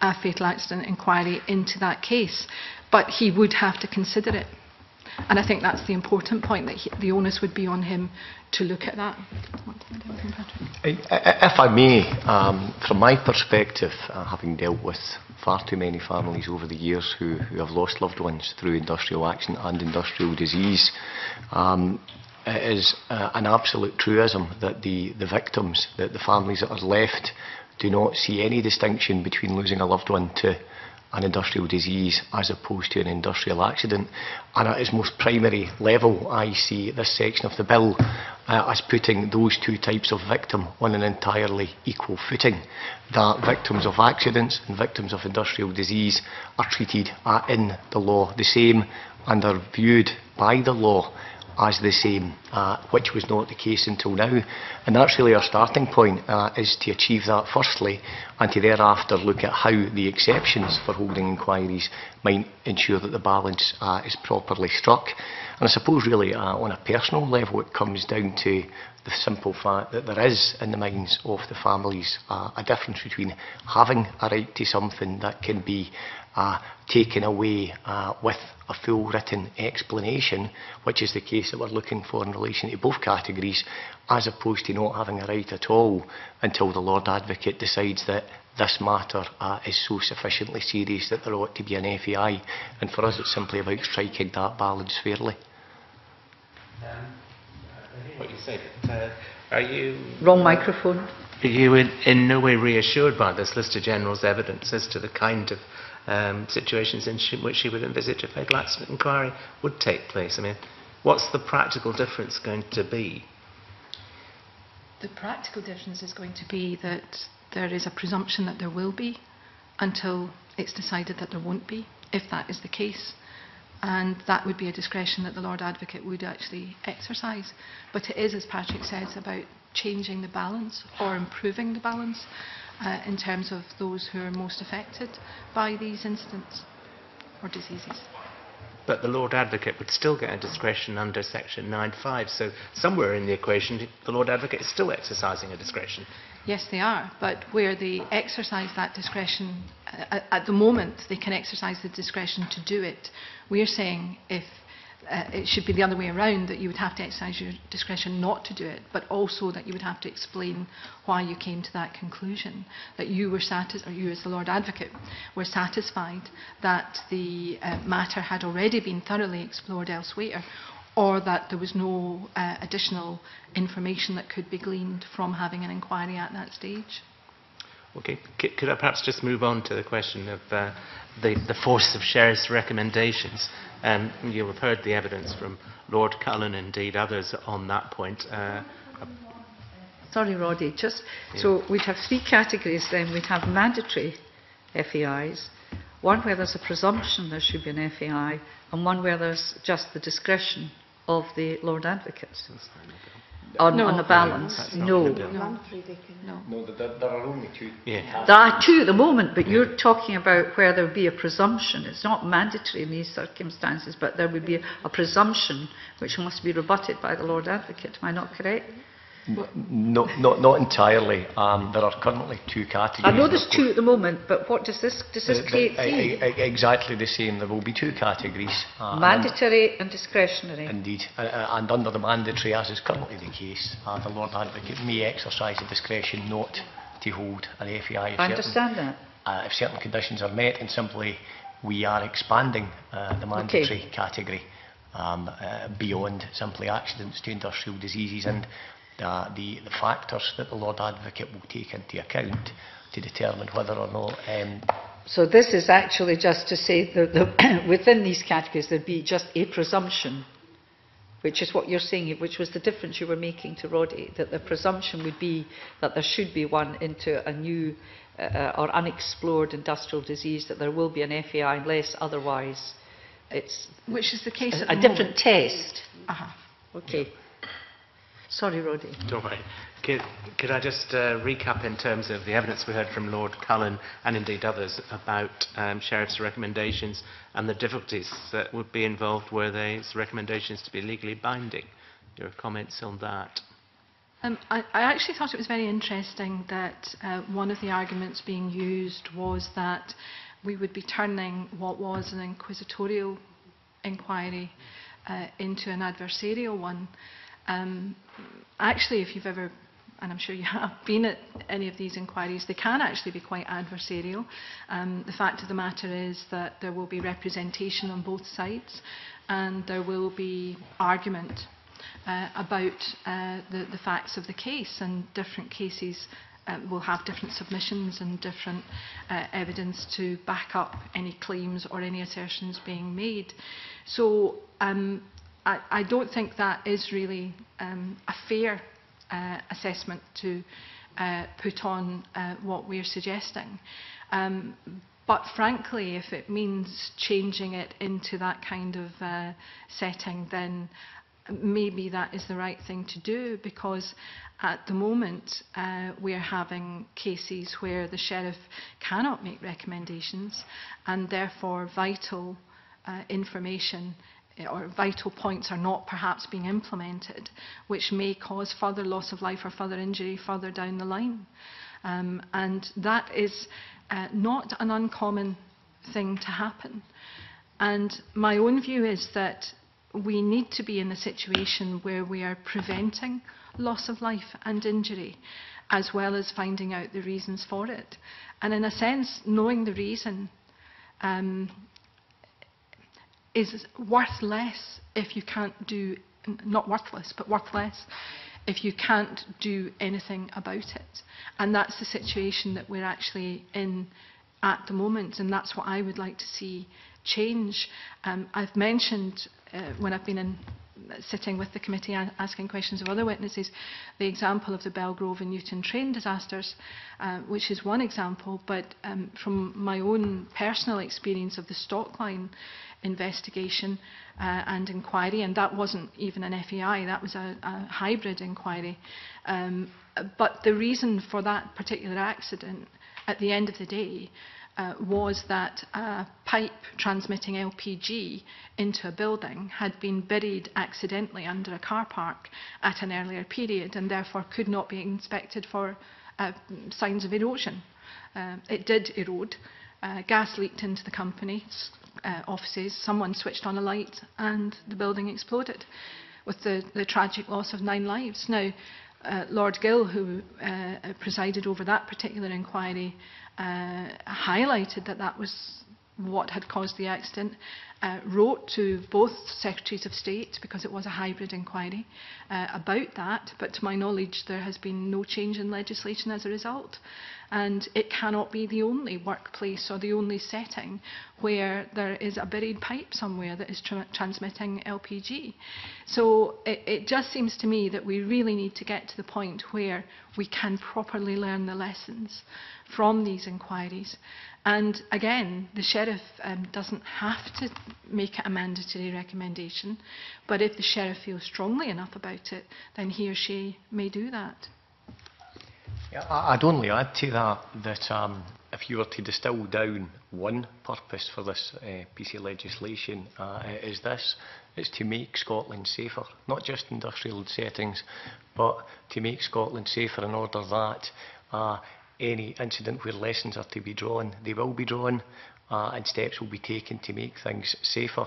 a fatal accident inquiry into that case, but he would have to consider it. And I think that's the important point, that he, the onus would be on him to look at that. If I may, um, from my perspective, uh, having dealt with far too many families over the years who, who have lost loved ones through industrial accident and industrial disease, um, it is uh, an absolute truism that the, the victims, that the families that are left, do not see any distinction between losing a loved one to an industrial disease as opposed to an industrial accident. And at its most primary level, I see this section of the bill uh, as putting those two types of victim on an entirely equal footing, that victims of accidents and victims of industrial disease are treated uh, in the law the same and are viewed by the law as the same, uh, which was not the case until now. And that's really our starting point, uh, is to achieve that firstly, and to thereafter look at how the exceptions for holding inquiries might ensure that the balance uh, is properly struck. And I suppose really uh, on a personal level it comes down to the simple fact that there is in the minds of the families uh, a difference between having a right to something that can be Uh, taken away uh, with a full written explanation, which is the case that we're looking for in relation to both categories, as opposed to not having a right at all until the Lord Advocate decides that this matter uh, is so sufficiently serious that there ought to be an F A I. And for us it's simply about striking that balance fairly. Um, what you say, uh, are you... Wrong microphone. Are you in, in no way reassured by this Solicitor General's evidence as to the kind of Um, situations in which she would envisage a fatal accident inquiry would take place? I mean, what's the practical difference going to be? The practical difference is going to be that there is a presumption that there will be until it's decided that there won't be, if that is the case. And that would be a discretion that the Lord Advocate would actually exercise. But it is, as Patrick says, about changing the balance or improving the balance Uh, in terms of those who are most affected by these incidents or diseases. But the Lord Advocate would still get a discretion under Section nine five, so somewhere in the equation the Lord Advocate is still exercising a discretion. Yes, they are, but where they exercise that discretion, uh, at the moment they can exercise the discretion to do it. We're saying if Uh, it should be the other way around, that you would have to exercise your discretion not to do it, but also that you would have to explain why you came to that conclusion, that you were satis- or you as the Lord Advocate were satisfied that the uh, matter had already been thoroughly explored elsewhere, or that there was no uh, additional information that could be gleaned from having an inquiry at that stage. Okay, C could I perhaps just move on to the question of uh, the, the force of sheriff's recommendations? Um, you have heard the evidence from Lord Cullen, indeed others, on that point. Uh, Sorry, Roddy. Just yeah. So we'd have three categories. Then we'd have mandatory F A Is, one where there's a presumption there should be an F A I, and one where there's just the discretion of the Lord Advocate. On, no. on the balance, no. No. No. no there, there are only two. Yeah. There are two at the moment, but yeah. you're talking about where there would be a presumption. It's not mandatory in these circumstances, but there would be a, a presumption which must be rebutted by the Lord Advocate. Am I not correct? No, not, not entirely. Um, there are currently two categories. I know there's two at the moment, but what does this, does this the, the, create? I, I, exactly the same. There will be two categories. Uh, mandatory and, and discretionary. Indeed. Uh, and under the mandatory, as is currently the case, uh, the Lord Advocate may exercise the discretion not to hold an F A I. I understand that. Uh, if certain conditions are met, and simply we are expanding uh, the mandatory okay. category um, uh, beyond simply accidents to industrial diseases and uh, the, the factors that the Lord Advocate will take into account to determine whether or not... Um, so this is actually just to say that the within these categories there would be just a presumption, which is what you're saying, which was the difference you were making to Roddy, that the presumption would be that there should be one into a new uh, or unexplored industrial disease, that there will be an F A I unless otherwise it's... Which is the case at the moment. A different test. Uh-huh. Okay. Yeah. Sorry, Roddy. Don't worry. Could, could I just uh, recap in terms of the evidence we heard from Lord Cullen and indeed others about um, sheriff's recommendations and the difficulties that would be involved were those recommendations to be legally binding. Your comments on that? Um, I, I actually thought it was very interesting that uh, one of the arguments being used was that we would be turning what was an inquisitorial inquiry uh, into an adversarial one. Um, actually, if you've ever... and I'm sure you have been at any of these inquiries, they can actually be quite adversarial. Um, the fact of the matter is that there will be representation on both sides and there will be argument uh, about uh, the, the facts of the case, and different cases uh, will have different submissions and different uh, evidence to back up any claims or any assertions being made. So um, I, I don't think that is really um, a fair Uh, assessment to uh, put on uh, what we're suggesting. Um, but frankly, if it means changing it into that kind of uh, setting, then maybe that is the right thing to do, because at the moment uh, we are having cases where the sheriff cannot make recommendations and therefore vital uh, information or vital points are not perhaps being implemented, which may cause further loss of life or further injury further down the line. Um, and that is uh, not an uncommon thing to happen. And my own view is that we need to be in a situation where we are preventing loss of life and injury, as well as finding out the reasons for it. And in a sense, knowing the reason um, is worth less if you can't do, not worthless, but worth less if you can't do anything about it. And that's the situation that we're actually in at the moment, and that's what I would like to see change. Um, I've mentioned uh, when I've been in, uh, sitting with the committee and asking questions of other witnesses, the example of the Belgrove and Newton train disasters, uh, which is one example, but um, from my own personal experience of the Stockline investigation uh, and inquiry, and that wasn't even an F A I, that was a, a hybrid inquiry. Um, but the reason for that particular accident at the end of the day uh, was that a pipe transmitting L P G into a building had been buried accidentally under a car park at an earlier period and therefore could not be inspected for uh, signs of erosion. Uh, it did erode. Uh, gas leaked into the company's uh, offices, someone switched on a light and the building exploded with the, the tragic loss of nine lives. Now, uh, Lord Gill, who uh, presided over that particular inquiry, uh, highlighted that that was what had caused the accident, uh, wrote to both Secretaries of State, because it was a hybrid inquiry, uh, about that, but to my knowledge there has been no change in legislation as a result. And it cannot be the only workplace or the only setting where there is a buried pipe somewhere that is tra transmitting L P G. So it, it just seems to me that we really need to get to the point where we can properly learn the lessons from these inquiries. And again, the sheriff um, doesn't have to make it a mandatory recommendation, but if the sheriff feels strongly enough about it, then he or she may do that. Yeah, I'd only add to that that um, if you were to distill down one purpose for this uh, piece of legislation, uh, it is this: it's to make Scotland safer, not just industrial settings, but to make Scotland safer in order that uh, any incident where lessons are to be drawn, they will be drawn, uh, and steps will be taken to make things safer.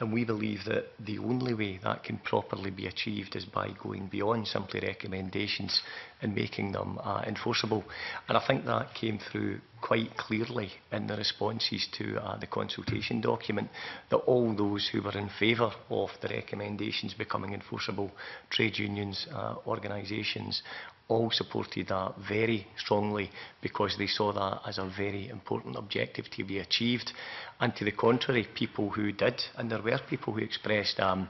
And we believe that the only way that can properly be achieved is by going beyond simply recommendations and making them uh, enforceable. And I think that came through quite clearly in the responses to uh, the consultation document, that all those who were in favour of the recommendations becoming enforceable, trade unions, uh, organisations, all supported that very strongly, because they saw that as a very important objective to be achieved. And to the contrary, people who did, and there were people who expressed um,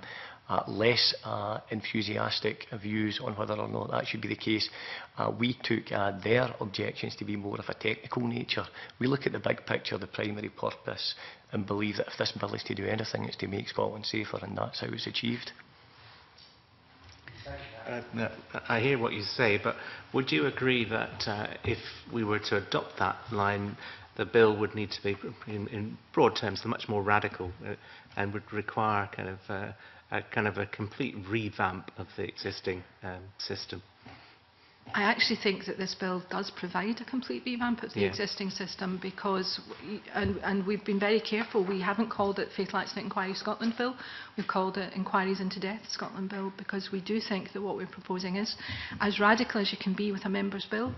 Uh, less uh, enthusiastic views on whether or not that should be the case. Uh, we took uh, their objections to be more of a technical nature. We look at the big picture, the primary purpose, and believe that if this bill is to do anything, it's to make Scotland safer, and that's how it's achieved. Uh, no, I hear what you say, but would you agree that uh, if we were to adopt that line, the bill would need to be, in, in broad terms, much more radical uh, and would require kind of uh, a kind of a complete revamp of the existing um, system? I actually think that this bill does provide a complete revamp of the yeah. existing system, because, we, and, and we've been very careful, we haven't called it Fatal Accident Inquiry Scotland Bill, we've called it Inquiries into Deaths Scotland Bill, because we do think that what we're proposing is as radical as you can be with a member's bill.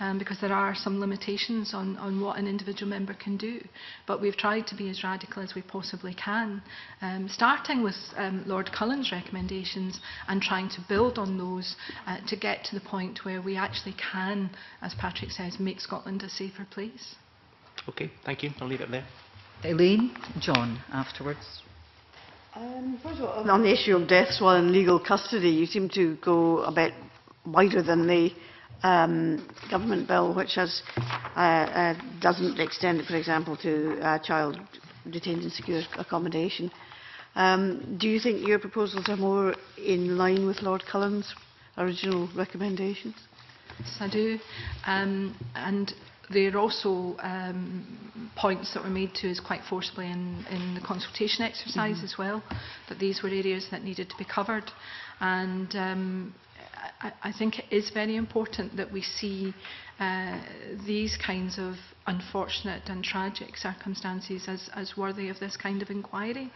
Um, because there are some limitations on, on what an individual member can do. But we've tried to be as radical as we possibly can, um, starting with um, Lord Cullen's recommendations and trying to build on those uh, to get to the point where we actually can, as Patrick says, make Scotland a safer place. OK, thank you. I'll leave it there. Elaine, John, afterwards. Um, first of all, on the issue of deaths while in legal custody, you seem to go a bit wider than the Um, government bill, which has, uh, uh, doesn't extend it, for example, to a child detained in secure accommodation. Um, do you think your proposals are more in line with Lord Cullen's original recommendations? Yes, I do. Um, and there are also um, points that were made to us quite forcibly in, in the consultation exercise mm-hmm. as well, that these were areas that needed to be covered. And um, I, I think it is very important that we see uh, these kinds of unfortunate and tragic circumstances as, as worthy of this kind of inquiry.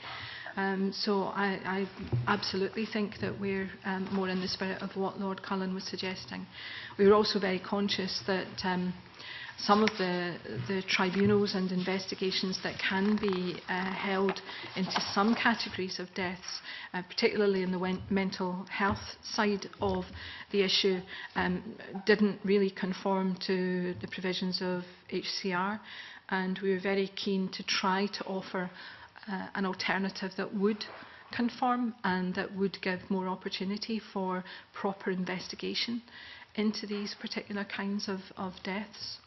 Um, so I, I absolutely think that we're um, more in the spirit of what Lord Cullen was suggesting. We were also very conscious that um, some of the, the tribunals and investigations that can be uh, held into some categories of deaths, uh, particularly in the mental health side of the issue, um, didn't really conform to the provisions of H C R, and we were very keen to try to offer uh, an alternative that would conform and that would give more opportunity for proper investigation into these particular kinds of, of deaths.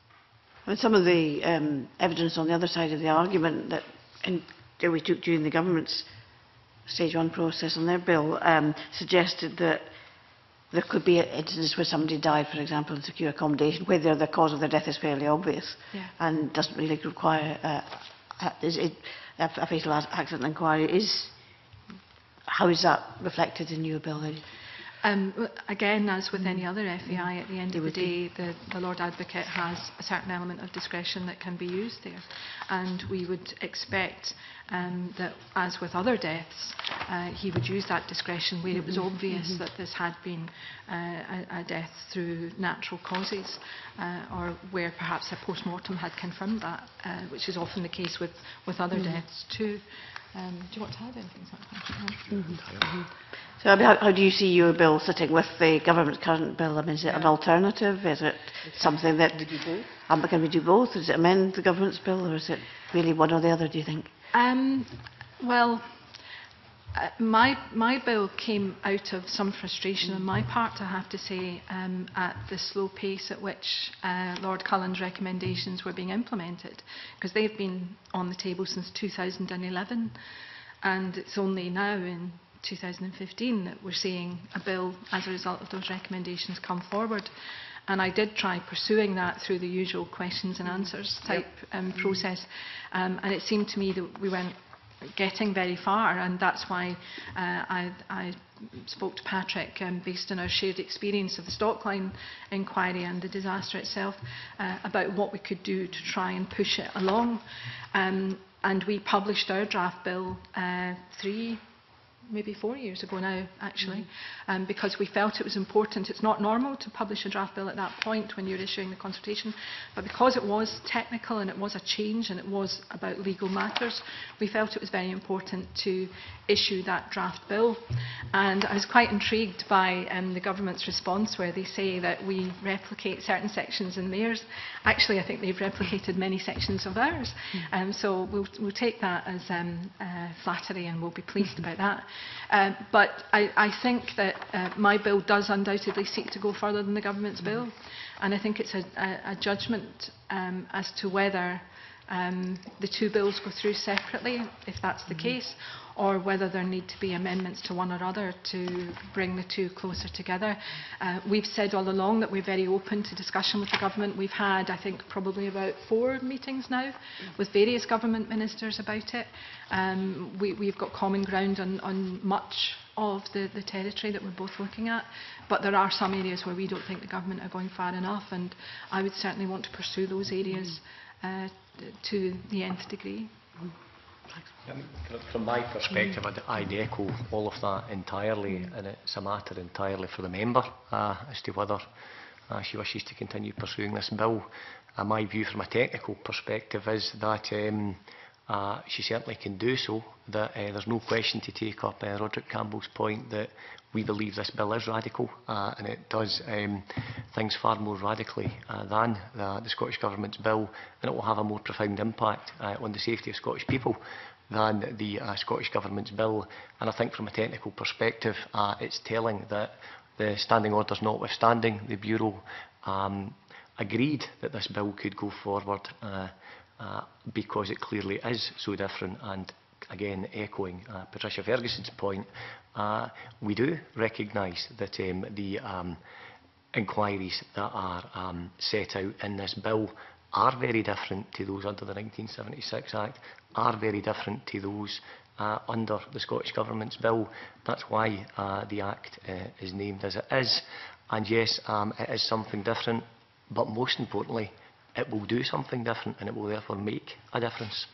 And some of the um, evidence on the other side of the argument that, in, that we took during the government's stage one process on their bill um, suggested that there could be instances where somebody died, for example, in secure accommodation, whether the cause of their death is fairly obvious yeah. and doesn't really require uh, is it, a fatal accident inquiry. Is, how is that reflected in your bill? Um, again, as with any other F A I, at the end of the day, the, the Lord Advocate has a certain element of discretion that can be used there. And we would expect um, that, as with other deaths, uh, he would use that discretion where it was obvious mm-hmm. that this had been uh, a, a death through natural causes, uh, or where perhaps a post-mortem had confirmed that, uh, which is often the case with, with other mm-hmm. deaths too. Um, do you want to add anything? Mm-hmm. Mm-hmm. So I mean, how, how do you see your bill sitting with the government's current bill? I mean, is it yeah. an alternative? Is it something that... Can we do both? Um, can we do both? Does it amend the government's bill, or is it really one or the other, do you think? Um, well, uh, my, my bill came out of some frustration on my part, I have to say, um, at the slow pace at which uh, Lord Cullen's recommendations were being implemented, because they've been on the table since two thousand eleven, and it's only now in two thousand fifteen that we're seeing a bill as a result of those recommendations come forward. And I did try pursuing that through the usual questions and answers type um, process, um, and it seemed to me that we weren't getting very far, and that's why uh, I, I spoke to Patrick um, based on our shared experience of the Stockline inquiry and the disaster itself uh, about what we could do to try and push it along. Um, and we published our draft bill uh, three, maybe four years ago now, actually, mm-hmm. um, because we felt it was important. It's not normal to publish a draft bill at that point when you're issuing the consultation, but because it was technical and it was a change and it was about legal matters, we felt it was very important to issue that draft bill. And I was quite intrigued by um, the government's response, where they say that we replicate certain sections in theirs. Actually, I think they've replicated many sections of ours, mm-hmm. um, so we'll, we'll take that as um, uh, flattery, and we'll be pleased mm-hmm. about that. Um, but I, I think that uh, my bill does undoubtedly seek to go further than the government's mm-hmm. bill, and I think it's a, a, a judgment um, as to whether um, the two bills go through separately, if that's the mm-hmm. case, or whether there need to be amendments to one or other to bring the two closer together. Uh, we've said all along that we're very open to discussion with the government. We've had, I think, probably about four meetings now with various government ministers about it. Um, we, we've got common ground on, on much of the, the territory that we're both looking at, but there are some areas where we don't think the government are going far enough, and I would certainly want to pursue those areas uh, to the nth degree. Um, from my perspective, I'd, I'd echo all of that entirely, and it's a matter entirely for the member uh, as to whether uh, she wishes to continue pursuing this bill. Uh, my view from a technical perspective is that um, uh, she certainly can do so, that uh, there's no question to take up uh, Roderick Campbell's point that we believe this bill is radical, uh, and it does um, things far more radically uh, than the, the Scottish Government's bill, and it will have a more profound impact uh, on the safety of Scottish people than the uh, Scottish Government's bill. And I think from a technical perspective, uh, it's telling that the standing orders notwithstanding, the Bureau um, agreed that this bill could go forward uh, uh, because it clearly is so different. And again, echoing uh, Patricia Ferguson's point, uh, we do recognise that um, the um, inquiries that are um, set out in this bill are very different to those under the nineteen seventy-six Act, are very different to those uh, under the Scottish Government's bill. That's why uh, the Act uh, is named as it is. And yes, um, it is something different, but most importantly, it will do something different, and it will therefore make a difference.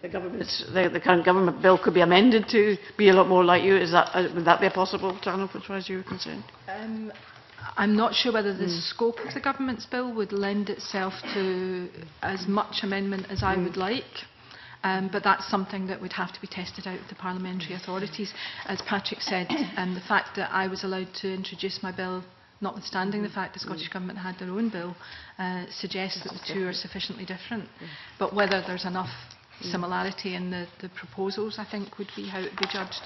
The, the, the current government bill could be amended to be a lot more like you. Is that, uh, would that be a possible alternative as far as you were concerned? Um, I'm not sure whether the mm. scope of the government's bill would lend itself to as much amendment as I mm. would like. Um, but that's something that would have to be tested out with the parliamentary authorities. As Patrick said, um, the fact that I was allowed to introduce my bill, notwithstanding the fact the Scottish mm. Government had their own bill, uh, suggests that the two are sufficiently different. Mm. But whether there's enough similarity in the, the proposals, I think, would be how it would be judged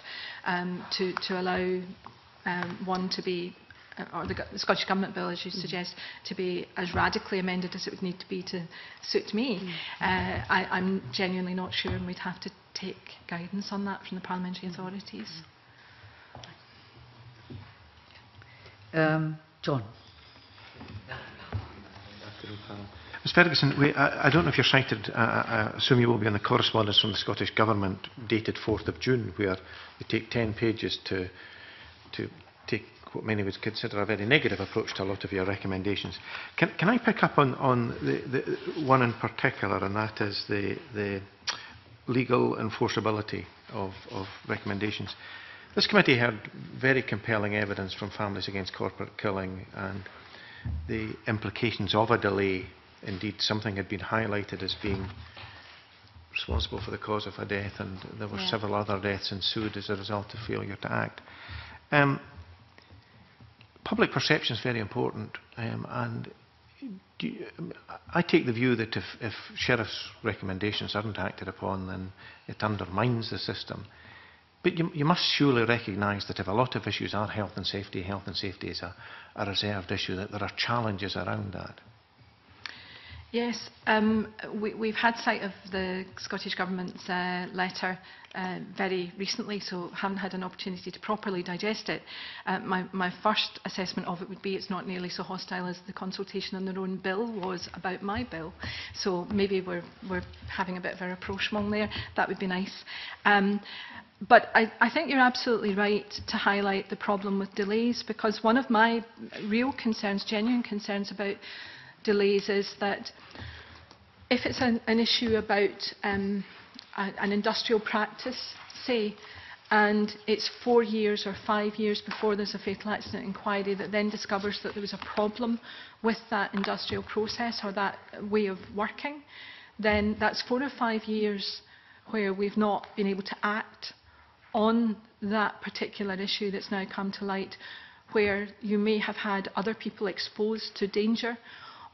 um, to, to allow um, one to be, or the, the Scottish Government bill, as you suggest, to be as radically amended as it would need to be to suit me. Uh, I, I'm genuinely not sure, and we'd have to take guidance on that from the parliamentary authorities. Um, John. Miz Ferguson, we, I, I don't know if you're cited, uh, I assume you will be, on the correspondence from the Scottish Government dated fourth of June, where they take ten pages to, to take what many would consider a very negative approach to a lot of your recommendations. Can, can I pick up on, on the, the one in particular, and that is the, the legal enforceability of, of recommendations? This committee heard very compelling evidence from Families Against Corporate Killing and the implications of a delay. Indeed, something had been highlighted as being responsible for the cause of a death, and there were yeah. several other deaths ensued as a result of failure to act. Um, public perception is very important, um, and do you, I take the view that if, if sheriff's recommendations aren't acted upon, then it undermines the system. But you, you must surely recognise that if a lot of issues are health and safety, health and safety is a, a reserved issue, that there are challenges around that. Yes, um, we, we've had sight of the Scottish Government's uh, letter uh, very recently, so haven't had an opportunity to properly digest it. Uh, my, my first assessment of it would be it's not nearly so hostile as the consultation on their own bill was about my bill. So maybe we're, we're having a bit of a rapprochement there. That would be nice. Um, But I, I think you're absolutely right to highlight the problem with delays, because one of my real concerns, genuine concerns about delays, is that if it's an, an issue about um, a, an industrial practice, say, and it's four years or five years before there's a fatal accident inquiry that then discovers that there was a problem with that industrial process or that way of working, then that's four or five years where we've not been able to act on that particular issue that's now come to light, where you may have had other people exposed to danger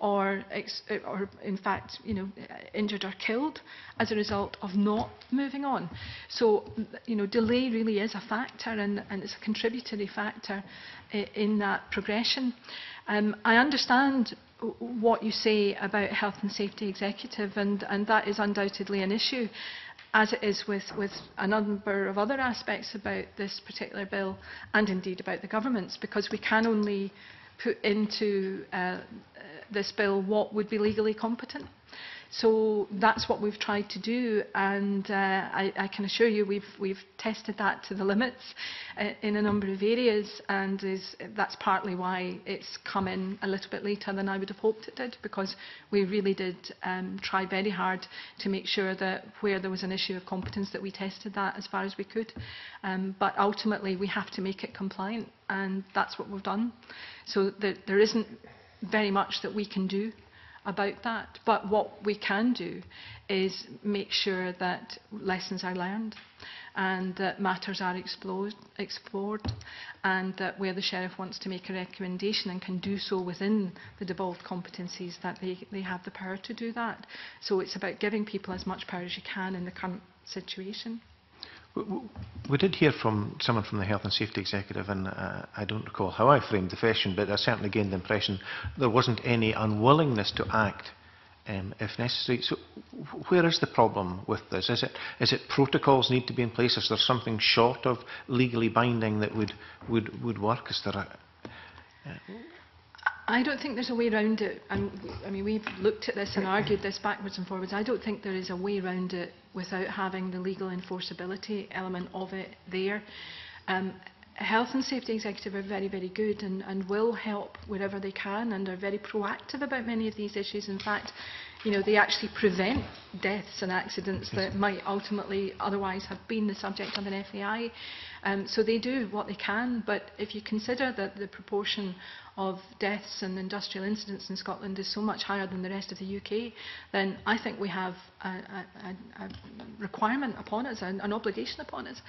or, ex or in fact, you know, injured or killed as a result of not moving on. So, you know, delay really is a factor, and, and it's a contributory factor in that progression. Um, I understand what you say about health and safety executive, and, and that is undoubtedly an issue, as it is with, with a number of other aspects about this particular bill, and indeed about the government's, because we can only put into uh, this bill what would be legally competent. So that's what we've tried to do, and uh, I, I can assure you we've, we've tested that to the limits uh, in a number of areas, and is, that's partly why it's come in a little bit later than I would have hoped it did, because we really did um, try very hard to make sure that where there was an issue of competence that we tested that as far as we could. Um, but ultimately we have to make it compliant, and that's what we've done. So there, there isn't very much that we can do about that, but what we can do is make sure that lessons are learned and that matters are explored, explored and that where the Sheriff wants to make a recommendation and can do so within the devolved competencies, that they, they have the power to do that. So it's about giving people as much power as you can in the current situation. We did hear from someone from the Health and Safety Executive, and uh, I don't recall how I framed the question, but I certainly gained the impression there wasn't any unwillingness to act um, if necessary. So where is the problem with this? Is it, is it protocols need to be in place? Is there something short of legally binding that would, would, would work? Is there a, uh, I don't think there's a way around it. I'm, I mean, we've looked at this and argued this backwards and forwards. I don't think there is a way around it without having the legal enforceability element of it there. Um, Health and Safety Executive are very, very good and, and will help wherever they can, and are very proactive about many of these issues. In fact, you know, they actually prevent deaths and accidents that might ultimately otherwise have been the subject of an F A I. Um, so they do what they can, but if you consider that the proportion of deaths and industrial incidents in Scotland is so much higher than the rest of the U K, then I think we have a, a, a requirement upon us, an, an obligation upon us,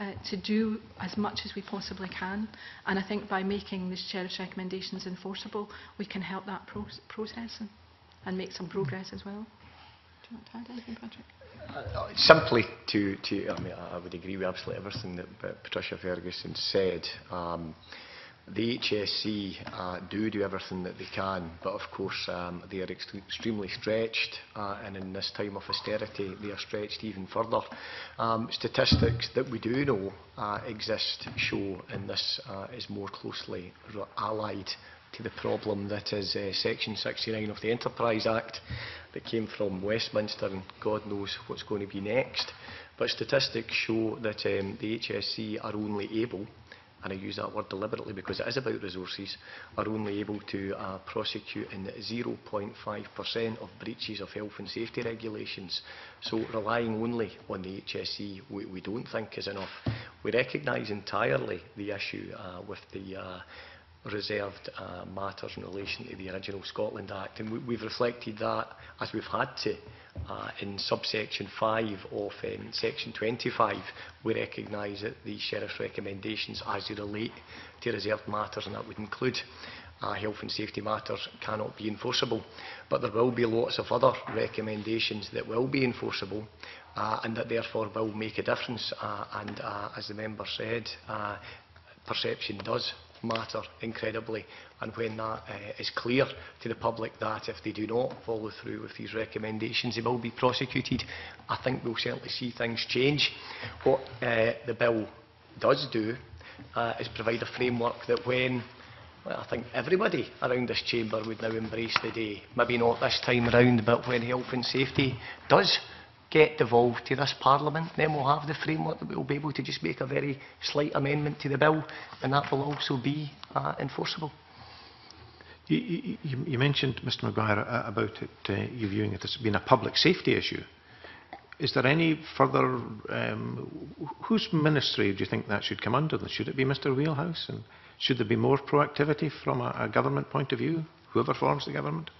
uh, to do as much as we possibly can. And I think by making the Sheriff's recommendations enforceable, we can help that pro process and, and make some progress as well. Do you want to add anything, Patrick? Uh, simply to, to I mean, I would agree with absolutely everything that Patricia Ferguson said. Um, The H S C uh, do do everything that they can, but of course um, they are ext extremely stretched, uh, and in this time of austerity they are stretched even further. Um, statistics that we do know uh, exist show, and this uh, is more closely allied to the problem that is uh, Section sixty-nine of the Enterprise Act that came from Westminster, and God knows what's going to be next. But statistics show that um, the H S C are only able, and I use that word deliberately because it is about resources, are only able to uh, prosecute in zero point five percent of breaches of health and safety regulations. So relying only on the H S E, we, we don't think is enough. We recognise entirely the issue uh, with the uh, reserved uh, matters in relation to the original Scotland Act, and we, we've reflected that as we've had to uh, in subsection five of um, section twenty-five. We recognise that the Sheriff's recommendations as they relate to reserved matters, and that would include Uh, health and safety matters, cannot be enforceable. But there will be lots of other recommendations that will be enforceable uh, and that therefore will make a difference, uh, and uh, as the member said, uh, perception does matter incredibly, and when that uh, is clear to the public that if they do not follow through with these recommendations they will be prosecuted, I think we'll certainly see things change. What uh, the bill does do uh, is provide a framework that when, well, I think everybody around this chamber would now embrace the day, maybe not this time round, but when health and safety does get devolved to this Parliament, then we'll have the framework that we'll be able to just make a very slight amendment to the bill, and that will also be uh, enforceable. You, you, you mentioned, Mister McGuire, about it, uh, you viewing it as being a public safety issue. Is there any further... Um, whose ministry do you think that should come under? Should it be Mister Wheelhouse? And should there be more proactivity from a, a government point of view, whoever forms the government?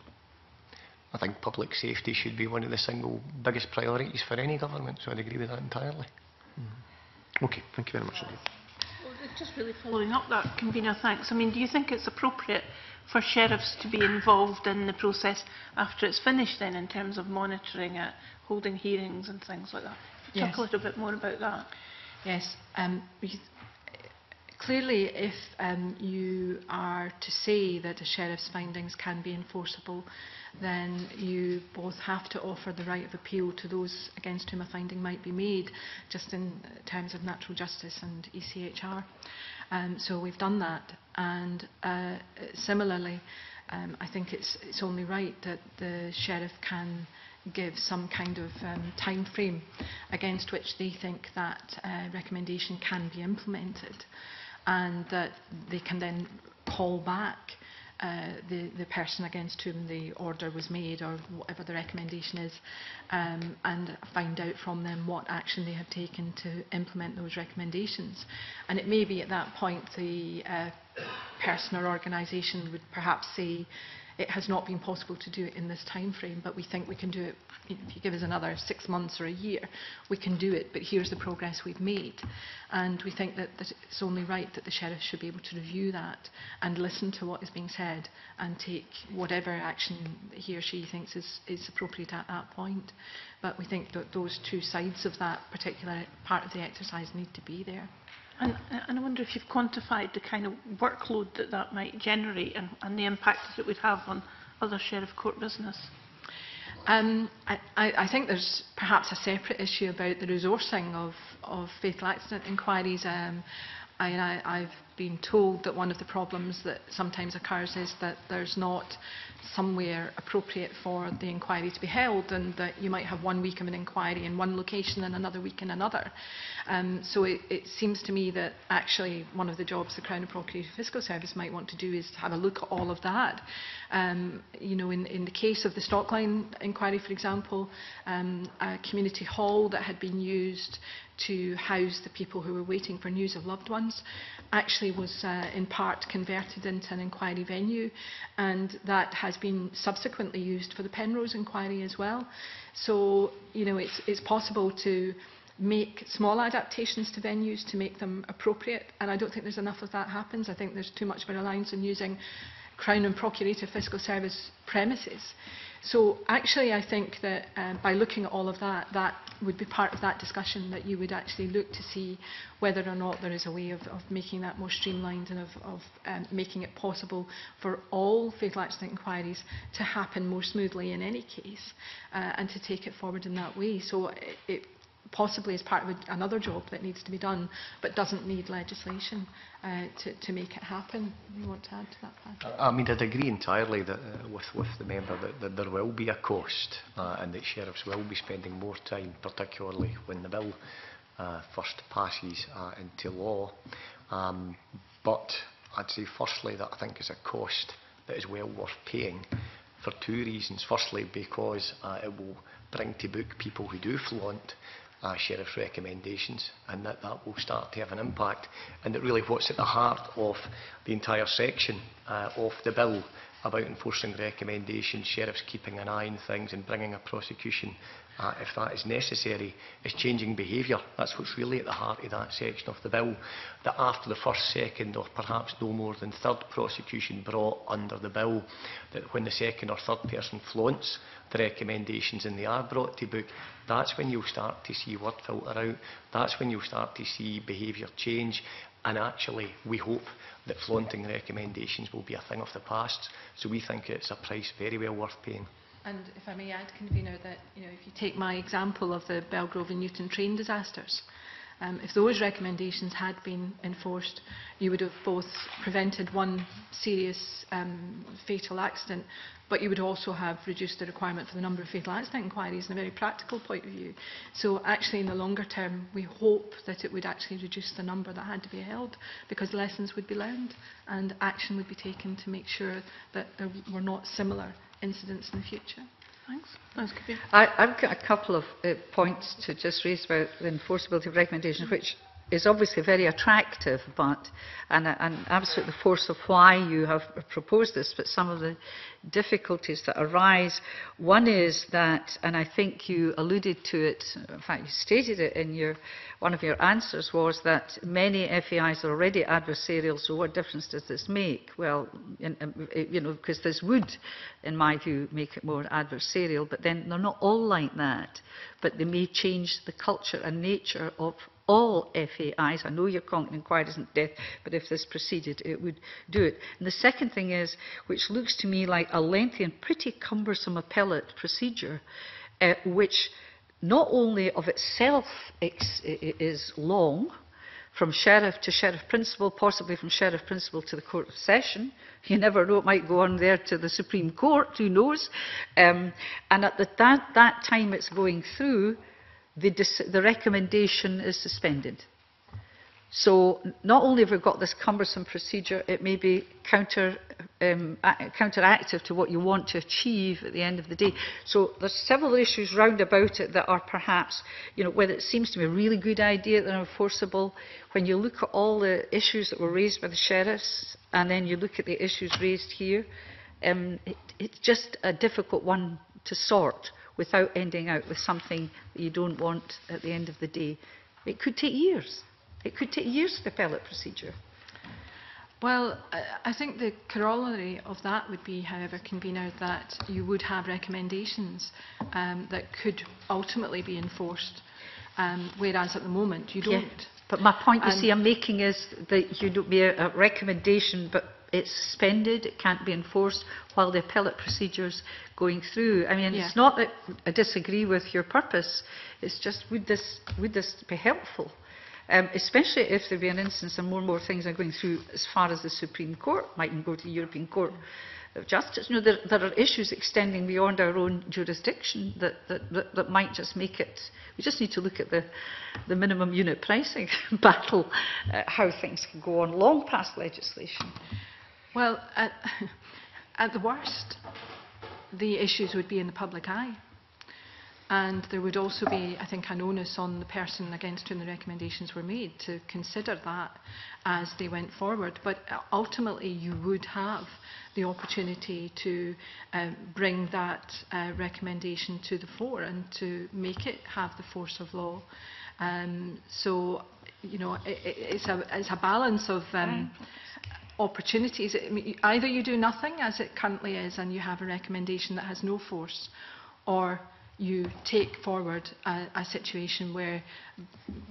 I think public safety should be one of the single biggest priorities for any government, so I'd agree with that entirely. Mm-hmm. OK, thank you very much indeed. Well, just really following up that, Convener, thanks. I mean, do you think it's appropriate for sheriffs to be involved in the process after it's finished then, in terms of monitoring it, holding hearings and things like that? Yes. Talk a little bit more about that. Yes. Um, because clearly, if um, you are to say that a sheriff's findings can be enforceable, then you both have to offer the right of appeal to those against whom a finding might be made, just in terms of natural justice and E C H R. Um, so we've done that. And uh, similarly, um, I think it's, it's only right that the sheriff can give some kind of um, time frame against which they think that uh, recommendation can be implemented, and that they can then call back Uh, the, the person against whom the order was made, or whatever the recommendation is, um, and find out from them what action they have taken to implement those recommendations. And it may be at that point the uh, person or organisation would perhaps say, it has not been possible to do it in this time frame, but we think we can do it. If you give us another six months or a year, we can do it, but here's the progress we've made. And we think that, that it's only right that the sheriff should be able to review that and listen to what is being said and take whatever action he or she thinks is, is appropriate at that point. But we think that those two sides of that particular part of the exercise need to be there. And, and I wonder if you've quantified the kind of workload that that might generate, and, and the impact that it would have on other sheriff court business. Um, I, I think there's perhaps a separate issue about the resourcing of, of fatal accident inquiries. Um, I, I, I've been told that one of the problems that sometimes occurs is that there's not somewhere appropriate for the inquiry to be held, and that you might have one week of an inquiry in one location and another week in another. Um, so it, it seems to me that actually one of the jobs the Crown and Procurator Fiscal Service might want to do is have a look at all of that. Um, you know, in, in the case of the Stockline inquiry, for example, um, a community hall that had been used to house the people who were waiting for news of loved ones actually was uh, in part converted into an inquiry venue, and that has been subsequently used for the Penrose inquiry as well. So, you know, it's, it's possible to make small adaptations to venues to make them appropriate, and I don't think there's enough of that happens. I think there's too much of a reliance on using Crown and Procurator Fiscal Service premises. So actually I think that um, by looking at all of that, that would be part of that discussion, that you would actually look to see whether or not there is a way of, of making that more streamlined, and of, of um, making it possible for all fatal accident inquiries to happen more smoothly in any case, uh, and to take it forward in that way. So it, it possibly is part of a, another job that needs to be done, but doesn't need legislation uh, to, to make it happen. You want to add to that, Patrick? I mean, I'd agree entirely that, uh, with, with the member that, that there will be a cost, uh, and that sheriffs will be spending more time, particularly when the bill uh, first passes uh, into law. Um, but I'd say, firstly, that I think is a cost that is well worth paying, for two reasons. Firstly, because uh, it will bring to book people who do flaunt Uh, sheriff's recommendations, and that that will start to have an impact, and that really what's at the heart of the entire section uh, of the bill about enforcing recommendations, sheriffs keeping an eye on things and bringing a prosecution uh, if that is necessary, is changing behaviour. That's what's really at the heart of that section of the bill, that after the first, second or perhaps no more than third prosecution brought under the bill, that when the second or third person flaunts the recommendations and they are brought to book, that's when you'll start to see word filter out, that's when you'll start to see behaviour change, and actually we hope that flaunting recommendations will be a thing of the past. So we think it's a price very well worth paying. And if I may add, Convener, that you know, if you take my example of the Belgrove and Newton train disasters, Um, if those recommendations had been enforced, you would have both prevented one serious um, fatal accident, but you would also have reduced the requirement for the number of fatal accident inquiries in a very practical point of view. So actually in the longer term, we hope that it would actually reduce the number that had to be held, because lessons would be learned and action would be taken to make sure that there were not similar incidents in the future. Thanks. I, I've got a couple of uh, points to just raise about the enforceability of recommendations, which is obviously very attractive, but and, and absolutely the force of why you have proposed this, but some of the difficulties that arise. One is that, and I think you alluded to it, in fact you stated it in your, one of your answers, was that many F A Is are already adversarial, so what difference does this make? Well, in, in, you know, because this would, in my view, make it more adversarial, but then they're not all like that, but they may change the culture and nature of all F A Is. I know you're calling inquiries into death, but if this proceeded, it would do it. And the second thing is, which looks to me like a lengthy and pretty cumbersome appellate procedure, uh, which not only of itself ex is long, from sheriff to sheriff principal, possibly from sheriff principal to the Court of Session. You never know, it might go on there to the Supreme Court, who knows? Um, and at the, that, that time it's going through, The, dis the recommendation is suspended. So not only have we got this cumbersome procedure, it may be counter, um, counteractive to what you want to achieve at the end of the day. So there's several issues round about it that are perhaps, you know, whether it seems to me a really good idea that they're enforceable. When you look at all the issues that were raised by the sheriffs, and then you look at the issues raised here, um, it, it's just a difficult one to sort, without ending out with something that you don't want at the end of the day. It could take years. It could take years, the appellate procedure. Well, I think the corollary of that would be, however, convener, that you would have recommendations um, that could ultimately be enforced, um, whereas at the moment you don't. Yeah. But my point, you um, see, I'm making is that you don't be a, a recommendation, but it's suspended, it can't be enforced while the appellate procedure's going through. I mean, yeah. It's not that I disagree with your purpose, it's just would this, would this be helpful? Um, especially if there be an instance and more and more things are going through as far as the Supreme Court, might even go to the European Court of Justice. You know, there, there are issues extending beyond our own jurisdiction that, that, that, that might just make it... We just need to look at the, the minimum unit pricing battle, uh, how things can go on long past legislation. Well, at, at the worst, the issues would be in the public eye. And there would also be, I think, an onus on the person against whom the recommendations were made to consider that as they went forward. But ultimately, you would have the opportunity to uh, bring that uh, recommendation to the fore and to make it have the force of law. Um, so, you know, it, it's, a, it's a balance of... Um, opportunities. I mean, either you do nothing, as it currently is, and you have a recommendation that has no force, or you take forward a, a situation where,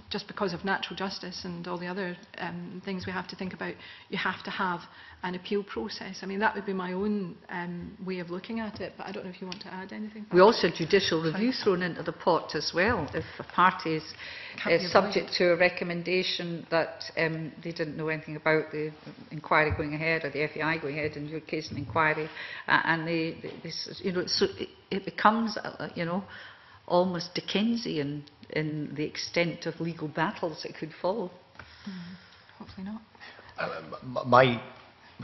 just because of natural justice and all the other um, things we have to think about, you have to have an appeal process. I mean, that would be my own um, way of looking at it, but I don't know if you want to add anything. We also have judicial review thrown into the pot as well, if a party is uh, subject to a recommendation that um, they didn't know anything about the inquiry going ahead, or the F A I going ahead, in your case an inquiry, uh, and they, they, they, you know, so it, it becomes, uh, you know, almost Dickensian in the extent of legal battles that could follow. Mm, hopefully not. Uh, my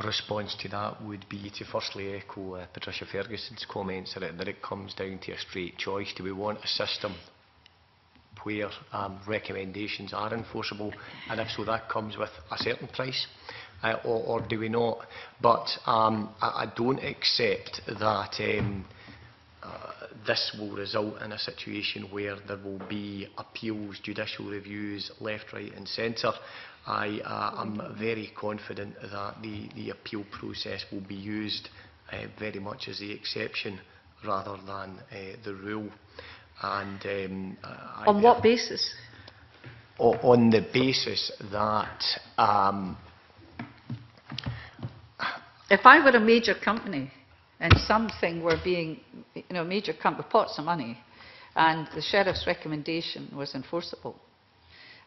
response to that would be to firstly echo uh, Patricia Ferguson's comments that it, that it comes down to a straight choice. Do we want a system where um, recommendations are enforceable, and if so that comes with a certain price, uh, or, or do we not? But um, I, I don't accept that um, Uh, this will result in a situation where there will be appeals, judicial reviews, left, right and centre. I uh, am very confident that the, the appeal process will be used uh, very much as the exception rather than uh, the rule. And um, I, on what uh, basis? On the basis that... Um, if I were a major company, and something were being, you know, major company, pots of money, and the sheriff's recommendation was enforceable.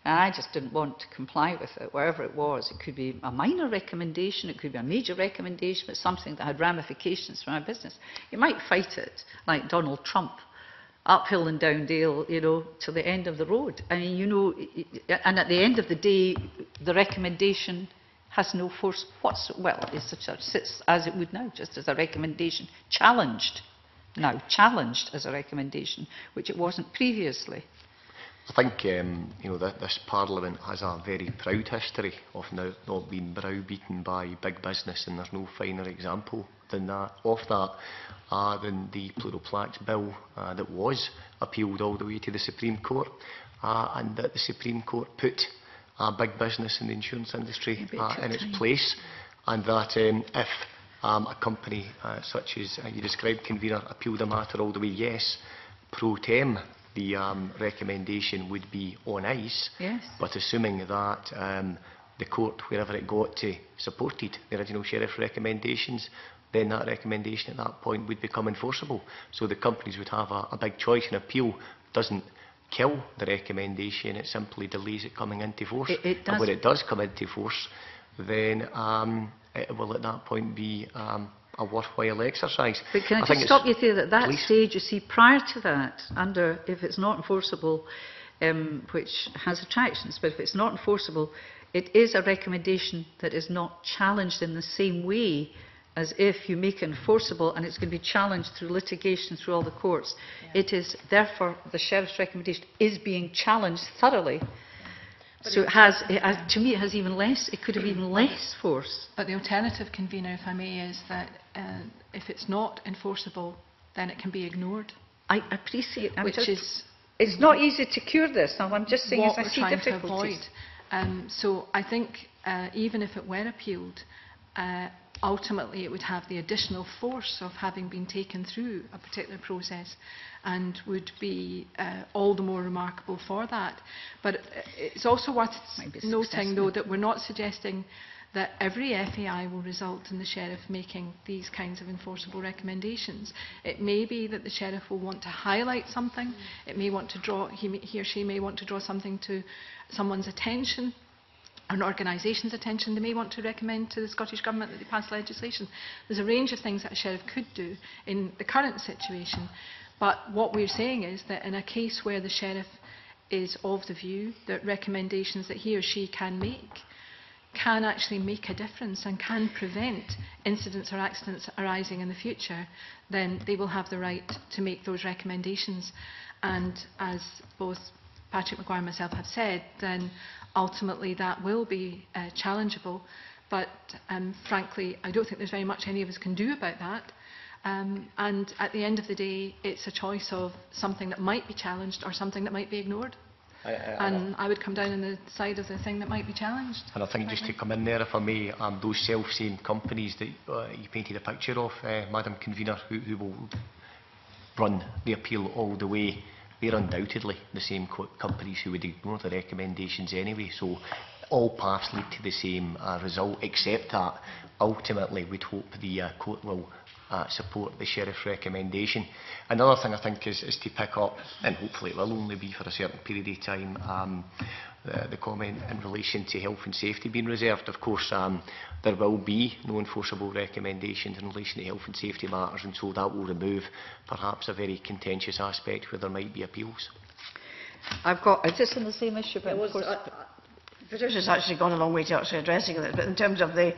And I just didn't want to comply with it, wherever it was. It could be a minor recommendation, it could be a major recommendation, but something that had ramifications for my business. You might fight it, like Donald Trump, uphill and down dale, you know, to the end of the road. I mean, you know, and at the end of the day, the recommendation has no force whatsoever. Well, it sits as it would now, just as a recommendation, challenged now, challenged as a recommendation, which it wasn't previously. I think um, you know that this Parliament has a very proud history of now not being browbeaten by big business, and there's no finer example than that of that uh, than the Plural Plaques Bill uh, that was appealed all the way to the Supreme Court, uh, and that the Supreme Court put uh, big business in the insurance industry uh, in its place, and that um, if um, a company uh, such as uh, you described, convener, appealed the matter all the way, yes, pro tem. The um, recommendation would be on ice, yes. But assuming that um, the court, wherever it got to, supported the original sheriff's recommendations, then that recommendation at that point would become enforceable. So the companies would have a, a big choice. An appeal doesn't kill the recommendation, it simply delays it coming into force. It, it and when it does come into force, then um, it will at that point be um, a worthwhile exercise. But can I, I just stop you there at that stage? You see, prior to that, under if it's not enforceable, um, which has attractions, but if it's not enforceable, it is a recommendation that is not challenged in the same way as if you make it enforceable, and it's going to be challenged through litigation through all the courts. Yeah. It is therefore the sheriff's recommendation is being challenged thoroughly. So it has, it has, to me, it has even less. It could have even less force. But the alternative, convener, if I may, is that uh, if it's not enforceable, then it can be ignored. I appreciate, I'm which just, is it's not easy to cure this. Now, I'm just saying, what as I see difficulties. To um, so I think uh, even if it were appealed, uh, ultimately it would have the additional force of having been taken through a particular process, and would be uh, all the more remarkable for that. But it's also worth noting, though, that we're not suggesting that every F A I will result in the sheriff making these kinds of enforceable recommendations. It may be that the sheriff will want to highlight something. It may want to draw, he, may, he or she may want to draw something to someone's attention, an organisation's attention. They may want to recommend to the Scottish Government that they pass legislation. There's a range of things that a sheriff could do in the current situation, but what we're saying is that in a case where the sheriff is of the view that recommendations that he or she can make can actually make a difference and can prevent incidents or accidents arising in the future, then they will have the right to make those recommendations. And as both Patrick McGuire and myself have said, then ultimately that will be uh, challengeable, but um, frankly I don't think there's very much any of us can do about that, um, and at the end of the day it's a choice of something that might be challenged or something that might be ignored. I, I, and I, I would come down on the side of the thing that might be challenged. And I think, just to come in there if I may, um, those self-same companies that uh, you painted a picture of, uh, Madam Convener, who, who will run the appeal all the way, they're undoubtedly the same co companies who would ignore the recommendations anyway, so all paths lead to the same uh, result, except that ultimately we'd hope the uh, court will uh, support the sheriff's recommendation. Another thing I think is, is to pick up, and hopefully it will only be for a certain period of time, um, the, the comment in relation to health and safety being reserved. Of course, um, there will be no enforceable recommendations in relation to health and safety matters, and so that will remove perhaps a very contentious aspect where there might be appeals. I've got, it's just on the same issue, but of course, uh, Patricia's actually gone a long way to actually addressing it, but in terms of the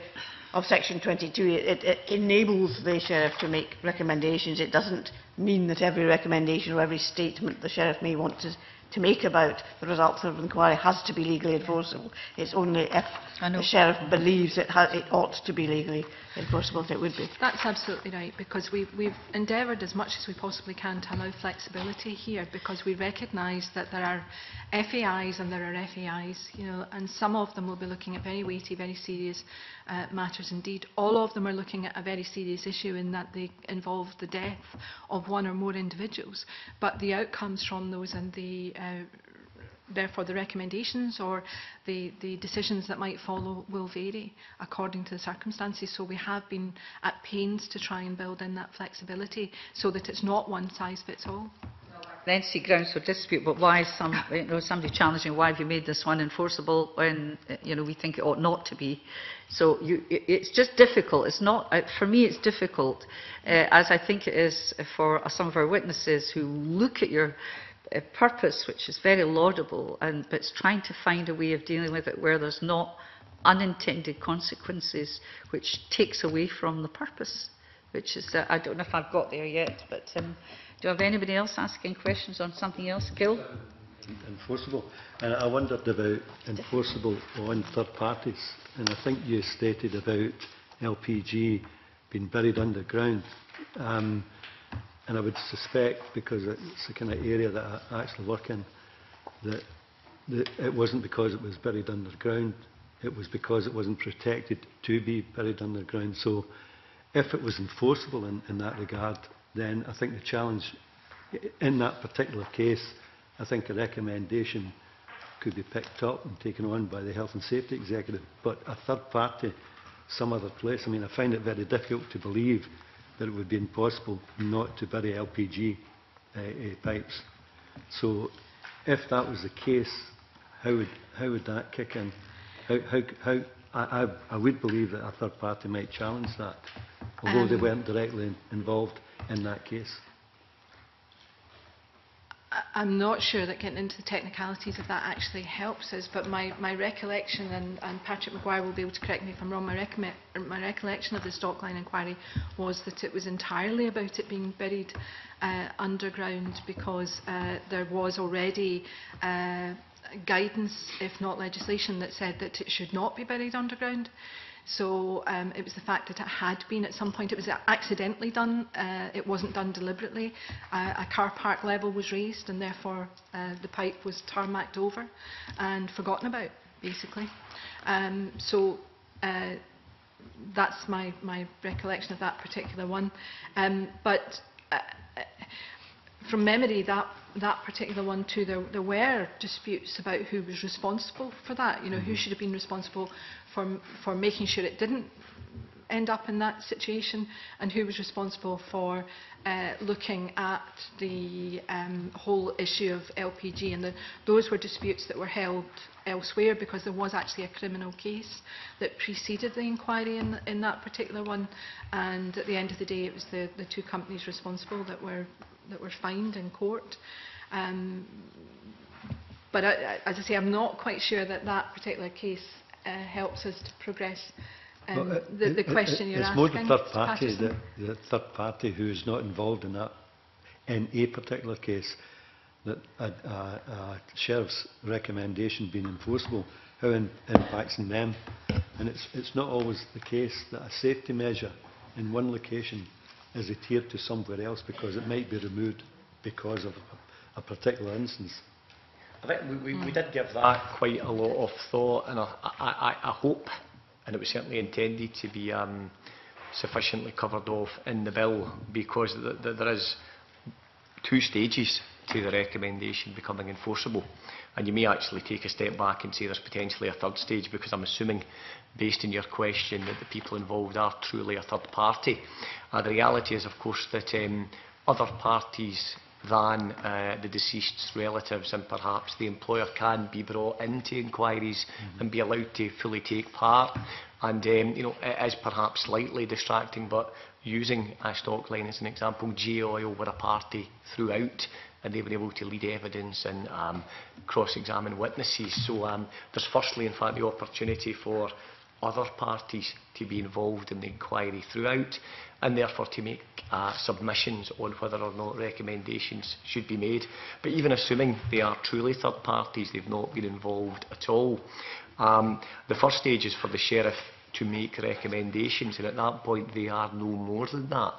of section twenty-two, it, it enables the sheriff to make recommendations. It doesn't mean that every recommendation or every statement the sheriff may want to to make about the results of an inquiry has to be legally enforceable. It's only if the sheriff believes it, has, it ought to be legally enforceable that it would be. That's absolutely right, because we, we've endeavoured as much as we possibly can to allow flexibility here, because we recognise that there are F A Is and there are F A Is, you know, and some of them will be looking at very weighty, very serious uh, matters indeed. All of them are looking at a very serious issue in that they involve the death of one or more individuals, but the outcomes from those and the Uh, therefore the recommendations or the, the decisions that might follow will vary according to the circumstances. So we have been at pains to try and build in that flexibility so that it's not one size fits all. then see grounds for dispute, but why is some, you know, somebody challenging, why have you made this one enforceable when, you know, we think it ought not to be? So you, it, it's just difficult. It's not, for me it's difficult, uh, as I think it is for some of our witnesses who look at your uh, purpose, which is very laudable, and, but it's trying to find a way of dealing with it where there's not unintended consequences which takes away from the purpose. Which is, uh, I don't know if I've got there yet, but um, do I have anybody else asking questions on something else, Gil? Enforceable. And I wondered about enforceable on third parties. And I think you stated about L P G being buried underground. Um, and I would suspect, because it's the kind of area that I actually work in, that, that it wasn't because it was buried underground. It was because it wasn't protected to be buried underground. So, if it was enforceable in, in that regard, then I think the challenge in that particular case, I think a recommendation could be picked up and taken on by the Health and Safety Executive. But a third party, some other place, I mean, I find it very difficult to believe that it would be impossible not to bury L P G uh, uh, pipes. So if that was the case, how would, how would that kick in? How, how, how, I, I, I would believe that a third party might challenge that, although um, they weren't directly involved in that case. I'm not sure that getting into the technicalities of that actually helps us, but my, my recollection, and, and Patrick McGuire will be able to correct me if I'm wrong, my, my recollection of the Stockline inquiry was that it was entirely about it being buried uh, underground because uh, there was already uh, guidance, if not legislation, that said that it should not be buried underground. So um, it was the fact that it had been at some point, it was accidentally done, uh, it wasn't done deliberately. Uh, a car park level was raised and therefore uh, the pipe was tarmacked over and forgotten about, basically. Um, so uh, that's my, my recollection of that particular one. Um, but uh, from memory, that that particular one too, there, there were disputes about who was responsible for that, you know, who should have been responsible for, for making sure it didn't end up in that situation, and who was responsible for uh, looking at the um, whole issue of L P G. And the, those were disputes that were held elsewhere because there was actually a criminal case that preceded the inquiry in, in that particular one, and at the end of the day it was the, the two companies responsible that were that were fined in court. Um, but I, I, as I say, I'm not quite sure that that particular case uh, helps us to progress um, well, it, the, the it, question it, you're it's asking. It's more the third party, the, the third party who is not involved in that, in a particular case, that a, a, a sheriff's recommendation being enforceable, how it impacts on them. And it's, it's not always the case that a safety measure in one location is adhered to somewhere else because it might be removed because of a, a particular instance. I think we, we, we did give that quite a lot of thought, and I, I, I hope, and it was certainly intended to be um, sufficiently covered off in the bill, because the, the, there is two stages to the recommendation becoming enforceable, and you may actually take a step back and say there's potentially a third stage, because I'm assuming, based on your question, that the people involved are truly a third party. Uh, the reality is, of course, that um, other parties than uh, the deceased's relatives and perhaps the employer can be brought into inquiries mm-hmm. and be allowed to fully take part. And um, you know, it is perhaps slightly distracting, but using a Stockline as an example, J O I L were a party throughout, and they were able to lead evidence and um, cross-examine witnesses. So um, there's firstly, in fact, the opportunity for other parties to be involved in the inquiry throughout, and therefore to make uh, submissions on whether or not recommendations should be made. But even assuming they are truly third parties, they've not been involved at all. Um, the first stage is for the Sheriff to make recommendations, and at that point they are no more than that.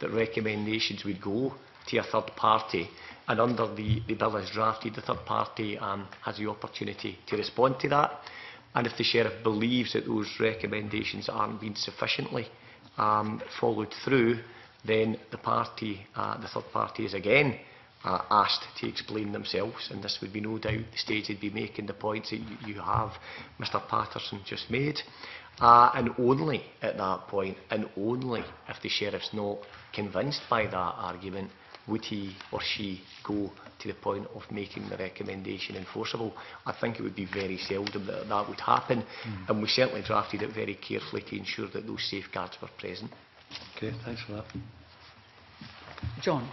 The recommendations would go to a third party, and under the, the bill as drafted, the third party um, has the opportunity to respond to that. And if the Sheriff believes that those recommendations aren't being sufficiently um, followed through, then the party, uh, the third party is again uh, asked to explain themselves, and this would be no doubt the stage they'd be making the points that you, you have, Mister Paterson, just made. Uh, and only at that point, and only if the Sheriff's not convinced by that argument, would he or she go to the point of making the recommendation enforceable. I think it would be very seldom that that would happen, mm. and we certainly drafted it very carefully to ensure that those safeguards were present. Okay, thanks for that. John.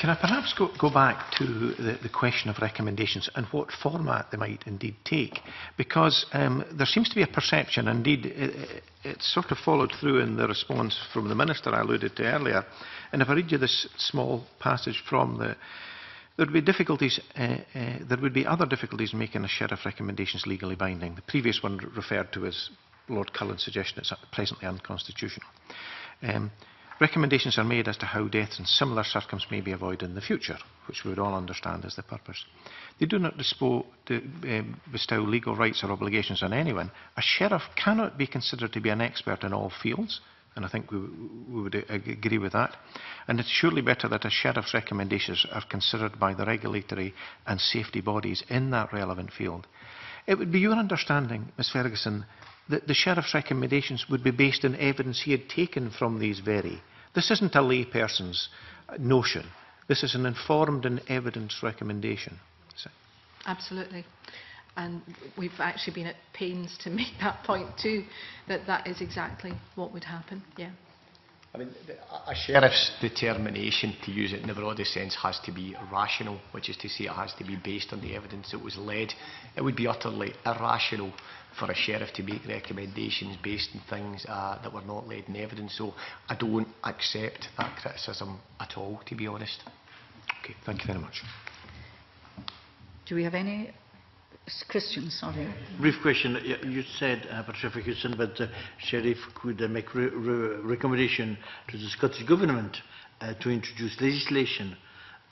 Can I perhaps go, go back to the, the question of recommendations and what format they might indeed take? Because um, there seems to be a perception, indeed it, it's sort of followed through in the response from the Minister I alluded to earlier, and if I read you this small passage from the, there would be difficulties, uh, uh, there would be other difficulties in making a sheriff recommendations legally binding. The previous one referred to as Lord Cullen's suggestion is presently unconstitutional. Um, Recommendations are made as to how deaths in similar circumstances may be avoided in the future, which we would all understand as the purpose. They do not dispo, uh, bestow legal rights or obligations on anyone. A sheriff cannot be considered to be an expert in all fields, and I think we, we would agree with that. And it's surely better that a sheriff's recommendations are considered by the regulatory and safety bodies in that relevant field. It would be your understanding, Miz Ferguson, that the sheriff's recommendations would be based on evidence he had taken from these very. This isn't a layperson's notion. This is an informed and evidence recommendation. So. Absolutely. And we've actually been at pains to make that point too, that that is exactly what would happen. Yeah. I mean, a sheriff's determination, to use it in the broadest sense, has to be rational, which is to say it has to be based on the evidence that was led. It would be utterly irrational for a sheriff to make recommendations based on things uh, that were not laid in evidence. So I don't accept that criticism at all, to be honest. Okay, thank you very much. Do we have any... Christian, sorry. Brief question. You said, uh, Patricia Ferguson, but the sheriff could uh, make re re recommendation to the Scottish Government uh, to introduce legislation.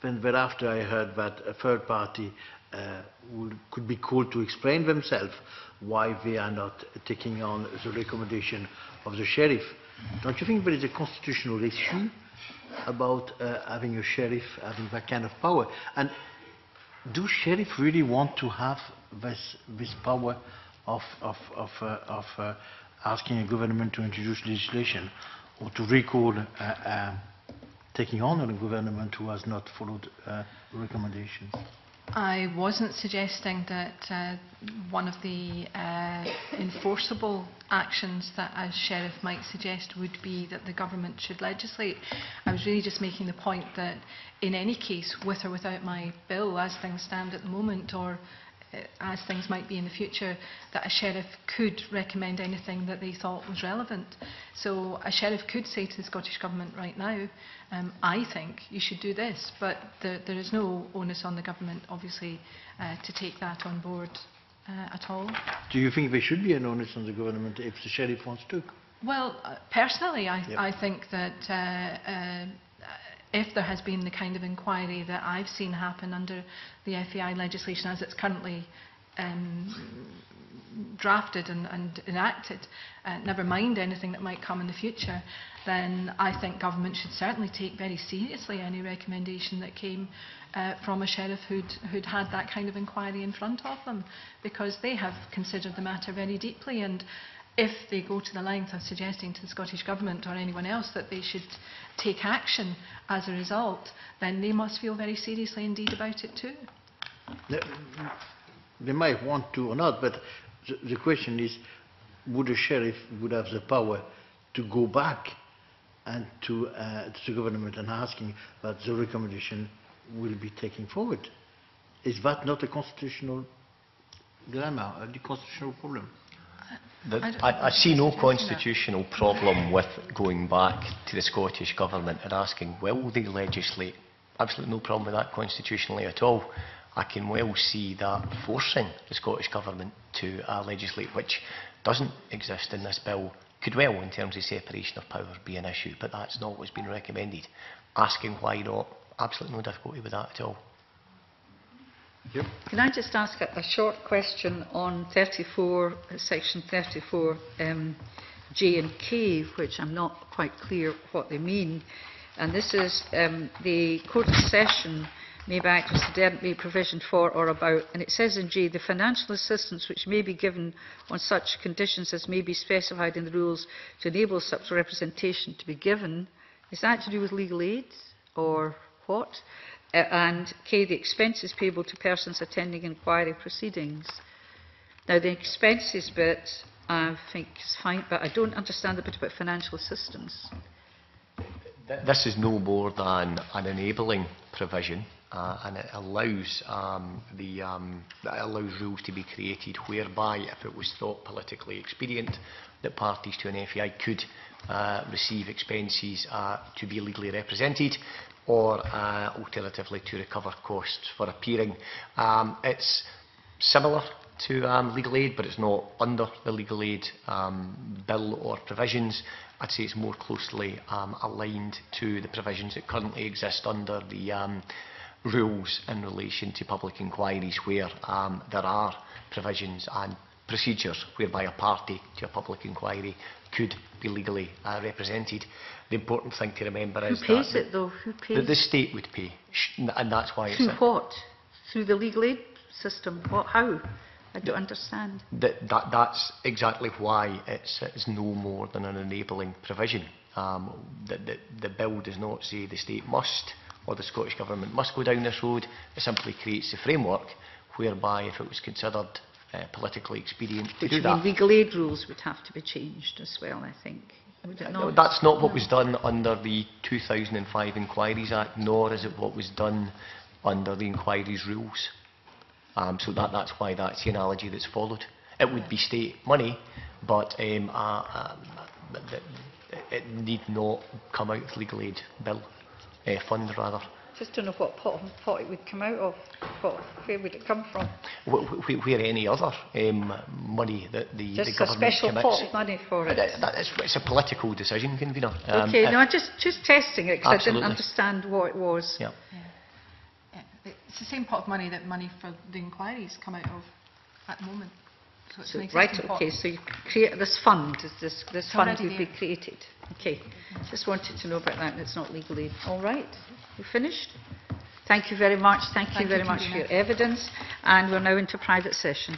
Then thereafter I heard that a third party uh, would, could be called to explain themselves why they are not taking on the recommendation of the sheriff. Don't you think there is a constitutional issue about uh, having a sheriff having that kind of power? And do sheriffs really want to have this, this power of, of, of, uh, of uh, asking a government to introduce legislation or to recall uh, uh, taking on a government who has not followed uh, recommendations? I wasn't suggesting that uh, one of the uh, enforceable actions that a sheriff might suggest would be that the government should legislate. I was really just making the point that in any case, with or without my bill, as things stand at the moment, or uh, as things might be in the future, that a sheriff could recommend anything that they thought was relevant. So a sheriff could say to the Scottish Government right now, Um, I think you should do this, but there, there is no onus on the government, obviously, uh, to take that on board uh, at all. Do you think there should be an onus on the government if the sheriff wants to? Well, uh, personally, I, yep. I think that uh, uh, if there has been the kind of inquiry that I've seen happen under the F A I legislation as it's currently um, drafted and, and enacted, uh, never mind anything that might come in the future, then I think government should certainly take very seriously any recommendation that came uh, from a sheriff who'd, who'd had that kind of inquiry in front of them, because they have considered the matter very deeply, and if they go to the length of suggesting to the Scottish Government or anyone else that they should take action as a result, then they must feel very seriously indeed about it too. They, they might want to or not, but the, the question is, would a sheriff would have the power to go back and to, uh, to the government and asking that the recommendation will be taken forward? Is that not a constitutional dilemma, a constitutional problem? The, I, I see no constitutional problem with going back to the Scottish Government and asking, will they legislate? Absolutely no problem with that constitutionally at all. I can well see that forcing the Scottish Government to uh, legislate, which doesn't exist in this bill, could well, in terms of separation of power, be an issue, but that's not what's been recommended. Asking why not, absolutely no difficulty with that at all. Yep. Can I just ask a, a short question on thirty-four, section thirty-four um, J and K, which I'm not quite clear what they mean. And this is um, the court of session may by act of be provisioned for or about, and it says in G, the financial assistance which may be given on such conditions as may be specified in the rules to enable such representation to be given. Is that to do with legal aid or what? uh, and K, the expenses payable to persons attending inquiry proceedings. Now, the expenses bit I think is fine, but I don't understand the bit about financial assistance. This is no more than an enabling provision, uh, and it allows um, the um, it allows rules to be created whereby, if it was thought politically expedient, that parties to an F E I could uh, receive expenses uh, to be legally represented, or uh, alternatively to recover costs for appearing. Um, it's similar to um, legal aid, but it's not under the legal aid um, bill or provisions. I'd say it's more closely um, aligned to the provisions that currently exist under the um, rules in relation to public inquiries, where um, there are provisions and procedures whereby a party to a public inquiry could be legally uh, represented. The important thing to remember is that... Who pays it, though? Who pays? The, the state would pay, and that's why it's... Through what? Through the legal aid system? What? How? I don't understand. That, that, that's exactly why it's, it's no more than an enabling provision. Um, the, the, the bill does not say the state must or the Scottish Government must go down this road. It simply creates the framework whereby, if it was considered uh, politically expedient to do that... Legal aid rules would have to be changed as well, I think. Would it not? No, that's not what was done under the two thousand five Inquiries Act, nor is it what was done under the Inquiries Rules. Um, so that, that's why that's the analogy that's followed. It would be state money, but um, uh, um, it, it need not come out of legal aid bill uh, fund, rather. Just don't know what pot, pot it would come out of. Pot, where would it come from? Where, where, where any other um, money that the, just the government commits. Just a special pot of money for it. it, it that is, it's a political decision, convener. Um, okay, no, I'm just just testing it because I didn't understand what it was. Yeah. Yeah. It's the same pot of money that money for the inquiries come out of at the moment. So it's so, an right, okay, pot. So you create this fund, this, this fund will be created. Okay, just wanted to know about that, and it's not legal aid. All right, we finished. Thank you very much, thank, thank you very you much for your evidence, and we're now into private session.